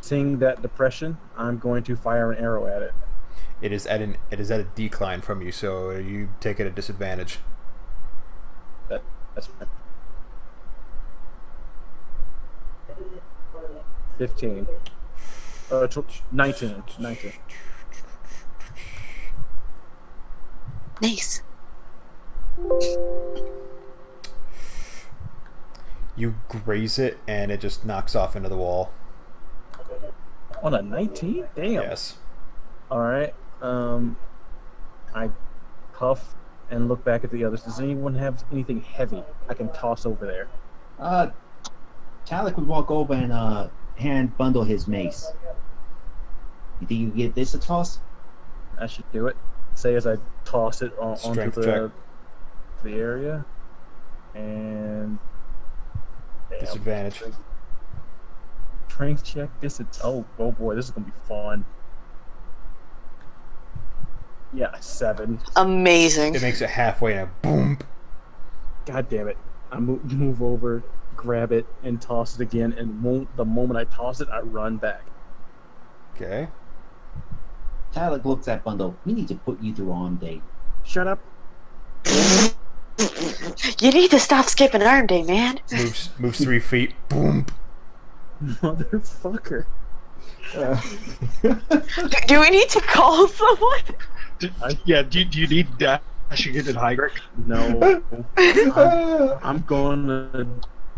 seeing that depression, I'm going to fire an arrow at it. It is at an it is at a decline from you, so you take it at disadvantage. That, that's fine. Fifteen. Uh, nineteen. Nineteen. Nice. You graze it, and it just knocks off into the wall. On a nineteen? Damn. Yes. All right. Um, I puff and look back at the others. Does anyone have anything heavy I can toss over there? Uh, Talic would walk over and uh, hand Bundle his mace. You think you can give this a toss? I should do it. Say as I toss it on, onto the, the area. And... Damn. Disadvantage. Strength check. This is, oh, oh boy, this is going to be fun. Yeah, seven. Amazing. It makes it halfway and a boom. God damn it. I move, move over, grab it, and toss it again, and won't, the moment I toss it, I run back. Okay. Talic looks at Bundle. We need to put you through arm day. Shut up. You need to stop skipping arm day, man. Moves, moves three feet. Boom. Motherfucker. Uh. do, do we need to call someone? Uh, yeah, do, do you need Dash to get in Hygrick? No. I'm, I'm going to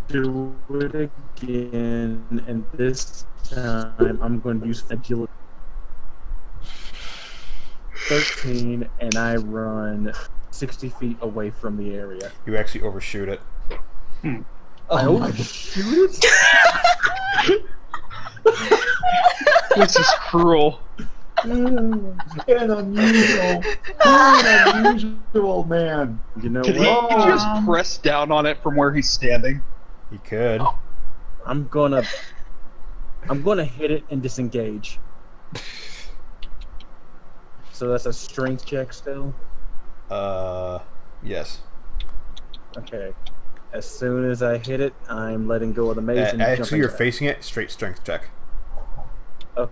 do it again, and this time I'm going to use agility. thirteen, and I run sixty feet away from the area. You actually overshoot it. Hmm. Oh, I overshoot it? This is cruel. And unusual. An unusual, man. You know Could what? He, he just press down on it from where he's standing? He could. Oh. I'm gonna... I'm gonna hit it and disengage. So that's a strength check still? Uh, yes. Okay. As soon as I hit it, I'm letting go of the maze. Uh, and actually, you're facing it. Straight strength check. Oh,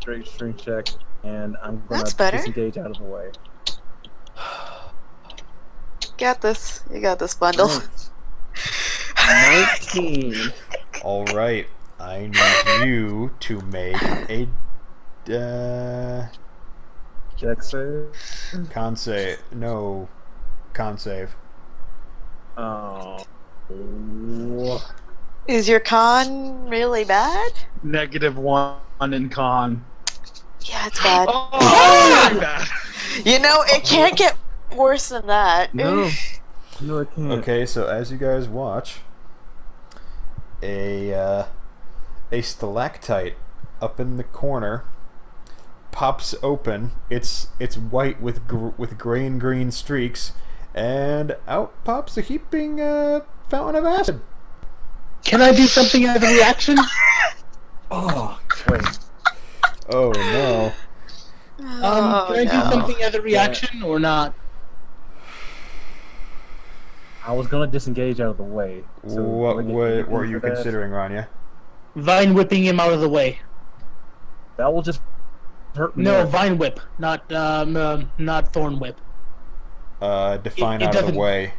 straight strength check, and I'm gonna disengage out of the way. Got this. You got this, Bundle. nineteen. All right. I need you to make a uh, check save. Con save. No, con save. Oh. Is your con really bad? Negative one in con. Yeah, it's bad. Oh, oh, really bad. You know, it can't get worse than that. No, no, it can't. Okay, so as you guys watch, a uh, a stalactite up in the corner pops open. It's it's white with gr with gray and green streaks. And out pops a heaping uh, fountain of acid. Can I do something as a reaction? Oh, wait. Oh, no. Um, oh, can I no. do something as a reaction yeah. or not? I was going to disengage out of the way. So what what were you considering, that? Ranya? Vine whipping him out of the way. That will just hurt me. No, more. Vine whip, not, um, uh, not thorn whip. Uh, define it, it out of the way.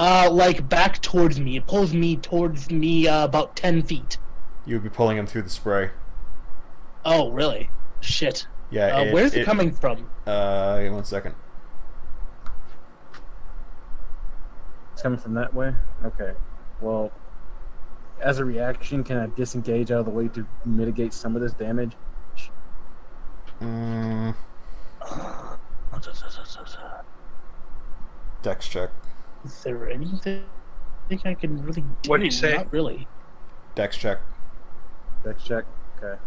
Uh, like back towards me. It pulls me towards me uh, about ten feet. You would be pulling him through the spray. Oh, really? Shit. Yeah. Uh, it, where's it, it coming from? Uh, one second. It's coming from that way? Okay. Well, as a reaction, can I disengage out of the way to mitigate some of this damage? Mm. Dex check. Is there anything I think I can really do? What do you say? Not really. Dex check. Dex check. Okay.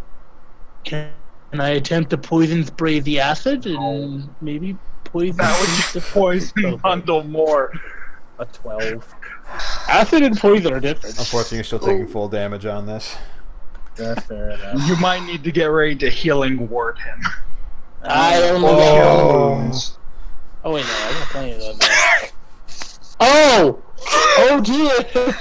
Can, can I attempt to poison spray the acid and oh. maybe poison? That would just poison Bundle more. A twelve. Acid and poison are different. Unfortunately, you're still taking Ooh. full damage on this. That's fair enough. You might need to get ready to healing ward him. I don't know. Oh. Oh wait, no, I'm not playing it on that. Oh! Oh dear!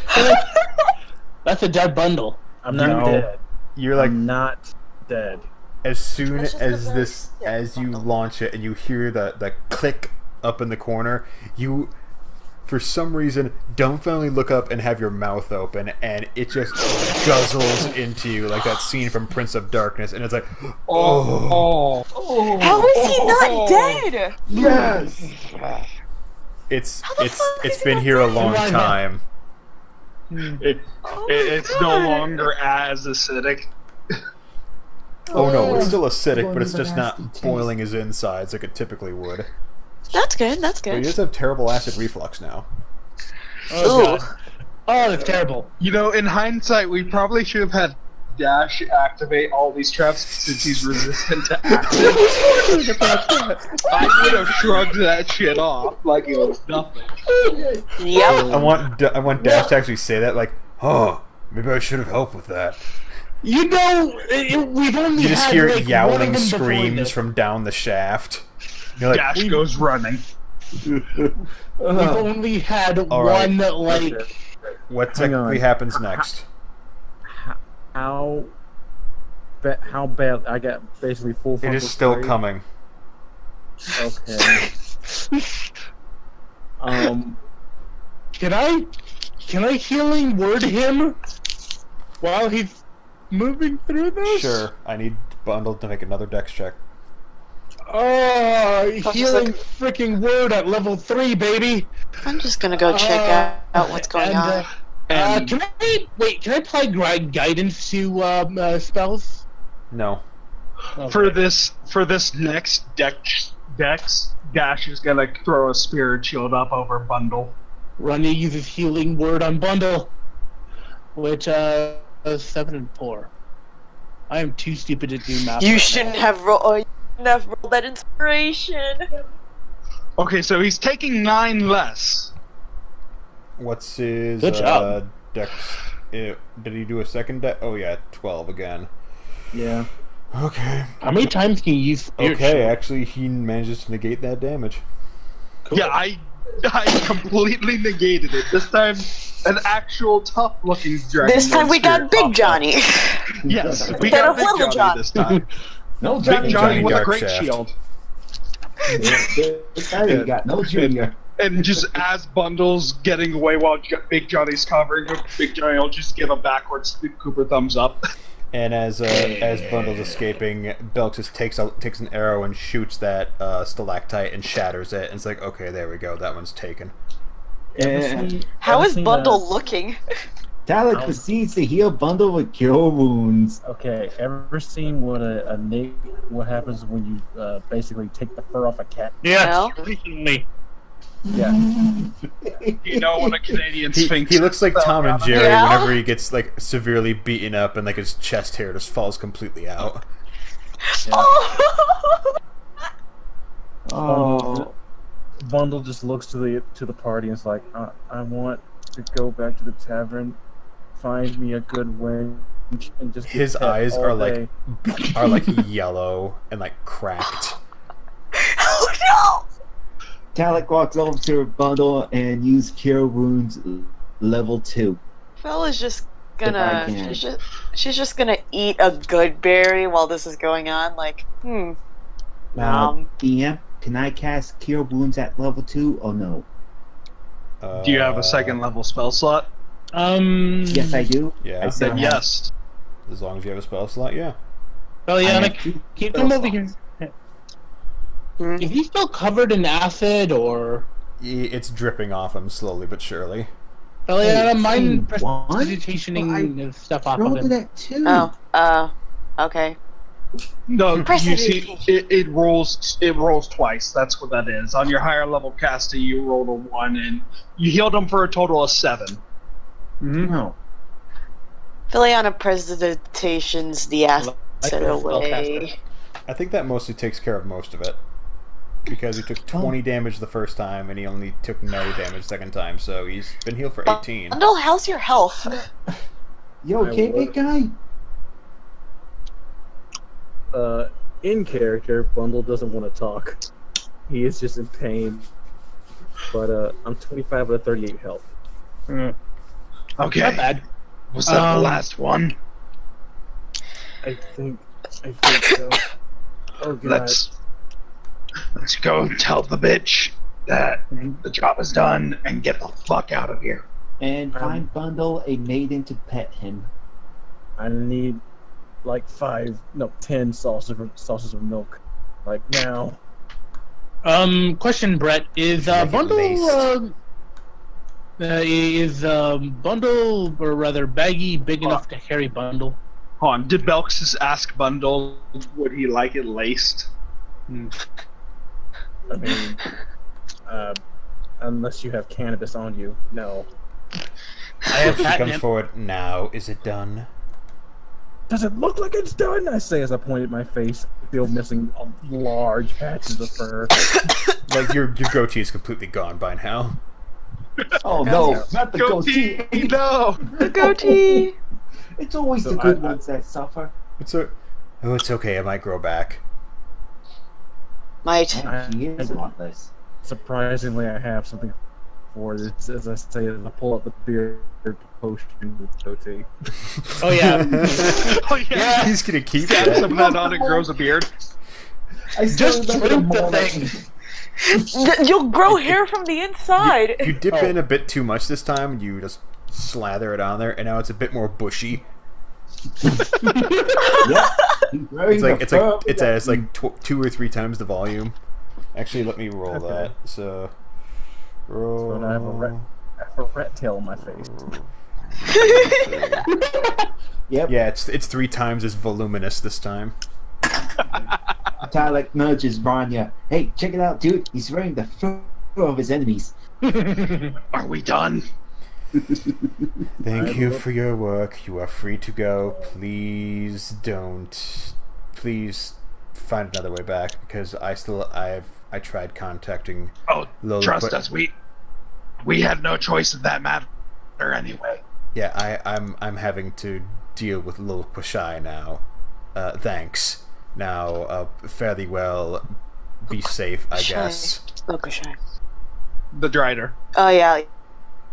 That's a dead Bundle. I'm not no, dead. You're like I'm not dead. As soon as this, as you launch it and you hear the, the click up in the corner, you, for some reason, dumbfoundedly look up and have your mouth open, and it just guzzles into you like that scene from Prince of Darkness, and it's like, oh. oh. Oh, How is he oh, not dead? Yes. It's it's it's been here a long time. It, oh it it's God. no longer as acidic. Oh no, it's still acidic, but it's just not boiling his insides like it typically would. That's good. That's good. But you just have terrible acid reflux now. Oh, God. Oh, that's terrible. You know, in hindsight, we probably should have had Dash activate all these traps since he's resistant to acid. I would have shrugged that shit off like it was nothing. Yep. I want I want Dash yep. to actually say that, like, oh, maybe I should have helped with that. You know, it, we've only. You just had, hear like, yowling screams from down the shaft. Like, Dash we... goes running. We've only had All one, right. like... What technically happens next? How... How, ba how bad... I got basically full... It is still party. coming. Okay. um... Can I... Can I healing word him while he's moving through this? Sure. I need Bundle to make another dex check. Oh, I'm healing like, freaking word at level three, baby! I'm just gonna go check uh, out what's going and, on. Uh, and... uh, can I wait? Can I apply guidance to um, uh, spells? No. Okay. For this, for this next dex, dex Dash is gonna like, throw a Spirit Shield up over Bundle. Ranya uses Healing Word on Bundle, which uh, is seven and four. I am too stupid to do math. You right shouldn't now. have rolled. Oh, you shouldn't have rolled that inspiration. Okay, so he's taking nine less. What's his Good job. Uh, dex? It, did he do a second dex? Oh yeah, twelve again. Yeah. Okay. How many times can you use Spirit Okay, Shield? Actually, he manages to negate that damage. Cool. Yeah, I. I completely negated it. This time, an actual tough-looking dragon. This time we got Big Johnny. Yes, we got Big Johnny John. this time. No Johnny, Big Johnny, Johnny with a great shaft. shield. This time we got no Junior. And just as Bundle's getting away while Big Johnny's covering him, Big Johnny will just give a backwards Cooper thumbs up. And as uh, as Bundle's escaping, Belxis takes a, takes an arrow and shoots that uh, stalactite and shatters it. And it's like, okay, there we go. That one's taken. And how is Bundle that? looking? Talic proceeds to heal Bundle with Cure Wounds. Okay, ever seen what a, a nig what happens when you uh, basically take the fur off a cat? Yeah, recently. Yeah. You know when a Canadian sphinx. He, he looks like Tom and Jerry yeah. whenever he gets like severely beaten up and like his chest hair just falls completely out. Yeah. Oh. Bundle, Bundle just looks to the to the party and is like, I, I want to go back to the tavern, find me a good wench, and just. His eyes are like are like yellow and like cracked. Oh no. Talic walks over to her Bundle and use Cure Wounds level two. Fel is just gonna she's just, she's just gonna eat a good berry while this is going on. Like, hmm. Now, um, D M, can I cast Cure Wounds at level two or no? Uh, do you have a second level spell slot? Um. Yes, I do. Yeah. I said yes. As long as you have a spell slot, yeah. Fel, yeah, like, keep them over here. Mm-hmm. Is he still covered in acid, or...? It's dripping off him slowly but surely. Well, yeah, I don't mind precipitationing well, stuff off of him. That too. Oh, uh, okay. No, you see, it, it rolls It rolls twice, that's what that is. On your higher level caster, you rolled a one, and you healed him for a total of seven. Mm-hmm. No. Philiana precipitations the acid away. I think that mostly takes care of most of it. Because he took twenty damage the first time, and he only took no damage second time, so he's been healed for eighteen. Bundle, how's your health? You okay, big guy? Uh, in character, Bundle doesn't want to talk. He is just in pain. But uh, I'm twenty-five out of thirty-eight health. Mm. Okay. Not bad. Was that um, the last one? I think. I think so. Oh, God. Let's. Let's go tell the bitch that the job is done and get the fuck out of here. And find um, Bundle a maiden to pet him. I need like five, no, ten sauces of, sauces of milk, like now. Um, question, Brett, is uh, Bundle uh, uh, is um, Bundle or rather Baggy big oh. enough to carry Bundle? Hold on, did Belxis ask Bundle would he like it laced? Hmm. I mean, uh, unless you have cannabis on you, no. I have she comes forward now. Is it done? Does it look like it's done? I say as I point at my face, still missing a large patches of fur. Like your your goatee is completely gone by now. Oh no! Not the goatee! goatee. No, the goatee. It's always so the good I, ones I, that suffer. It's a, oh, it's okay. I might grow back. Mate. I, I, surprisingly, I have something for this. As I say, I pull up the beard potion with O T. Oh yeah. Oh yeah. Yeah. He's gonna keep yeah, it. Put on it, grows a beard. I just drink the thing. You'll grow hair from the inside. You, you dip oh. in a bit too much this time. You just slather it on there, and now it's a bit more bushy. Yeah. It's like it's like it's at it's like tw two or three times the volume. Actually, let me roll okay. that. So, roll. So I have a rat, I have a rat tail on my face. Yep. Yeah, it's it's three times as voluminous this time. Talic nudges Ranya. Hey, check it out, dude. He's wearing the fur of his enemies. Are we done? Thank you for your work. You are free to go. Please don't. Please find another way back because I still I've I tried contacting. Oh, Lola, trust us. We we had no choice in that matter anyway. Yeah, I I'm I'm having to deal with Lil Quashai now. Uh, thanks. Now, uh, fairly well. Be safe, I guess. Lil Quashai. The Drider. Oh yeah.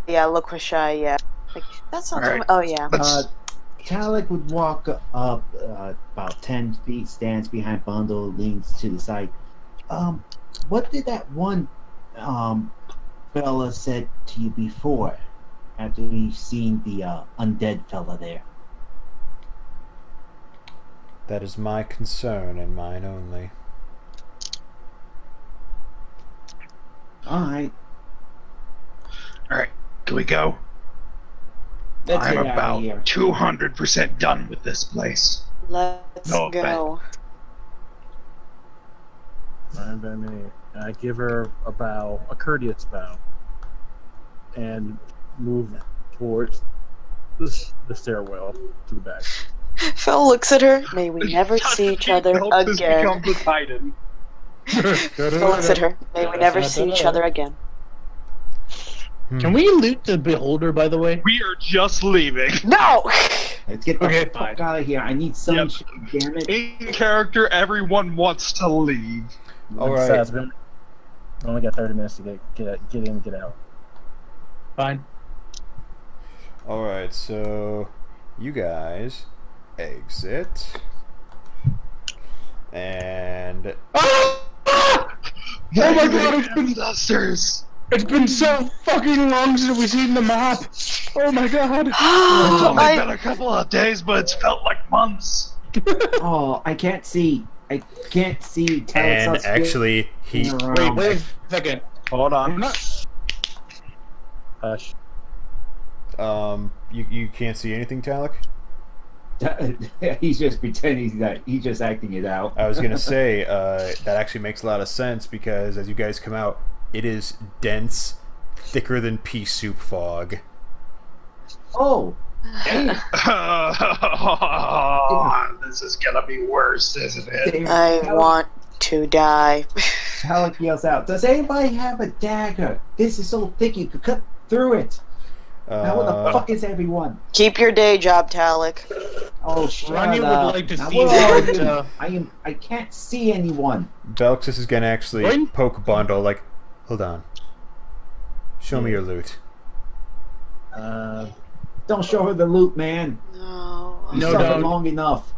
Yeah, Lil Quashai, yeah. Like, that sounds... Right. Oh, yeah. Uh, Talic would walk up uh, about ten feet, stands behind Bundle, leans to the side. Um, what did that one um, fella said to you before, after we've seen the uh, undead fella there? That is my concern, and mine only. Alright. Alright. Can we go? Let's I'm about two hundred percent done with this place. Let's no go. Fine by me. I give her a bow, a courteous bow, and move towards this, the stairwell to the back. Fel looks at her. May we never see each other again. Fel looks at her. May we never see each other again. Can we loot the Beholder, by the way? We are just leaving. No! Let's get the okay, fuck out of here. I need some yep. shit, damn it. In character, everyone wants to leave. Alright. We only got thirty minutes to get, get, get in and get out. Fine. Alright, so you guys exit. And... Oh, oh my god, it's been disasters! It's been so fucking long since we've seen the map. Oh my god. It's only I... been a couple of days, but it's felt like months. Oh, I can't see. I can't see. Tell and actually, he... Wait, wait a second. Hold on. Not... Hush. Um, you, you can't see anything, Talic? He's just pretending that he's just acting it out. I was going to say, uh, that actually makes a lot of sense because as you guys come out, it is dense, thicker than pea soup fog. Oh! Oh, this is gonna be worse, isn't it? I want to die. Talic yells out, does anybody have a dagger? This is so thick you could cut through it. Uh, now where the fuck is everyone? Keep your day job, Talic. Oh, Ranya would like to now, see that. Uh, I, am, I can't see anyone. Belxis is gonna actually when? poke Bundle like, hold on. Show me your loot. Uh, don't show her the loot, man. No. No, no. Long enough.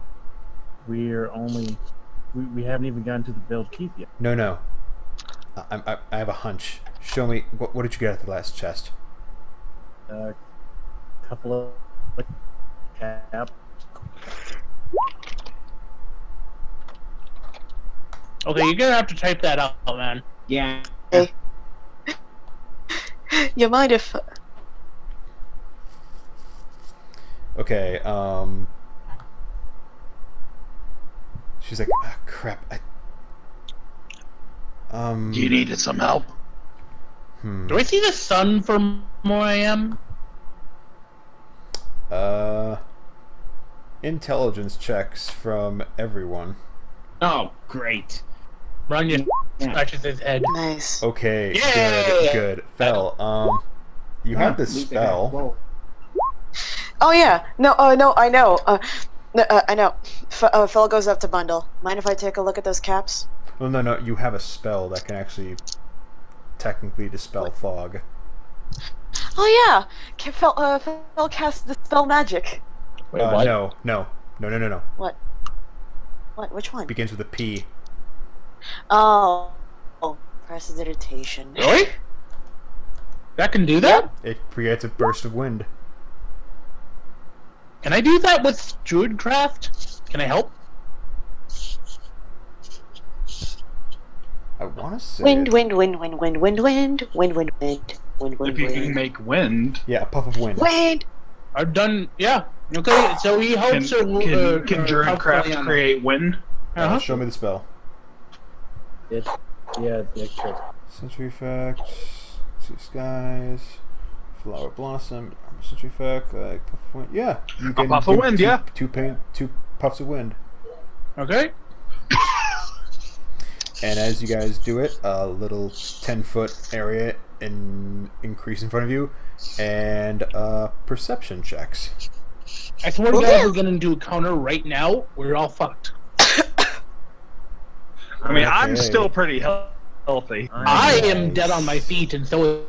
We're only. We, we haven't even gotten to the Veiled Keep yet. No, no. I, I, I have a hunch. Show me. What, what did you get at the last chest? A uh, couple of like, caps. Okay, you're gonna have to type that out, man. Yeah. You might have. Okay. Um. She's like, ah, crap. I... Um. You needed some help. Hmm. Do I see the sun from where I am? Uh. Intelligence checks from everyone. Oh, great. Ranya scratches his head. Nice. Okay, Yay! good, good. Fel, um, you have this spell. Oh yeah, no, oh uh, no, I know. Uh, Uh, I know. F uh, Fel goes up to Bundle. Mind if I take a look at those caps? Well, no, no. You have a spell that can actually technically dispel fog. Oh, yeah. Fel, uh, Fel casts Dispel Magic. Wait, uh, what? No, no. No, no, no, no. What? What? Which one? Begins with a P. Oh. Oh. Prestidigitation. Really? That can do that? It creates a burst of wind. Can I do that with Druidcraft? Can I help? I want to say... Wind, wind, wind, wind, wind, wind, wind, wind, wind, wind, wind, wind. If you can make wind... Yeah, a puff of wind. Wind! I've done... Yeah. Okay, so he helps... Can, or, can, uh, can uh, Druidcraft create wind? Uh-huh. Show me the spell. It, yeah, yeah, sure. Sentry effect... Sea Skies... Flower Blossom... Centrifuge, like puff of wind. Yeah, you a puff of wind. Two, yeah, two, pain, two puffs of wind. Okay. And as you guys do it, a little ten-foot area in increase in front of you, and uh, perception checks. I swear to God, we're gonna do a counter right now. We're all fucked. I mean, okay. I'm still pretty healthy. I nice. am dead on my feet, and so is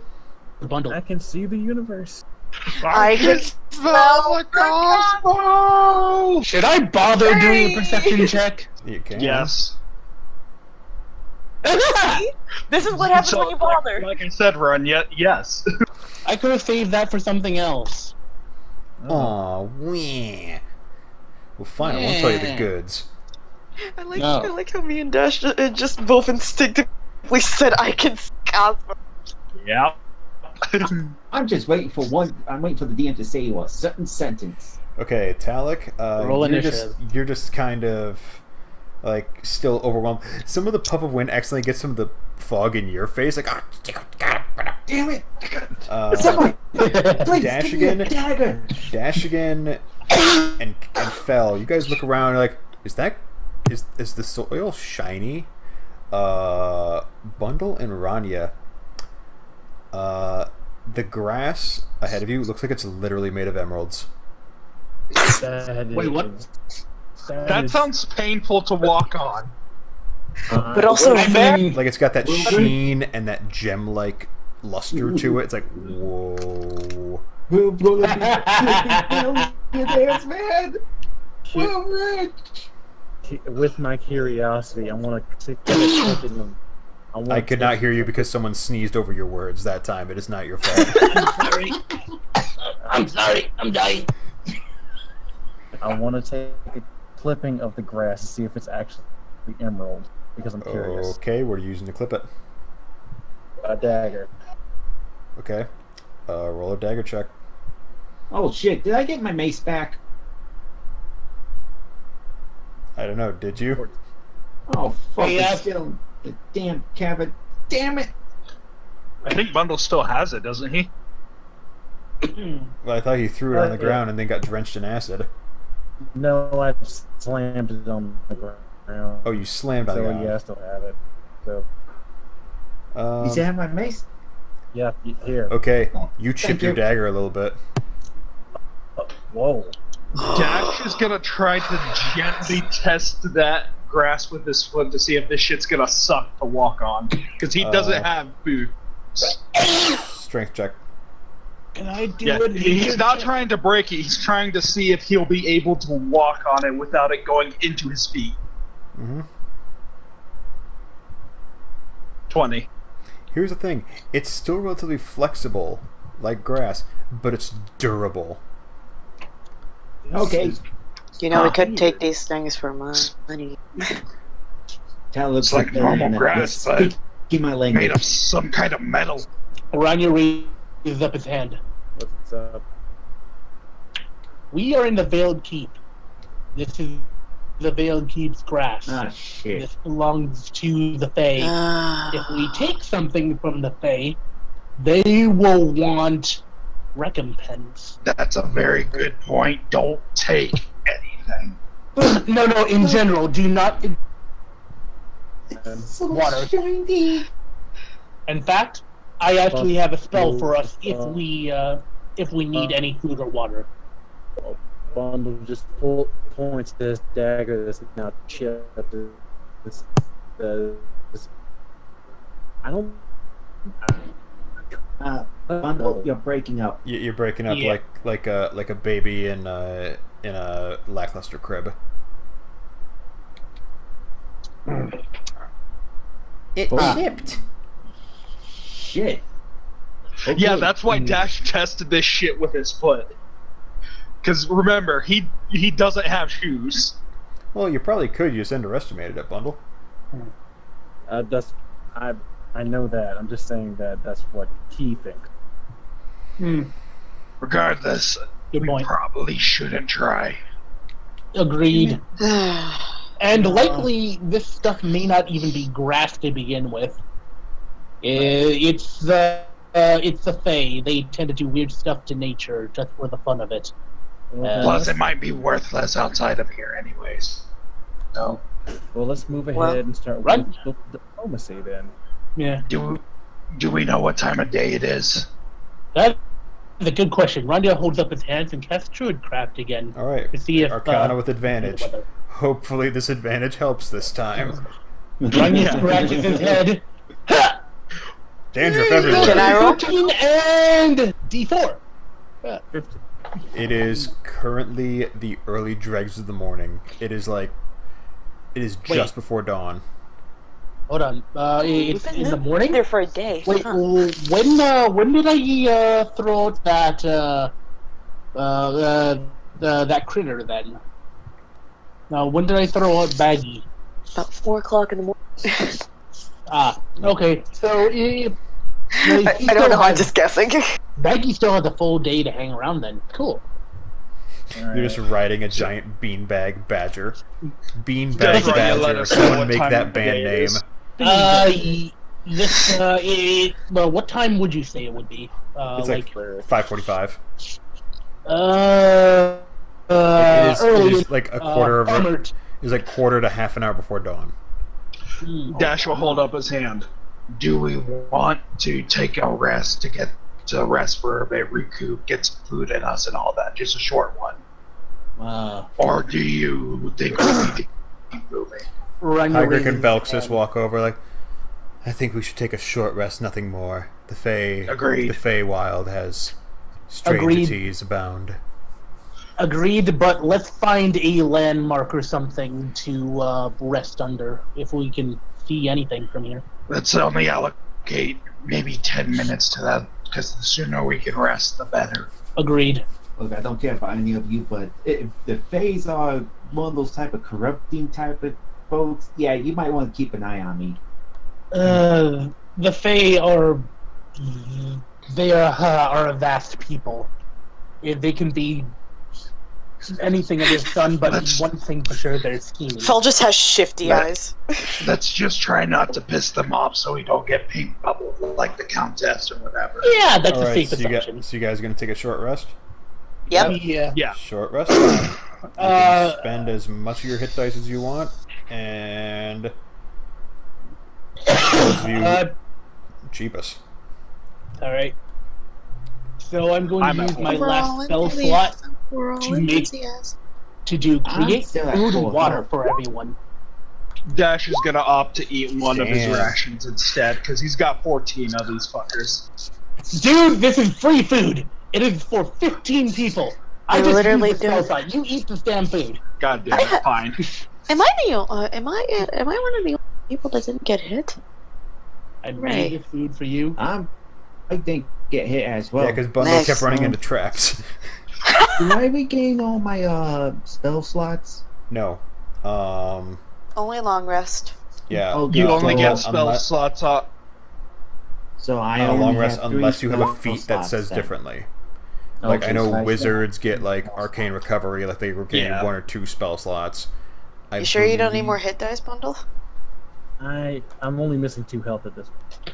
the Bundle. I can see the universe. I, I can smell the gospel! Should I bother hey. doing a perception check? You can. Yes. See? This is what happens so, when you bother. Like, like I said, Ranya, yes. I could have saved that for something else. Oh, weh. Well, fine, I won't tell you the goods. I like, no. I like how me and Dash just both instinctively said, I can see gospel. Yeah. I'm just waiting for one. I'm waiting for the D M to say a certain sentence. Okay, Talic, uh, Roll you're initiative. just you're just kind of like still overwhelmed. Some of the puff of wind accidentally gets some of the fog in your face. Like, ah, oh, damn it! Uh, Someone, please, dash again, dagger. dash again, and and Fel. You guys look around. You're like, is that is is the soil shiny? Uh, Bundle and Ranya. Uh, the grass ahead of you looks like it's literally made of emeralds. That Wait, what? That, that is... sounds painful to walk on. Uh, but also, I mean, like it's got that sheen and that gem-like luster to it. It's like, whoa. We'll blow the dance, man. We're rich. With my curiosity, I want to get a clip in them. I could not hear you because someone sneezed over your words that time. It is not your fault. I'm sorry. I'm sorry. I'm dying. I want to take a clipping of the grass to see if it's actually the emerald because I'm curious. Okay, we're using to clip it. A dagger. Okay. Uh, roll a dagger check. Oh, shit. Did I get my mace back? I don't know. Did you? Oh, fuck. Hey, I still... The damn cabin. Damn it! I think Bundle still has it, doesn't he? Well, I thought he threw it on the ground and then got drenched in acid. No, I slammed it on the ground. Oh, you slammed on the ground. So, yeah, I still have it. So. Um, you still have my mace? Yeah, here. Okay, you chip your dagger a little bit. Whoa. Dash is gonna try to gently test that grass with this flip to see if this shit's gonna suck to walk on, because he doesn't uh, have boots. Strength check. Can I do yeah, it? He's not trying to break it. He's trying to see if he'll be able to walk on it without it going into his feet. Mm-hmm. Twenty. Here's the thing: it's still relatively flexible, like grass, but it's durable. Okay. You know, we could take these things for money. That looks it's like, like normal grass, but my language. Made of some kind of metal. Ranya raises up his hand. What's up? We are in the Veiled Keep. This is the Veiled Keep's grass. Ah, shit. This belongs to the Fae. Ah. If we take something from the Fae, they will want recompense. That's a very good point. Don't take anything. No, no, in general, do not... It's so water. Shiny. In fact, I actually have a spell for us if we uh, if we need any food or water. Bundle just pull, points this dagger that's now chipped. This, this, I don't. Uh, Bundle, you're breaking up. You're breaking up yeah. like like a like a baby in a in a lackluster crib. It oh. shipped. Shit. Okay. Yeah, that's why Dash tested this shit with his foot. Because remember, he he doesn't have shoes. Well, you probably could. You just underestimated it, Bundle. Uh, that's I I know that. I'm just saying that that's what he thinks. Hmm. Regardless, Good we point. probably shouldn't try. Agreed. And likely, this stuff may not even be grass to begin with. It's the uh, it's the Fae. They tend to do weird stuff to nature just for the fun of it. Uh, Plus, it might be worthless outside of here, anyways. So, well, let's move ahead well, and start with the diplomacy then. Yeah. Do do we know what time of day it is? That is a good question. Ranya holds up his hands and casts Druidcraft again. All right. To see if Arcana uh, with advantage. Hopefully this advantage helps this time. Ranya scratches his head. Ha! Dandruff everywhere. Can I roll? fifteen and D four. Uh, it is currently the early dregs of the morning. It is like... It is just Wait. before dawn. Hold on. Uh, it's been in the morning? There for a day. Wait, huh. when, uh, when did I uh, throw out that, uh, uh, uh, uh, that critter then? Now, when did I throw out Baggy? About four o'clock in the morning. Ah, okay. So, it, I, I don't know, has, I'm just guessing. Baggy still has a full day to hang around then. Cool. Right. You're just riding a giant beanbag badger. Beanbag badger. Someone make that band name. Uh, this, uh, it, well, what time would you say it would be? Uh, it's like, like five forty-five. Uh... Uh, it is, early, it is like a quarter uh, of a, it is like quarter to half an hour before dawn. Dash will hold up his hand. Do we want to take a rest to get to rest for a bit, recoup, get some food in us, and all that? Just a short one. Uh, or do you think we need to keep moving? Hygrick and Belxis walk over like, I think we should take a short rest, nothing more. The Fae, Agreed. the Fae Wild has strangeties abound. Agreed, but let's find a landmark or something to uh, rest under, if we can see anything from here. Let's only allocate maybe ten minutes to that, because the sooner we can rest, the better. Agreed. Look, I don't care about any of you, but if the Faes are one of those type of corrupting type of folks, yeah, you might want to keep an eye on me. Uh, the Fae are... They are, uh, are a vast people. They can be... anything under the sun, but let's, one thing for sure, they're scheming. Fel just has shifty Let, eyes. Let's just try not to piss them off so we don't get pink bubbled like the Countess or whatever. Yeah, that's All a right, safe so assumption. You guys, so you guys are going to take a short rest? Yep. Yeah. yeah. Short rest. You uh, can spend as much of your hit dice as you want, and... you uh, cheapest. Alright. So I'm going I'm to use my last spell slot to make to do create food and water for everyone. Dash is gonna opt to eat one Damn. of his rations instead because he's got fourteen of these fuckers. Dude, this is free food. It is for fifteen people. I, I just literally do. You eat this damn food. God damn it! Fine. Am I the uh, am I uh, am I one of the only people that didn't get hit? I made right. the food for you. I'm. I think get hit as well. Yeah, because Bundle nice. kept running into traps. Do I regain all my uh, spell slots? No. Um, only long rest. Yeah. Oh, you only so get spell unless, slots up. So I only long rest unless you have a feat that says then. differently. Oh, like okay, I know so wizards I get like arcane recovery, like they regain yeah. one or two spell slots. I you sure believe... you don't need more hit dice, Bundle? I I'm only missing two health at this point.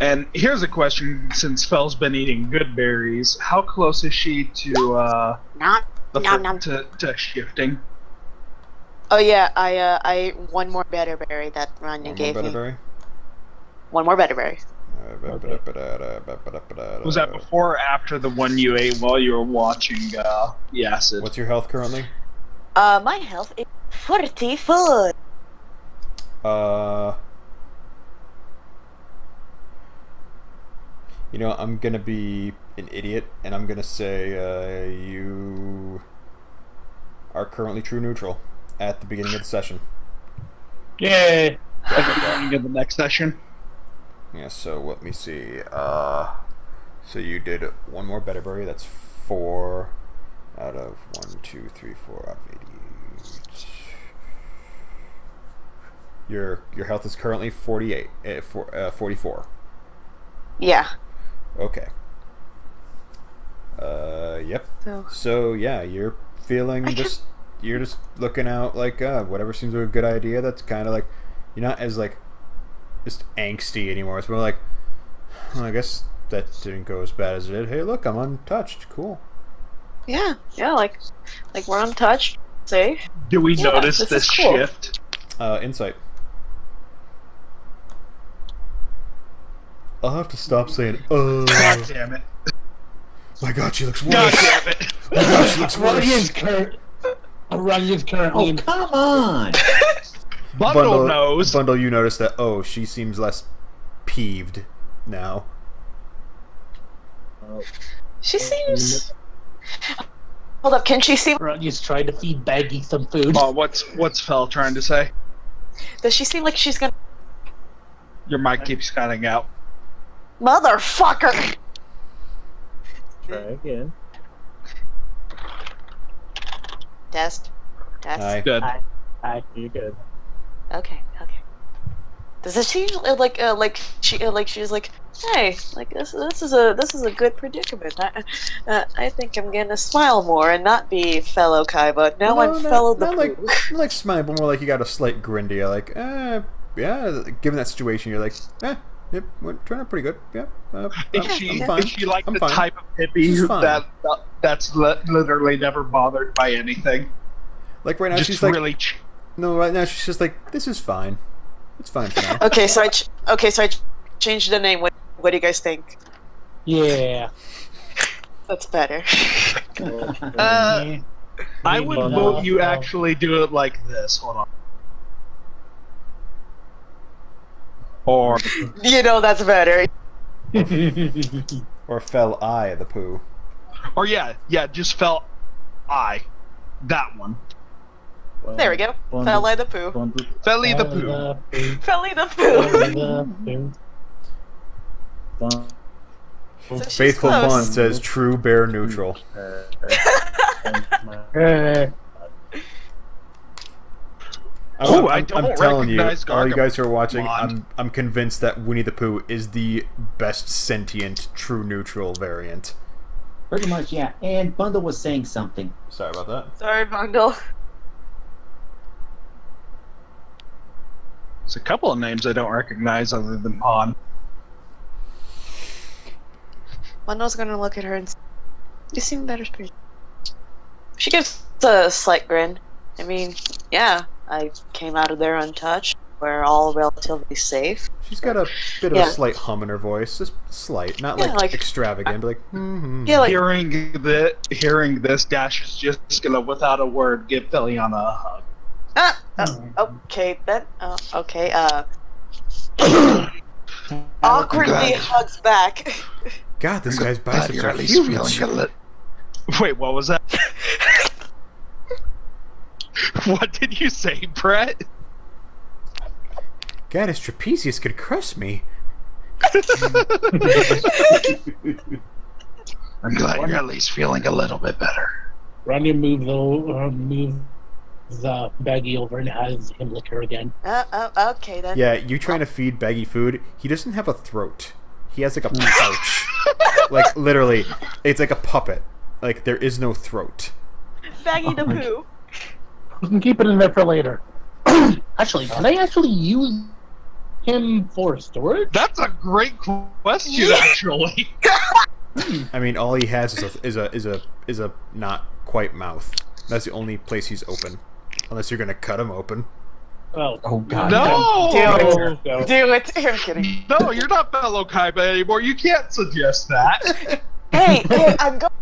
And here's a question, since Fel's been eating good berries, how close is she to uh nom, the nom, nom. To, to shifting? Oh yeah, I uh I ate one more better berry that Ranya gave me. One more better berry? One more better berry. Okay. Was that before or after the one you ate while you were watching uh, the acid? What's your health currently? Uh, my health is forty-four. Uh, you know, I'm gonna be an idiot, and I'm gonna say uh, you are currently true neutral at the beginning of the session. Yay! At the beginning of the next session. Yeah, so let me see. Uh, so you did one more Betterberry. That's four out of one, two, three, four, out of eighty-eight. Your your health is currently forty-eight, uh, for, uh, forty-four. Yeah. Okay. Uh, yep. So, so yeah, you're feeling I just can't... you're just looking out like uh, whatever seems like a good idea. That's kind of like you're not as like. Just angsty anymore. It's more like, well, I guess that didn't go as bad as it did. Hey, look, I'm untouched. Cool. Yeah, yeah, like, like we're untouched, safe. Do we yeah, notice this, this cool. shift? Uh, insight. I'll have to stop saying, oh. God damn it. My God, she looks worse. God damn it. My God, she looks worse. Ranya's current. Ranya's current. Oh, come on. Bundle, Bundle knows. Bundle, you notice that, oh, she seems less peeved now. She seems... Hold up, can she see... Ranya's trying to feed Baggy some food. Oh, what's what's Fel trying to say? Does she seem like she's gonna... Your mic keeps cutting out. Motherfucker! Try again. Test. Test. Hi. Good. Hi. Hi. You're good. Okay, okay. Does it seem like uh, like she uh, like she's like, hey, like this this is a this is a good predicament. I uh, I think I'm gonna smile more and not be fellow Kaiba. Now no, I'm no, fellow the like like smile, but more like you got a slight grin to you. Like, uh, yeah. Given that situation, you're like, eh, yep, we're trying out pretty good. Yeah, uh, is I'm, she, I'm fine. Is she like I'm the fine. type of hippie that, that that's li literally never bothered by anything? Like right now, Just she's really like. No, right now she's just like, this is fine. It's fine for now. Okay, so I ch okay, so I ch changed the name. What, what do you guys think? Yeah, that's better. uh, I would move you actually do it like this. Hold on. Or you know that's better. Or Fel I the poo. Or yeah, yeah, just Fel I, that one. There we go. Felly the poo. Felly the poo. Felly the poo. So Faithful Bond says true bear neutral. Oh, I don't I'm telling you, Gargamel. All you guys who are watching, I'm I'm convinced that Winnie the Pooh is the best sentient true neutral variant. Pretty much, yeah. And Bundle was saying something. Sorry about that. Sorry, Bundle. There's a couple of names I don't recognize other than Pon. Bundle's gonna look at her and say, you seem better. She gives a slight grin. I mean, yeah, I came out of there untouched. We're all relatively safe. She's got a bit of yeah. a slight hum in her voice. Just slight, not yeah, like, like extravagant, I, but like, mm-hmm. Yeah, like hearing, the, hearing this, Dash is just gonna, without a word, give Feliana a hug. Ah, oh, okay, then. Oh, okay, uh. awkwardly hugs back. God, this guy's biceps are huge. Wait, what was that? What did you say, Brett? God, his trapezius could crush me. I'm glad you're at least feeling a little bit better. Ranya, move the. Uh, move. The Baggy over and has him lick her again. Uh, oh, okay then. Yeah, you trying to feed Baggy food? He doesn't have a throat. He has like a pouch. Like literally, it's like a puppet. Like there is no throat. Baggy the poo. We can keep it in there for later. Actually, can I actually use him for storage? That's a great question. Actually. I mean, all he has is a is a is a is a not quite mouth. That's the only place he's open. Unless you're gonna cut him open. Well, oh god. No! Deal it. No. Deal it. I'm kidding. No, you're not fellow Kaiba anymore. You can't suggest that. Hey, hey, I'm going.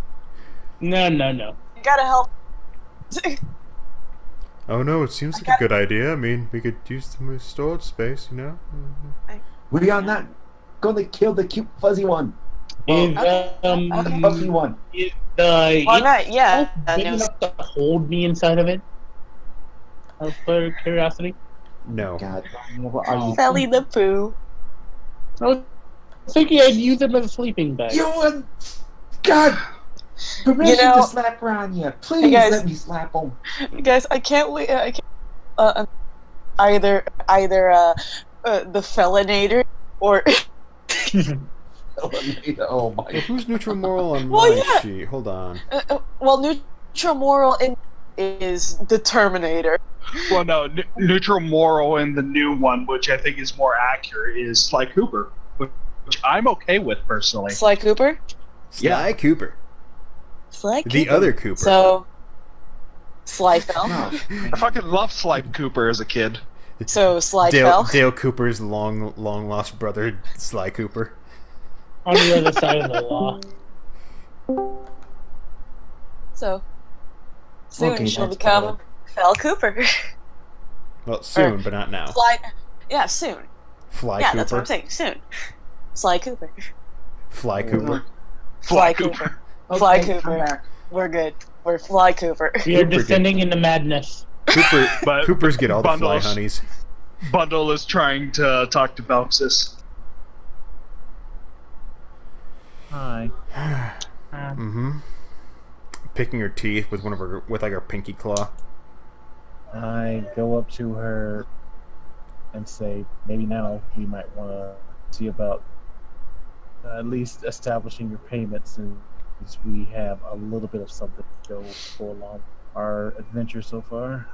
No, no, no. You gotta help. Oh no, it seems like a good idea. I mean, we could use the storage space, you know? I... We are not gonna kill the cute fuzzy one. If, um, okay. fuzzy one. If, uh, Why not? Yeah. Uh, no. Enough to hold me inside of it? Out of curiosity? No. God, what are you? Sally the Pooh. I was thinking I'd use him as a sleeping bag. You would. God! Permission you know, to slap Ranya. Please guys, let me slap him. Guys, I can't wait. I can't. Uh, either either uh, uh, the Felinator or. Felinator, oh my. Well, who's neutral moral on well, my yeah. sheet? Hold on. Uh, uh, well, neutral moral in. Is the Terminator. Well, no, neutral moral in the new one, which I think is more accurate, is Sly Cooper, which I'm okay with personally. Sly Cooper? Sly yeah. Cooper. Sly Cooper. The other Cooper. So, Sly Fel. I fucking loved Sly Cooper as a kid. So, Sly Dale, Fel. Dale Cooper's long, long lost brother, Sly Cooper. On the other side of the law. So. Soon okay, she'll become Fel Cooper. Well, soon, or, but not now. Fly, yeah, soon. Fly yeah, Cooper. Yeah, that's what I'm saying. Soon. Sly Cooper. Fly Cooper. Fly, Fly Cooper. Cooper. Okay, Fly Cooper. We're good. We're Fly Cooper. We are Cooper descending into madness. Cooper, but Coopers get all the Fly honeys. Bundle is trying to talk to Belxis. Hi. Mm-hmm. Picking her teeth with one of her with like her pinky claw. I go up to her and say, maybe now you might want to see about uh, at least establishing your payments, since we have a little bit of something to go for along our adventure so far.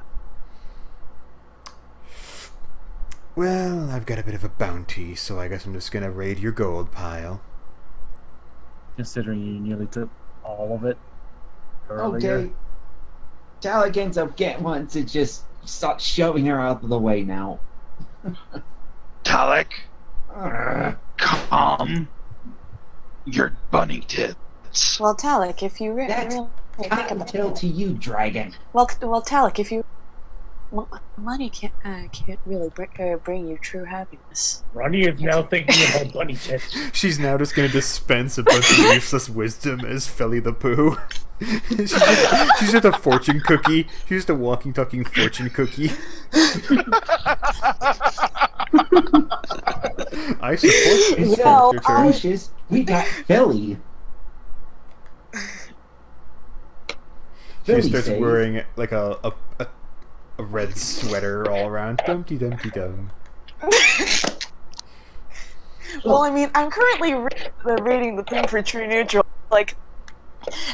Well, I've got a bit of a bounty, so I guess I'm just gonna raid your gold pile. Considering you nearly took all of it. Earlier. Okay. Talic ends up getting one to just start shoving her out of the way now. Talic, uh, calm your bunny tits. Well, Talic, if you re That's really think about tell it, to you, dragon. Well, well, Talic, if you well, money can't uh, can't really br uh, bring you true happiness. Ronnie is now thinking about bunny tits. She's now just going to dispense a bunch of useless wisdom as Felly the Pooh. she's, just, she's just a fortune cookie. She's just a walking, talking fortune cookie. I support these well, characters. We got Felly. She starts says. wearing like a a, a a red sweater all around. Dumpty dumpty dum. Well, I mean, I'm currently re the, reading the thing for True Neutral, like.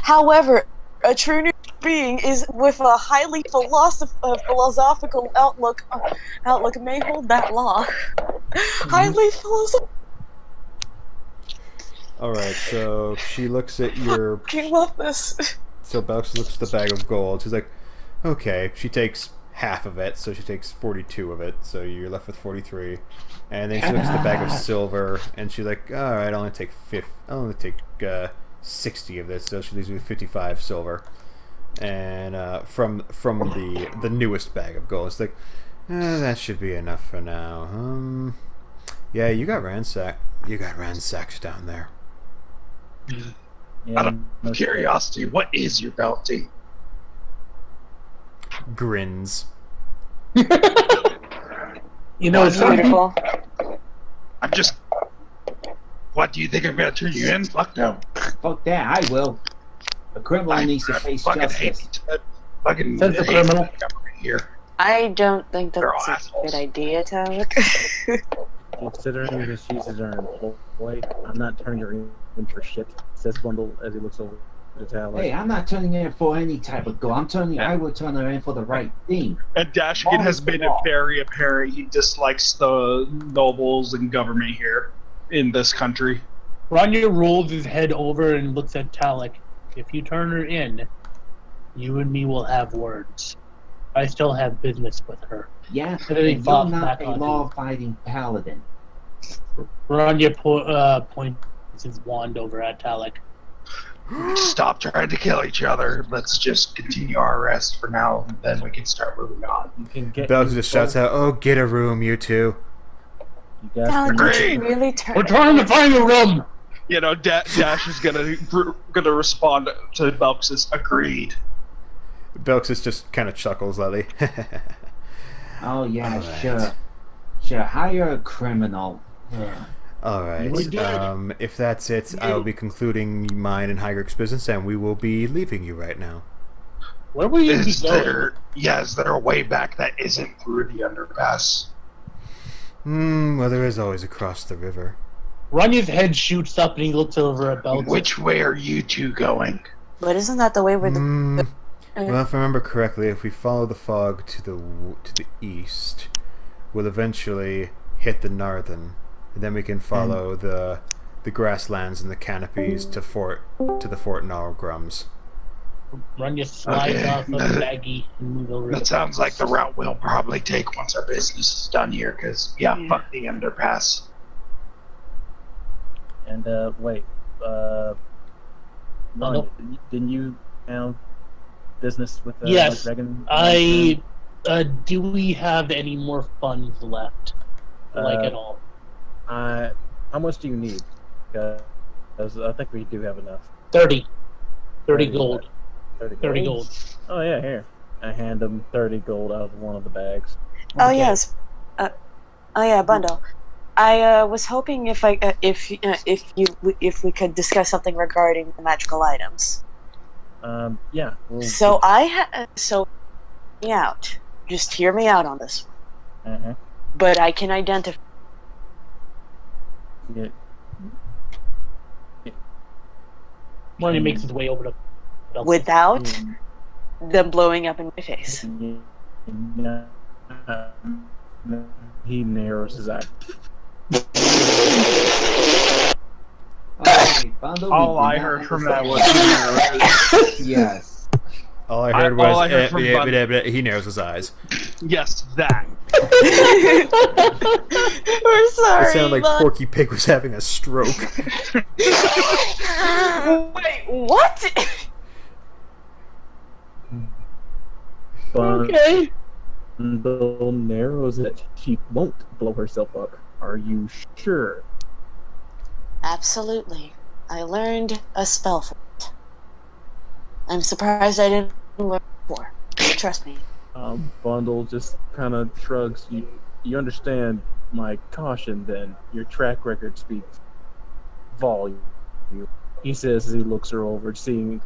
However, a true new being is with a highly philosoph uh, philosophical outlook uh, outlook may hold that law. Mm-hmm. Highly philosophical. All right, so she looks at your. I love this. So Belx looks at the bag of gold. She's like, okay. She takes half of it, so she takes forty-two of it. So you're left with forty-three, and then she looks at the bag of silver, and she's like, all right, I'll only take fifth. I'll only take. Uh, sixty of this, so she leaves me with fifty-five silver, and uh, from from the the newest bag of gold. It's like, eh, that should be enough for now. Um, yeah, you got ransacked. You got ransacked down there. Yeah, Out of curiosity, good. What is your bounty? Grins. You know, it's beautiful. I'm just. What do you think I'm gonna turn you in? Fuck no. Fuck that, I will. A criminal I, needs to I face fucking justice. Hate fucking That's a criminal. Here. I don't think that's a assholes. good idea, Talic. Considering that she's her employee, I'm not turning her in for shit, says Bundle as he looks over to Talic. Hey, I'm not turning her in for any type of goal. I'm turning yeah. I will turn her in for the right thing. And Dash again has made it very apparent he dislikes the nobles and government here. In this country. Ranya rolls his head over and looks at Talic. If you turn her in, you and me will have words. I still have business with her. Yes, but you're not a law-abiding paladin. Ranya po uh, points his wand over at Talic. Stop trying to kill each other. Let's just continue our rest for now, and then we can start moving on. You can get Belxis just shouts out, "Oh, get a room, you two!" You guys Talic, really turn We're trying to find a room. You know, da Dash is gonna gonna respond to Belxis. Agreed. Belxis just kind of chuckles at it. Oh yeah, right. sure, sure. Hire a criminal. Yeah. All right. Um, if that's it, I will be concluding mine and Hygrick's business, and we will be leaving you right now. Where will you is be going? There, yeah, is there a way back that isn't through the underpass? Hmm. Well, there is always across the river. Ranya's head shoots up, and he looks over at Belxis. Which way are you two going? But isn't that the way where the? Mm. Well, if I remember correctly, if we follow the fog to the to the east, we'll eventually hit the Northern, and then we can follow mm. the the grasslands and the canopies to fort to the Fort Nargrums. Ranya slides okay. off of Baggy and move over. That sounds place. like the route we'll probably take once our business is done here, because yeah, mm. fuck the underpass. And uh, wait, uh, no, no. didn't you now? business with the yes. like dragon? I uh, do we have any more funds left, uh, like at all? Uh, how much do you need? Uh, I think we do have enough. Thirty. Thirty, 30 gold. gold. Thirty gold. Thirty gold. Oh yeah, here. I hand him thirty gold out of one of the bags. Oh okay. yes. Uh, oh yeah, bundle. I uh, was hoping if I uh, if uh, if you if we could discuss something regarding the magical items. Um, yeah. We'll, so we'll, I ha so hear me out. Just hear me out on this one. Uh-huh. But I can identify. Yeah. yeah. Well, he makes his way over to. Without mm. them blowing up in my face. No. He narrows his eye. Right, Bundle, all I heard from that was yes. All I heard I, was I heard eh, eh, eh, eh, he narrows his eyes. Yes, that. We're sorry. It sounded like but... Porky Pig was having a stroke. Wait, what? Okay. Bundle narrows that she won't blow herself up. Are you sure? Absolutely. I learned a spell for it. I'm surprised I didn't learn before. Trust me. Um, Bundle just kind of shrugs. You, you understand my caution, then. Your track record speaks volume. He says as he looks her over, seeing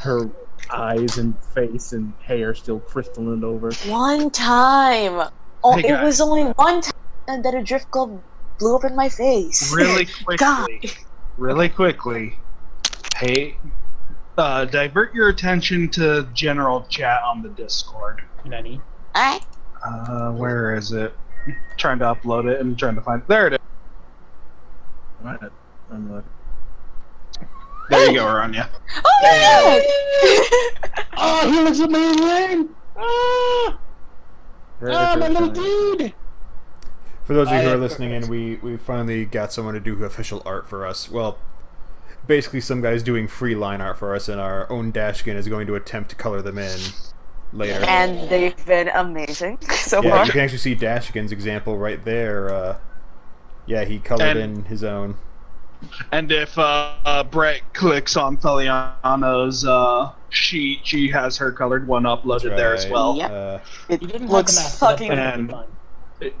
her eyes and face and hair still crystalline over. One time! Oh, hey, it was only one time that a drift glove blew up in my face. Really quickly. God. Really quickly. Hey, uh, divert your attention to general chat on the Discord. Nanny. Alright. Uh, where is it? I'm trying to upload it and trying to find. There it is. Right. I'm looking. There you go, Ranya. Oh my God! Oh, he looks amazing! Ah! Ah, my little dude! For those of you who are listening in, we, we finally got someone to do official art for us. Well, basically some guy's doing free line art for us, and our own Dashkin is going to attempt to color them in later. And they've been amazing so yeah, far. You can actually see Dashkin's example right there. Uh, yeah, he colored and, in his own. And if uh, uh, Brett clicks on Feliano's uh, sheet, she has her colored one uploaded right. there as well. Yeah. Uh, it looks fucking and,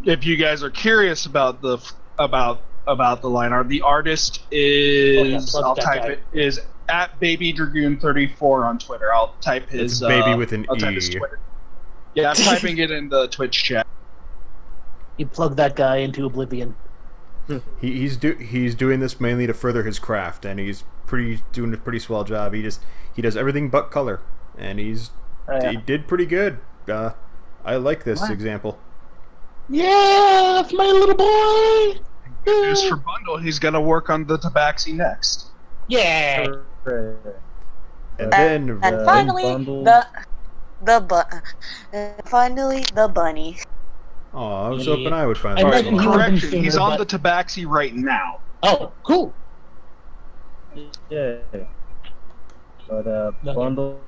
if you guys are curious about the about about the line art, the artist is oh, yeah, I'll type guy. it is at Baby Dragoon thirty-four on Twitter. I'll type his it's baby uh, with an I'll type e. his Twitter. Yeah, I'm typing it in the Twitch chat. You plug that guy into oblivion. he, he's do he's doing this mainly to further his craft, and he's pretty doing a pretty swell job. He just he does everything but color, and he's oh, yeah. he did pretty good. Uh, I like this what? example. Yeah, that's my little boy. Good news for Bundle. He's gonna work on the Tabaxi next. Yeah. And, and then and right. finally Bundle. the the bu and finally the bunny. Oh, I was hoping I would find that. Right, correction, he's but... on the tabaxi right now. Oh, cool. Yeah. But uh, Bundle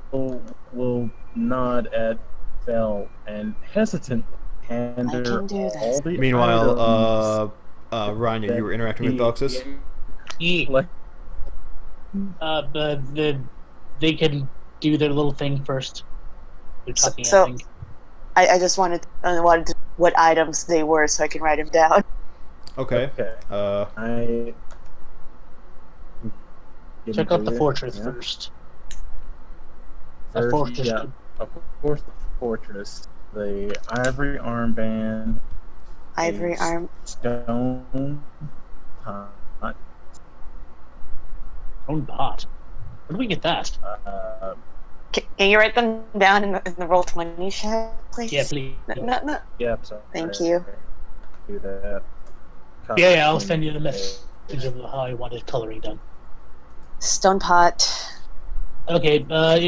will nod at Fel and hesitant hand her all the Meanwhile, items uh, uh, Ranya, you were interacting with Belxis? Yeah. Like, uh, the, the, they can do their little thing first. They're talking, so, I think. I, I just wanted I wanted to, what items they were so I can write them down. Okay. Okay. Uh, I check out the fortress yeah. first. The first, fortress. Yeah. Of course, the fortress. The ivory armband. Ivory arm. Stone pot. Stone pot. Where do we get that? Uh. Can, can you write them down in the, in the roll twenty chat, please? Yeah, please. No, no, no. Yeah, I'm sorry. Thank you. Do that. Yeah, yeah, I'll send you the message of how I wanted coloring done. Stonepot. Okay, uh,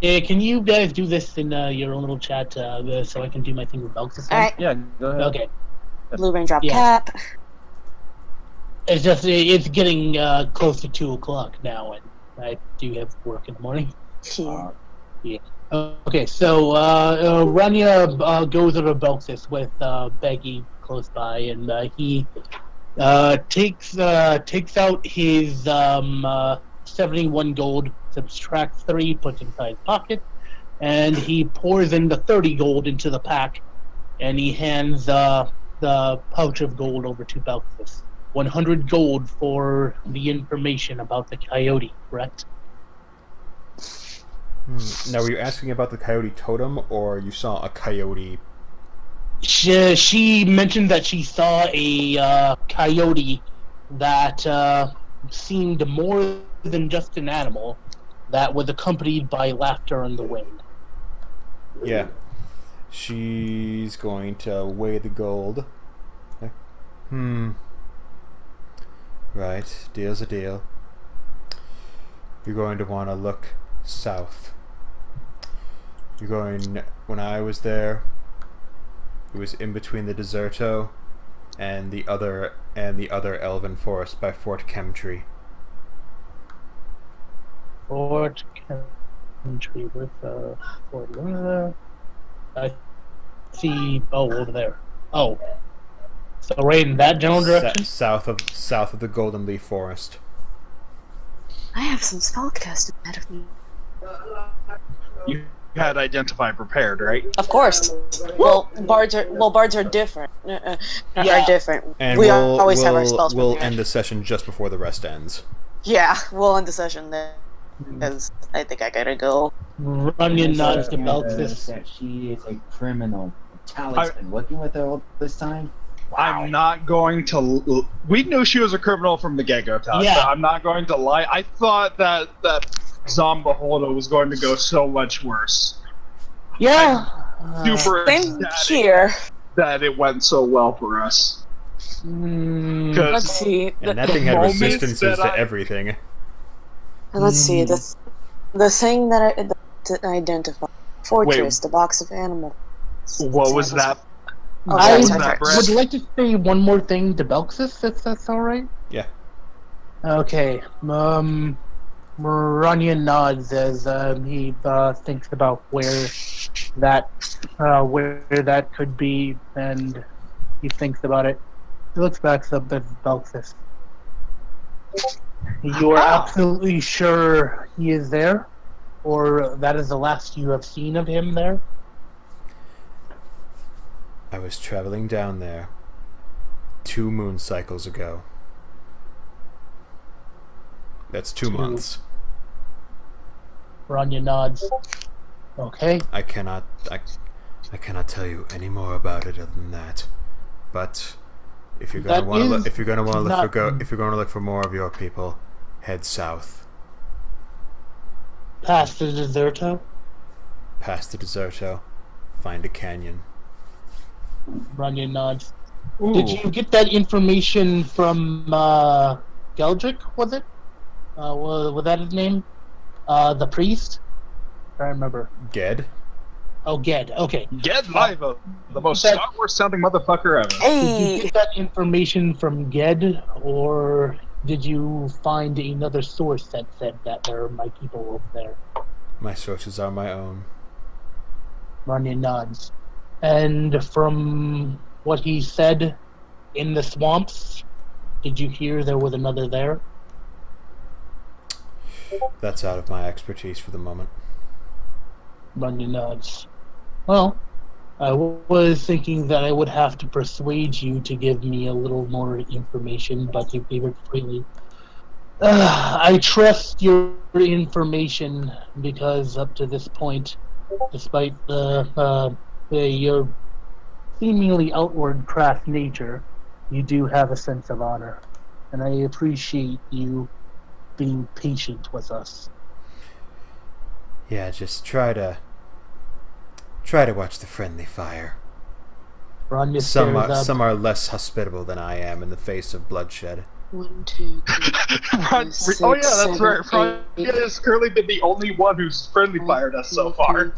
yeah, can you guys do this in uh, your own little chat uh, so I can do my thing with Belxis? All right. Yeah, go ahead. Okay. Blue raindrop yeah. cap. It's just, it's getting uh, close to two o'clock now, and I do have work in the morning. Uh, yeah. Uh, okay, so uh, uh, Ranya uh, goes over Belxis with uh, Baggy close by, and uh, he uh, takes uh, takes out his um, uh, seventy-one gold, subtracts three, puts inside his pocket, and he pours in the thirty gold into the pack, and he hands uh, the pouch of gold over to Belxis. One hundred gold for the information about the coyote, correct? Now, were you asking about the coyote totem, or you saw a coyote? She, she mentioned that she saw a uh, coyote that uh, seemed more than just an animal, that was accompanied by laughter in the wind. Yeah. She's going to weigh the gold. Okay. Hmm. Right. Deal's a deal. You're going to want to look south. You're going, when I was there, it was in between the Deserto and the other and the other elven forest by Fort Chemtree. Fort Chemtree with uh, Fort Luna. I see. Oh, over there. Oh, so right in that general direction. S south of south of the Golden Leaf Forest. I have some spellcasting ahead of me. You had Identify prepared, right? Of course. Well, bards are well, bards are different. Uh, yeah. Are different. And we we'll, always we'll, have our spells prepared. We'll end the session just before the rest ends. Yeah, we'll end the session then, because I think I gotta go. Runyon nods to Belxis. She is a criminal. Talic's been working with her all this time. Wow. I'm not going to. We knew she was a criminal from the get-go, Talic. Yeah. I'm not going to lie. I thought that that. Zombie holder was going to go so much worse. Yeah. I'm super excited here that it went so well for us. Mm, let's see. And that thing had resistances to I... everything. Let's mm. see. The, the thing that I that I identified. Fortress, Wait. the box of animals. What was that? Oh, I was that would like to say one more thing to Belxis, if that's alright. Yeah. Okay. Um... Ranya nods as um, he uh, thinks about where that uh, where that could be, and he thinks about it. He looks back up at Belxis. You are oh. absolutely sure he is there, or that is the last you have seen of him there? I was traveling down there two moon cycles ago. That's two, two. months. Ranya nods. Okay. I cannot, I, I cannot tell you any more about it other than that. But if you're gonna want to look, if you're gonna want to look for go, if you're gonna look for more of your people, head south. Past the Deserto. Past the Deserto, find a canyon. Ranya nods. Ooh. Did you get that information from uh, Geldrick? Was it? Uh, was, was that his name? Uh, the priest? I remember. Ged? Oh, Ged. Okay. Ged Livo, uh, the most that, Star Wars sounding motherfucker ever. Hey. Did you get that information from Ged, or did you find another source that said that there are my people up there? My sources are my own. Ranya nods. And from what he said in the swamps, did you hear there was another there? That's out of my expertise for the moment. Ranya nods. Well, I was thinking that I would have to persuade you to give me a little more information, but you gave it freely. Uh, I trust your information because up to this point, despite the, uh, the your seemingly outward craft nature, you do have a sense of honor, and I appreciate you being patient with us. Yeah, just try to... Try to watch the friendly fire. Some are, some are less hospitable than I am in the face of bloodshed. One, two, three, five, six, oh yeah, that's right. Ranya has currently been the only one who's friendly fired us so far.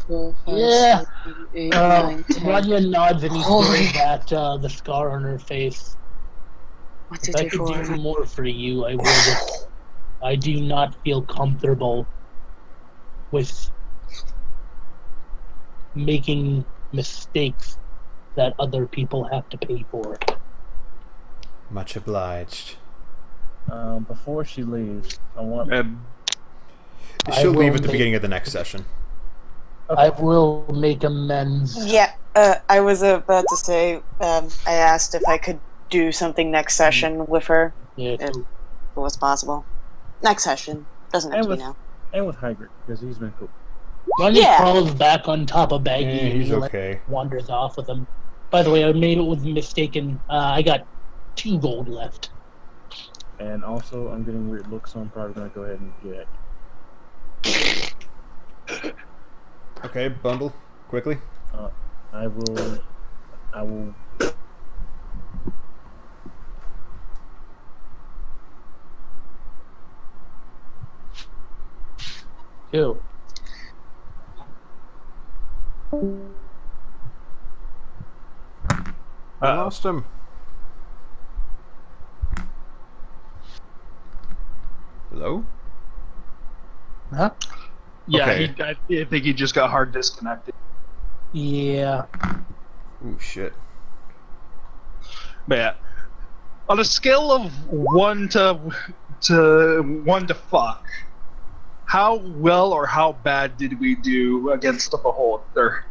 Yeah. Uh, Ranya nods and he's staring at uh, the scar on her face. What did if I could for? do more for you, I would. I do not feel comfortable with making mistakes that other people have to pay for. Much obliged. Uh, before she leaves, I want... Um, she'll leave at the make... beginning of the next session. Okay. I will make amends. Yeah, uh, I was about to say, um, I asked if I could do something next session with her, yeah, if it was possible. Next session. Doesn't have and to with, be now. And with Hygrick, because he's been cool. Ranya yeah. crawls back on top of Baggy yeah, he's and okay. like, wanders off with him. By the way, I made it with mistaken. Uh, I got two gold left. And also, I'm getting weird looks, so I'm probably going to go ahead and get it. Okay, bundle. Quickly. Uh, I will... I will... Ew. I lost him. Hello? Huh? Yeah, okay. he, I think he just got hard disconnected. Yeah. Ooh, shit. But yeah. On a scale of one to to one to fuck, how well or how bad did we do against the Beholder?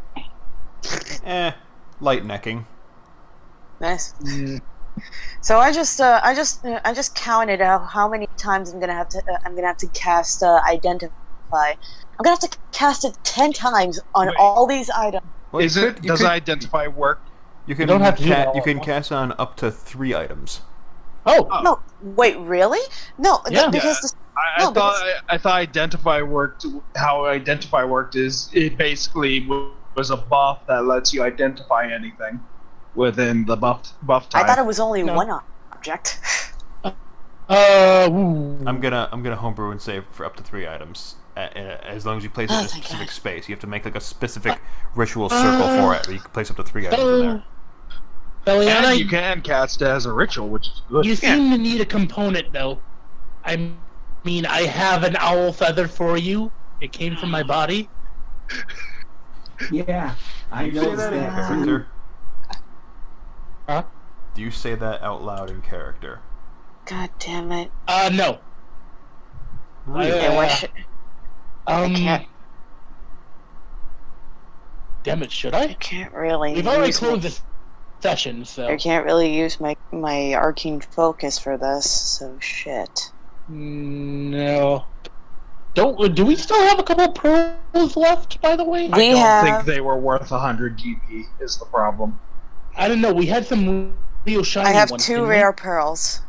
Eh, light necking. Nice. Mm. So I just, uh, I just, uh, I just counted out how many times I'm gonna have to, uh, I'm gonna have to cast uh, Identify. I'm gonna have to cast it ten times on Wait. all these items. Well, Is it? Could, does could, Identify work? You can you don't have to ca you can cast on up to three items. Oh, oh. No, wait, really? No, yeah. th because the, I, I no, thought because... I, I thought Identify worked. How Identify worked is it basically was a buff that lets you identify anything within the buff buff type. I thought it was only no. one object. uh, I'm gonna I'm gonna homebrew and save for up to three items. Uh, as long as you place oh, it in a specific God. space, you have to make like a specific uh, ritual circle uh, for it. But you can place up to three uh, items in there. Eliana, and you can cast as a ritual, which is good. You yeah. seem to need a component, though. I mean, I have an owl feather for you. It came from my body. Yeah, I you know that in character. Huh? Do you say that out loud in character? God damn it! Uh, no. Really? I, uh, I wish. It... Um, I can't. Damn it! Should I? I can't really. We've already closed this session, so I can't really use my my arcane focus for this. So shit. No. Don't. Do we still have a couple of pearls left? By the way, we I don't have... think they were worth a hundred G P. Is the problem? I don't know. We had some real shiny ones. I have ones, two rare we? pearls.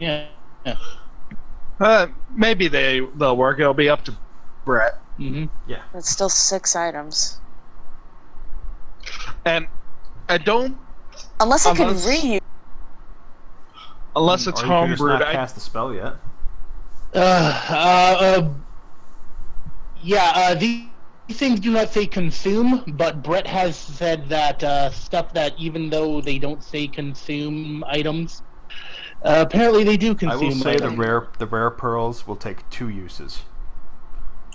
Yeah. yeah. Uh, maybe they they'll work. It'll be up to Brett. Mm-hmm. Yeah. It's still six items. And I don't. Unless I unless, could reuse. Unless it's homebrewed. I cast the spell yet. Uh, uh, uh, yeah, uh, these, These things do not say consume, but Brett has said that uh, stuff that even though they don't say consume items, uh, apparently they do consume. I will say items. the rare the rare pearls will take two uses.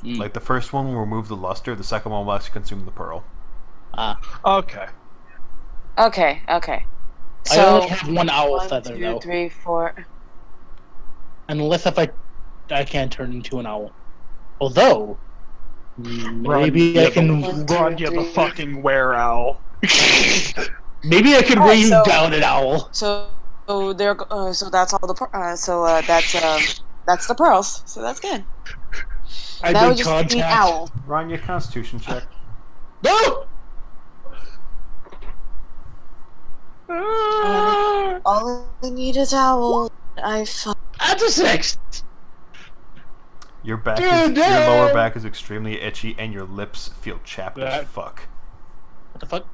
Mm. Like the first one will remove the luster, the second one will actually consume the pearl. Ah, uh, okay. Okay, okay. So I only have one owl one, feather two, though. One, two, three, four. Unless if I, I can't turn into an owl. Although. Maybe Ranya I can Ranya the fucking were-owl. Maybe I could oh, raise so, down an owl. So, so there. Uh, so that's all the. Uh, so uh, that's um, that's the pearls. So that's good. I that would just be an owl. Ranya, Constitution check. No. Uh, all I need is owl. I. Fuck. That's a six. Your back, is, your lower back is extremely itchy, and your lips feel chapped that, as fuck. What the fuck?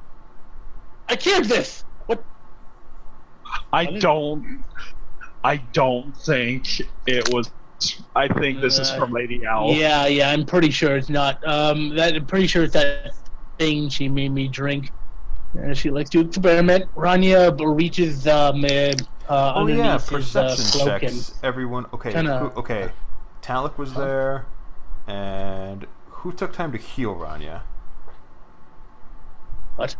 I cured this. What? I what don't. I don't think it was. I think this uh, is from Lady Owl. Yeah, yeah. I'm pretty sure it's not. Um, that I'm pretty sure it's that thing she made me drink. Uh, she likes to experiment. Ranya reaches um, uh, oh yeah, perception his, uh, checks. Everyone, okay, Kinda, okay. Uh, Talic was there, and who took time to heal Ranya? What?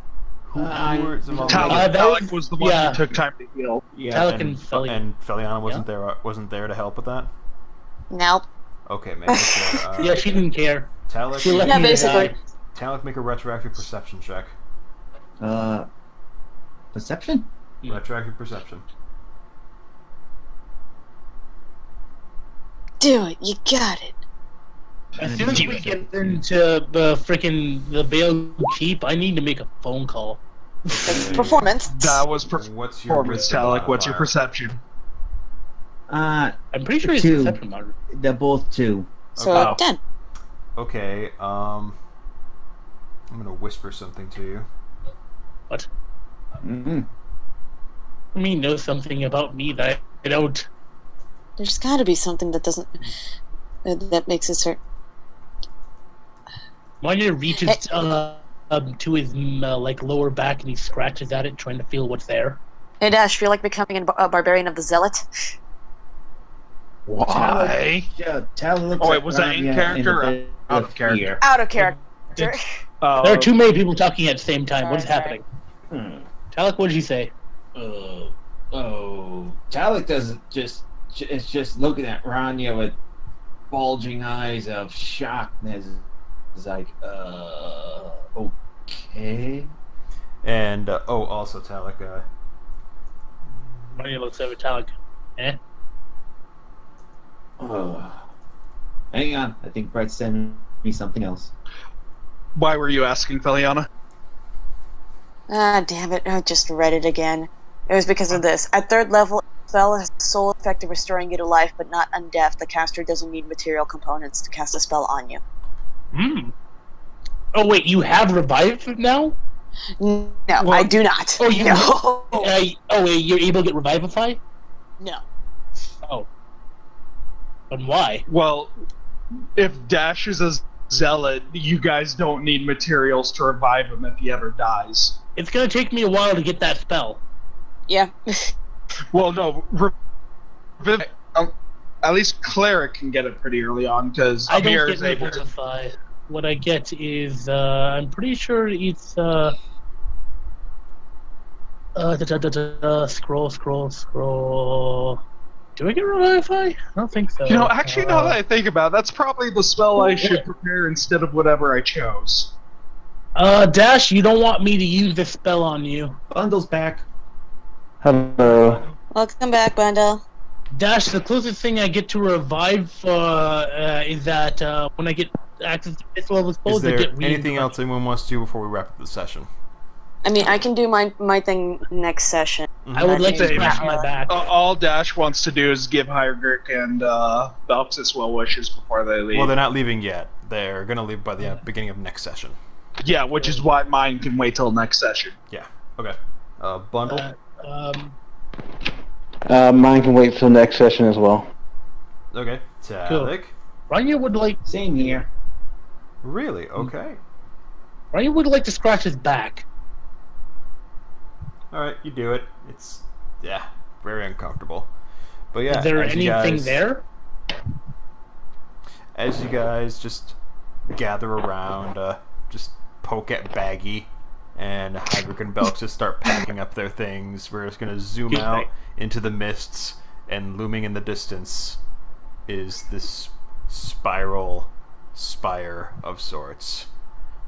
Who, who uh, were Talic, Talic, Talic was the one yeah. who took time to heal. Yeah, Talic and Feliana. And Feliana wasn't yeah. there. Wasn't there to help with that. Nope. Okay, man. Uh, yeah, she didn't care. Talic. She let yeah, me basically. Die. Talic, make a retroactive perception check. Uh, perception. Yeah. Retroactive perception. Do it, you got it. As soon as we get into the uh, freaking the Veiled Keep, I need to make a phone call. It's performance. That was per what's your performance, Talic. What's your perception? Uh, I'm pretty sure it's two. Perception modifier. They're both two. So okay. ten. Okay. Um, I'm gonna whisper something to you. What? Mm-hmm. You mean know something about me that I don't. There's got to be something that doesn't uh, that makes it hurt. Ranya reaches hey. uh, um, to his uh, like lower back and he scratches at it, trying to feel what's there. Hey Dash, feel like becoming a, bar a barbarian of the zealot? Why? Yeah, Talic. Oh, wait, was that in character or out of character? Out of character. Uh, there are too many people talking at the same time. Sorry, what is sorry. happening? Hmm. Talic, what did you say? Uh, oh, Talic doesn't just. It's just looking at Ranya with bulging eyes of shock. It's like, uh, okay. And, uh, oh, also, Talic, uh... Ranya looks over Talic. Eh? Oh. Hang on. I think Brett sent me something else. Why were you asking, Feliana? Ah, damn it. I just read it again. It was because of this. At third level... spell has the sole effect of restoring you to life, but not undeath. The caster doesn't need material components to cast a spell on you. Hmm. Oh wait, you have revived now? No, well, I do not. Oh, you? No. Uh, oh, wait, you're able to get revivify? No. Oh. And why? Well, if Dash is a zealot, you guys don't need materials to revive him if he ever dies. It's gonna take me a while to get that spell. Yeah. Well, no, Reviv um, at least Cleric can get it pretty early on, because Amir is able to... I don't get Revivify. What I get is, uh, I'm pretty sure it's, uh... Uh, da, da, da, da, scroll, scroll, scroll... Do I get Revivify? I don't think so. You know, actually, uh, now that I think about it, that's probably the spell I should prepare instead of whatever I chose. Uh, Dash, you don't want me to use this spell on you. Bundle's back. Hello. Welcome back, Bundle. Dash, the closest thing I get to revive uh, uh, is that uh, when I get access to fifth level spells, I get. Is there anything else anyone wants to do before we wrap up the session? I mean, I can do my my thing next session. Mm-hmm. I would like to smash my back. Uh, all Dash wants to do is give Hygrick and uh, Belxis well wishes before they leave. Well, they're not leaving yet. They're going to leave by the yeah. beginning of next session. Yeah, which is why mine can wait till next session. Yeah. Okay. Uh, Bundle. Uh, Um, uh, mine can wait till next session as well. Okay, Talic. Cool. Ranya would like. Same here. Really? Okay. Ranya would like to scratch his back. Alright, you do it. It's, yeah, very uncomfortable. But yeah, is there anything guys, there? As you guys just gather around, uh, just poke at Baggy, and Hygrick and Belxis just start packing up their things. We're just going to zoom out into the mists, and looming in the distance is this spiral spire of sorts.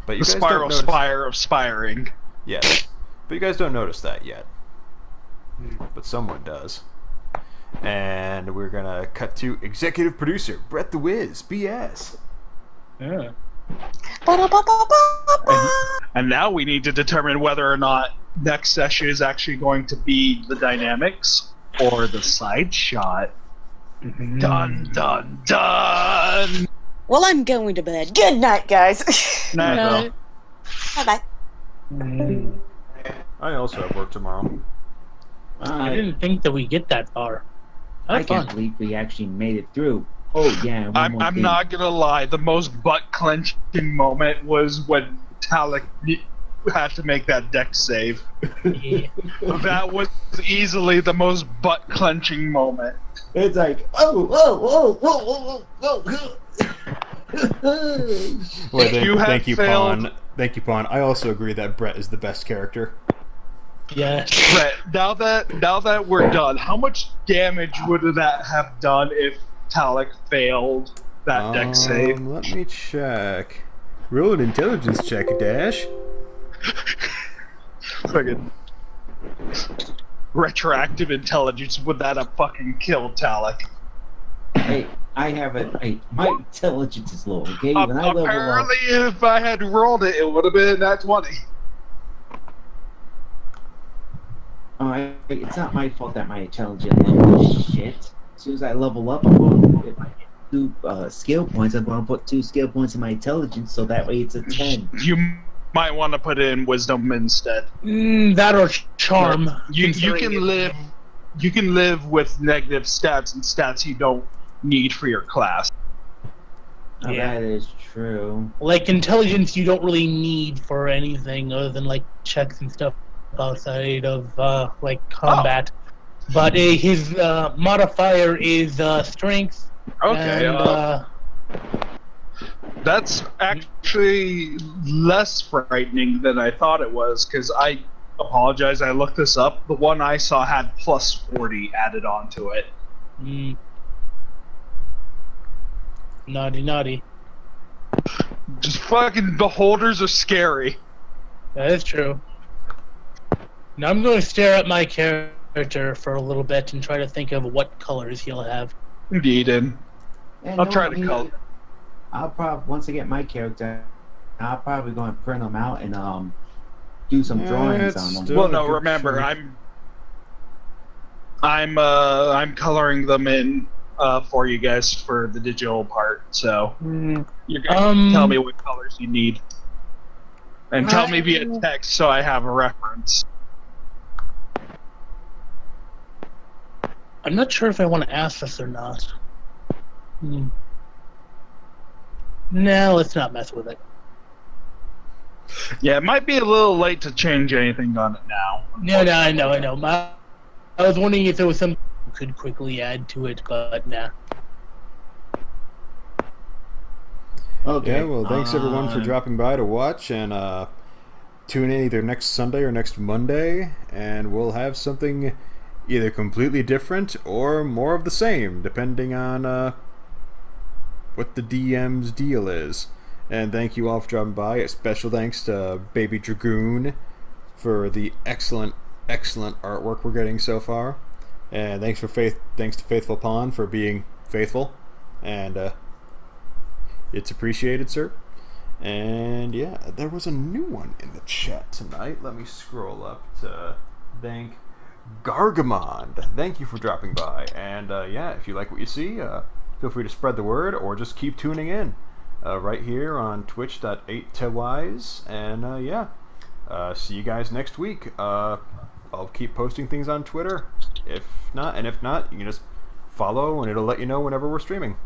But you the guys spiral don't spire of spiring. Yes. But you guys don't notice that yet. But someone does. And we're going to cut to executive producer Brett the Wiz, B S. Yeah. And, and now we need to determine whether or not next session is actually going to be the dynamics or the side shot. Mm-hmm. Dun, dun, dun! Well, I'm going to bed. Good night, guys. Night, night. Bye-bye. Mm. I also have work tomorrow. I, I didn't think that we get that far. That I can't fun. believe we actually made it through. Oh, yeah. I'm, I'm not going to lie. The most butt-clenching moment was when Talic had to make that deck save. Yeah. That was easily the most butt-clenching moment. It's like, oh, oh, oh, oh, oh, oh, oh. Well, then, you thank you, failed. Pawn. Thank you, Pawn. I also agree that Brett is the best character. Yeah. Brett, now that now that we're done, how much damage would that have done if Talic failed that um, deck save? Let me check. Roll an intelligence check, Dash. Friggin' retroactive intelligence, would that have fucking killed Talic? Hey, I have a. Hey, my intelligence is low, okay? When I level apparently, up, if I had rolled it, it would have been that twenty. Uh, it's not my fault that my intelligence level is shit. As soon as I level up, I'm going to, if I get two uh, skill points, I'm going to put two skill points in my intelligence, so that way it's a ten. You might want to put in wisdom instead. Mm, that or charm. No, you you can live. You can live with negative stats and stats you don't need for your class. Oh, yeah. That is true. Like intelligence you don't really need for anything other than like checks and stuff outside of uh, like combat. Oh. But uh, his uh, modifier is uh, strength. Okay. And, uh, uh, that's actually less frightening than I thought it was, because I apologize, I looked this up. The one I saw had plus forty added onto it. Mm. Naughty, naughty. Just fucking beholders are scary. That is true. Now I'm going to stare at my character for a little bit and try to think of what colors he'll have. Indeed, and yeah, I'll no, try I mean, to color. I'll probably once I get my character, I'll probably go and print them out and um do some yeah, drawings on them. Well, no, remember choice. I'm I'm uh I'm coloring them in uh for you guys for the digital part. So mm. you're gonna um, tell me what colors you need, and tell I... me via text so I have a reference. I'm not sure if I want to ask this or not. Hmm. No, let's not mess with it. Yeah, it might be a little late to change anything on it now. No, no, I know, I know. My, I was wondering if there was something you could quickly add to it, but nah. Okay, yeah, well, thanks everyone uh, for dropping by to watch, and uh, tune in either next Sunday or next Monday, and we'll have something either completely different or more of the same, depending on uh, what the D M's deal is. And thank you all for dropping by. A special thanks to Baby Dragoon for the excellent, excellent artwork we're getting so far. And thanks for faith. Thanks to Faithful Pawn for being faithful, and uh, it's appreciated, sir. And yeah, there was a new one in the chat tonight. Let me scroll up to thank Gargamond. Thank you for dropping by. And uh, yeah, if you like what you see, uh, feel free to spread the word or just keep tuning in. Uh, right here on twitch dot eight to wise, and uh, yeah, uh, see you guys next week. Uh, I'll keep posting things on Twitter, if not, and if not, you can just follow, and it'll let you know whenever we're streaming.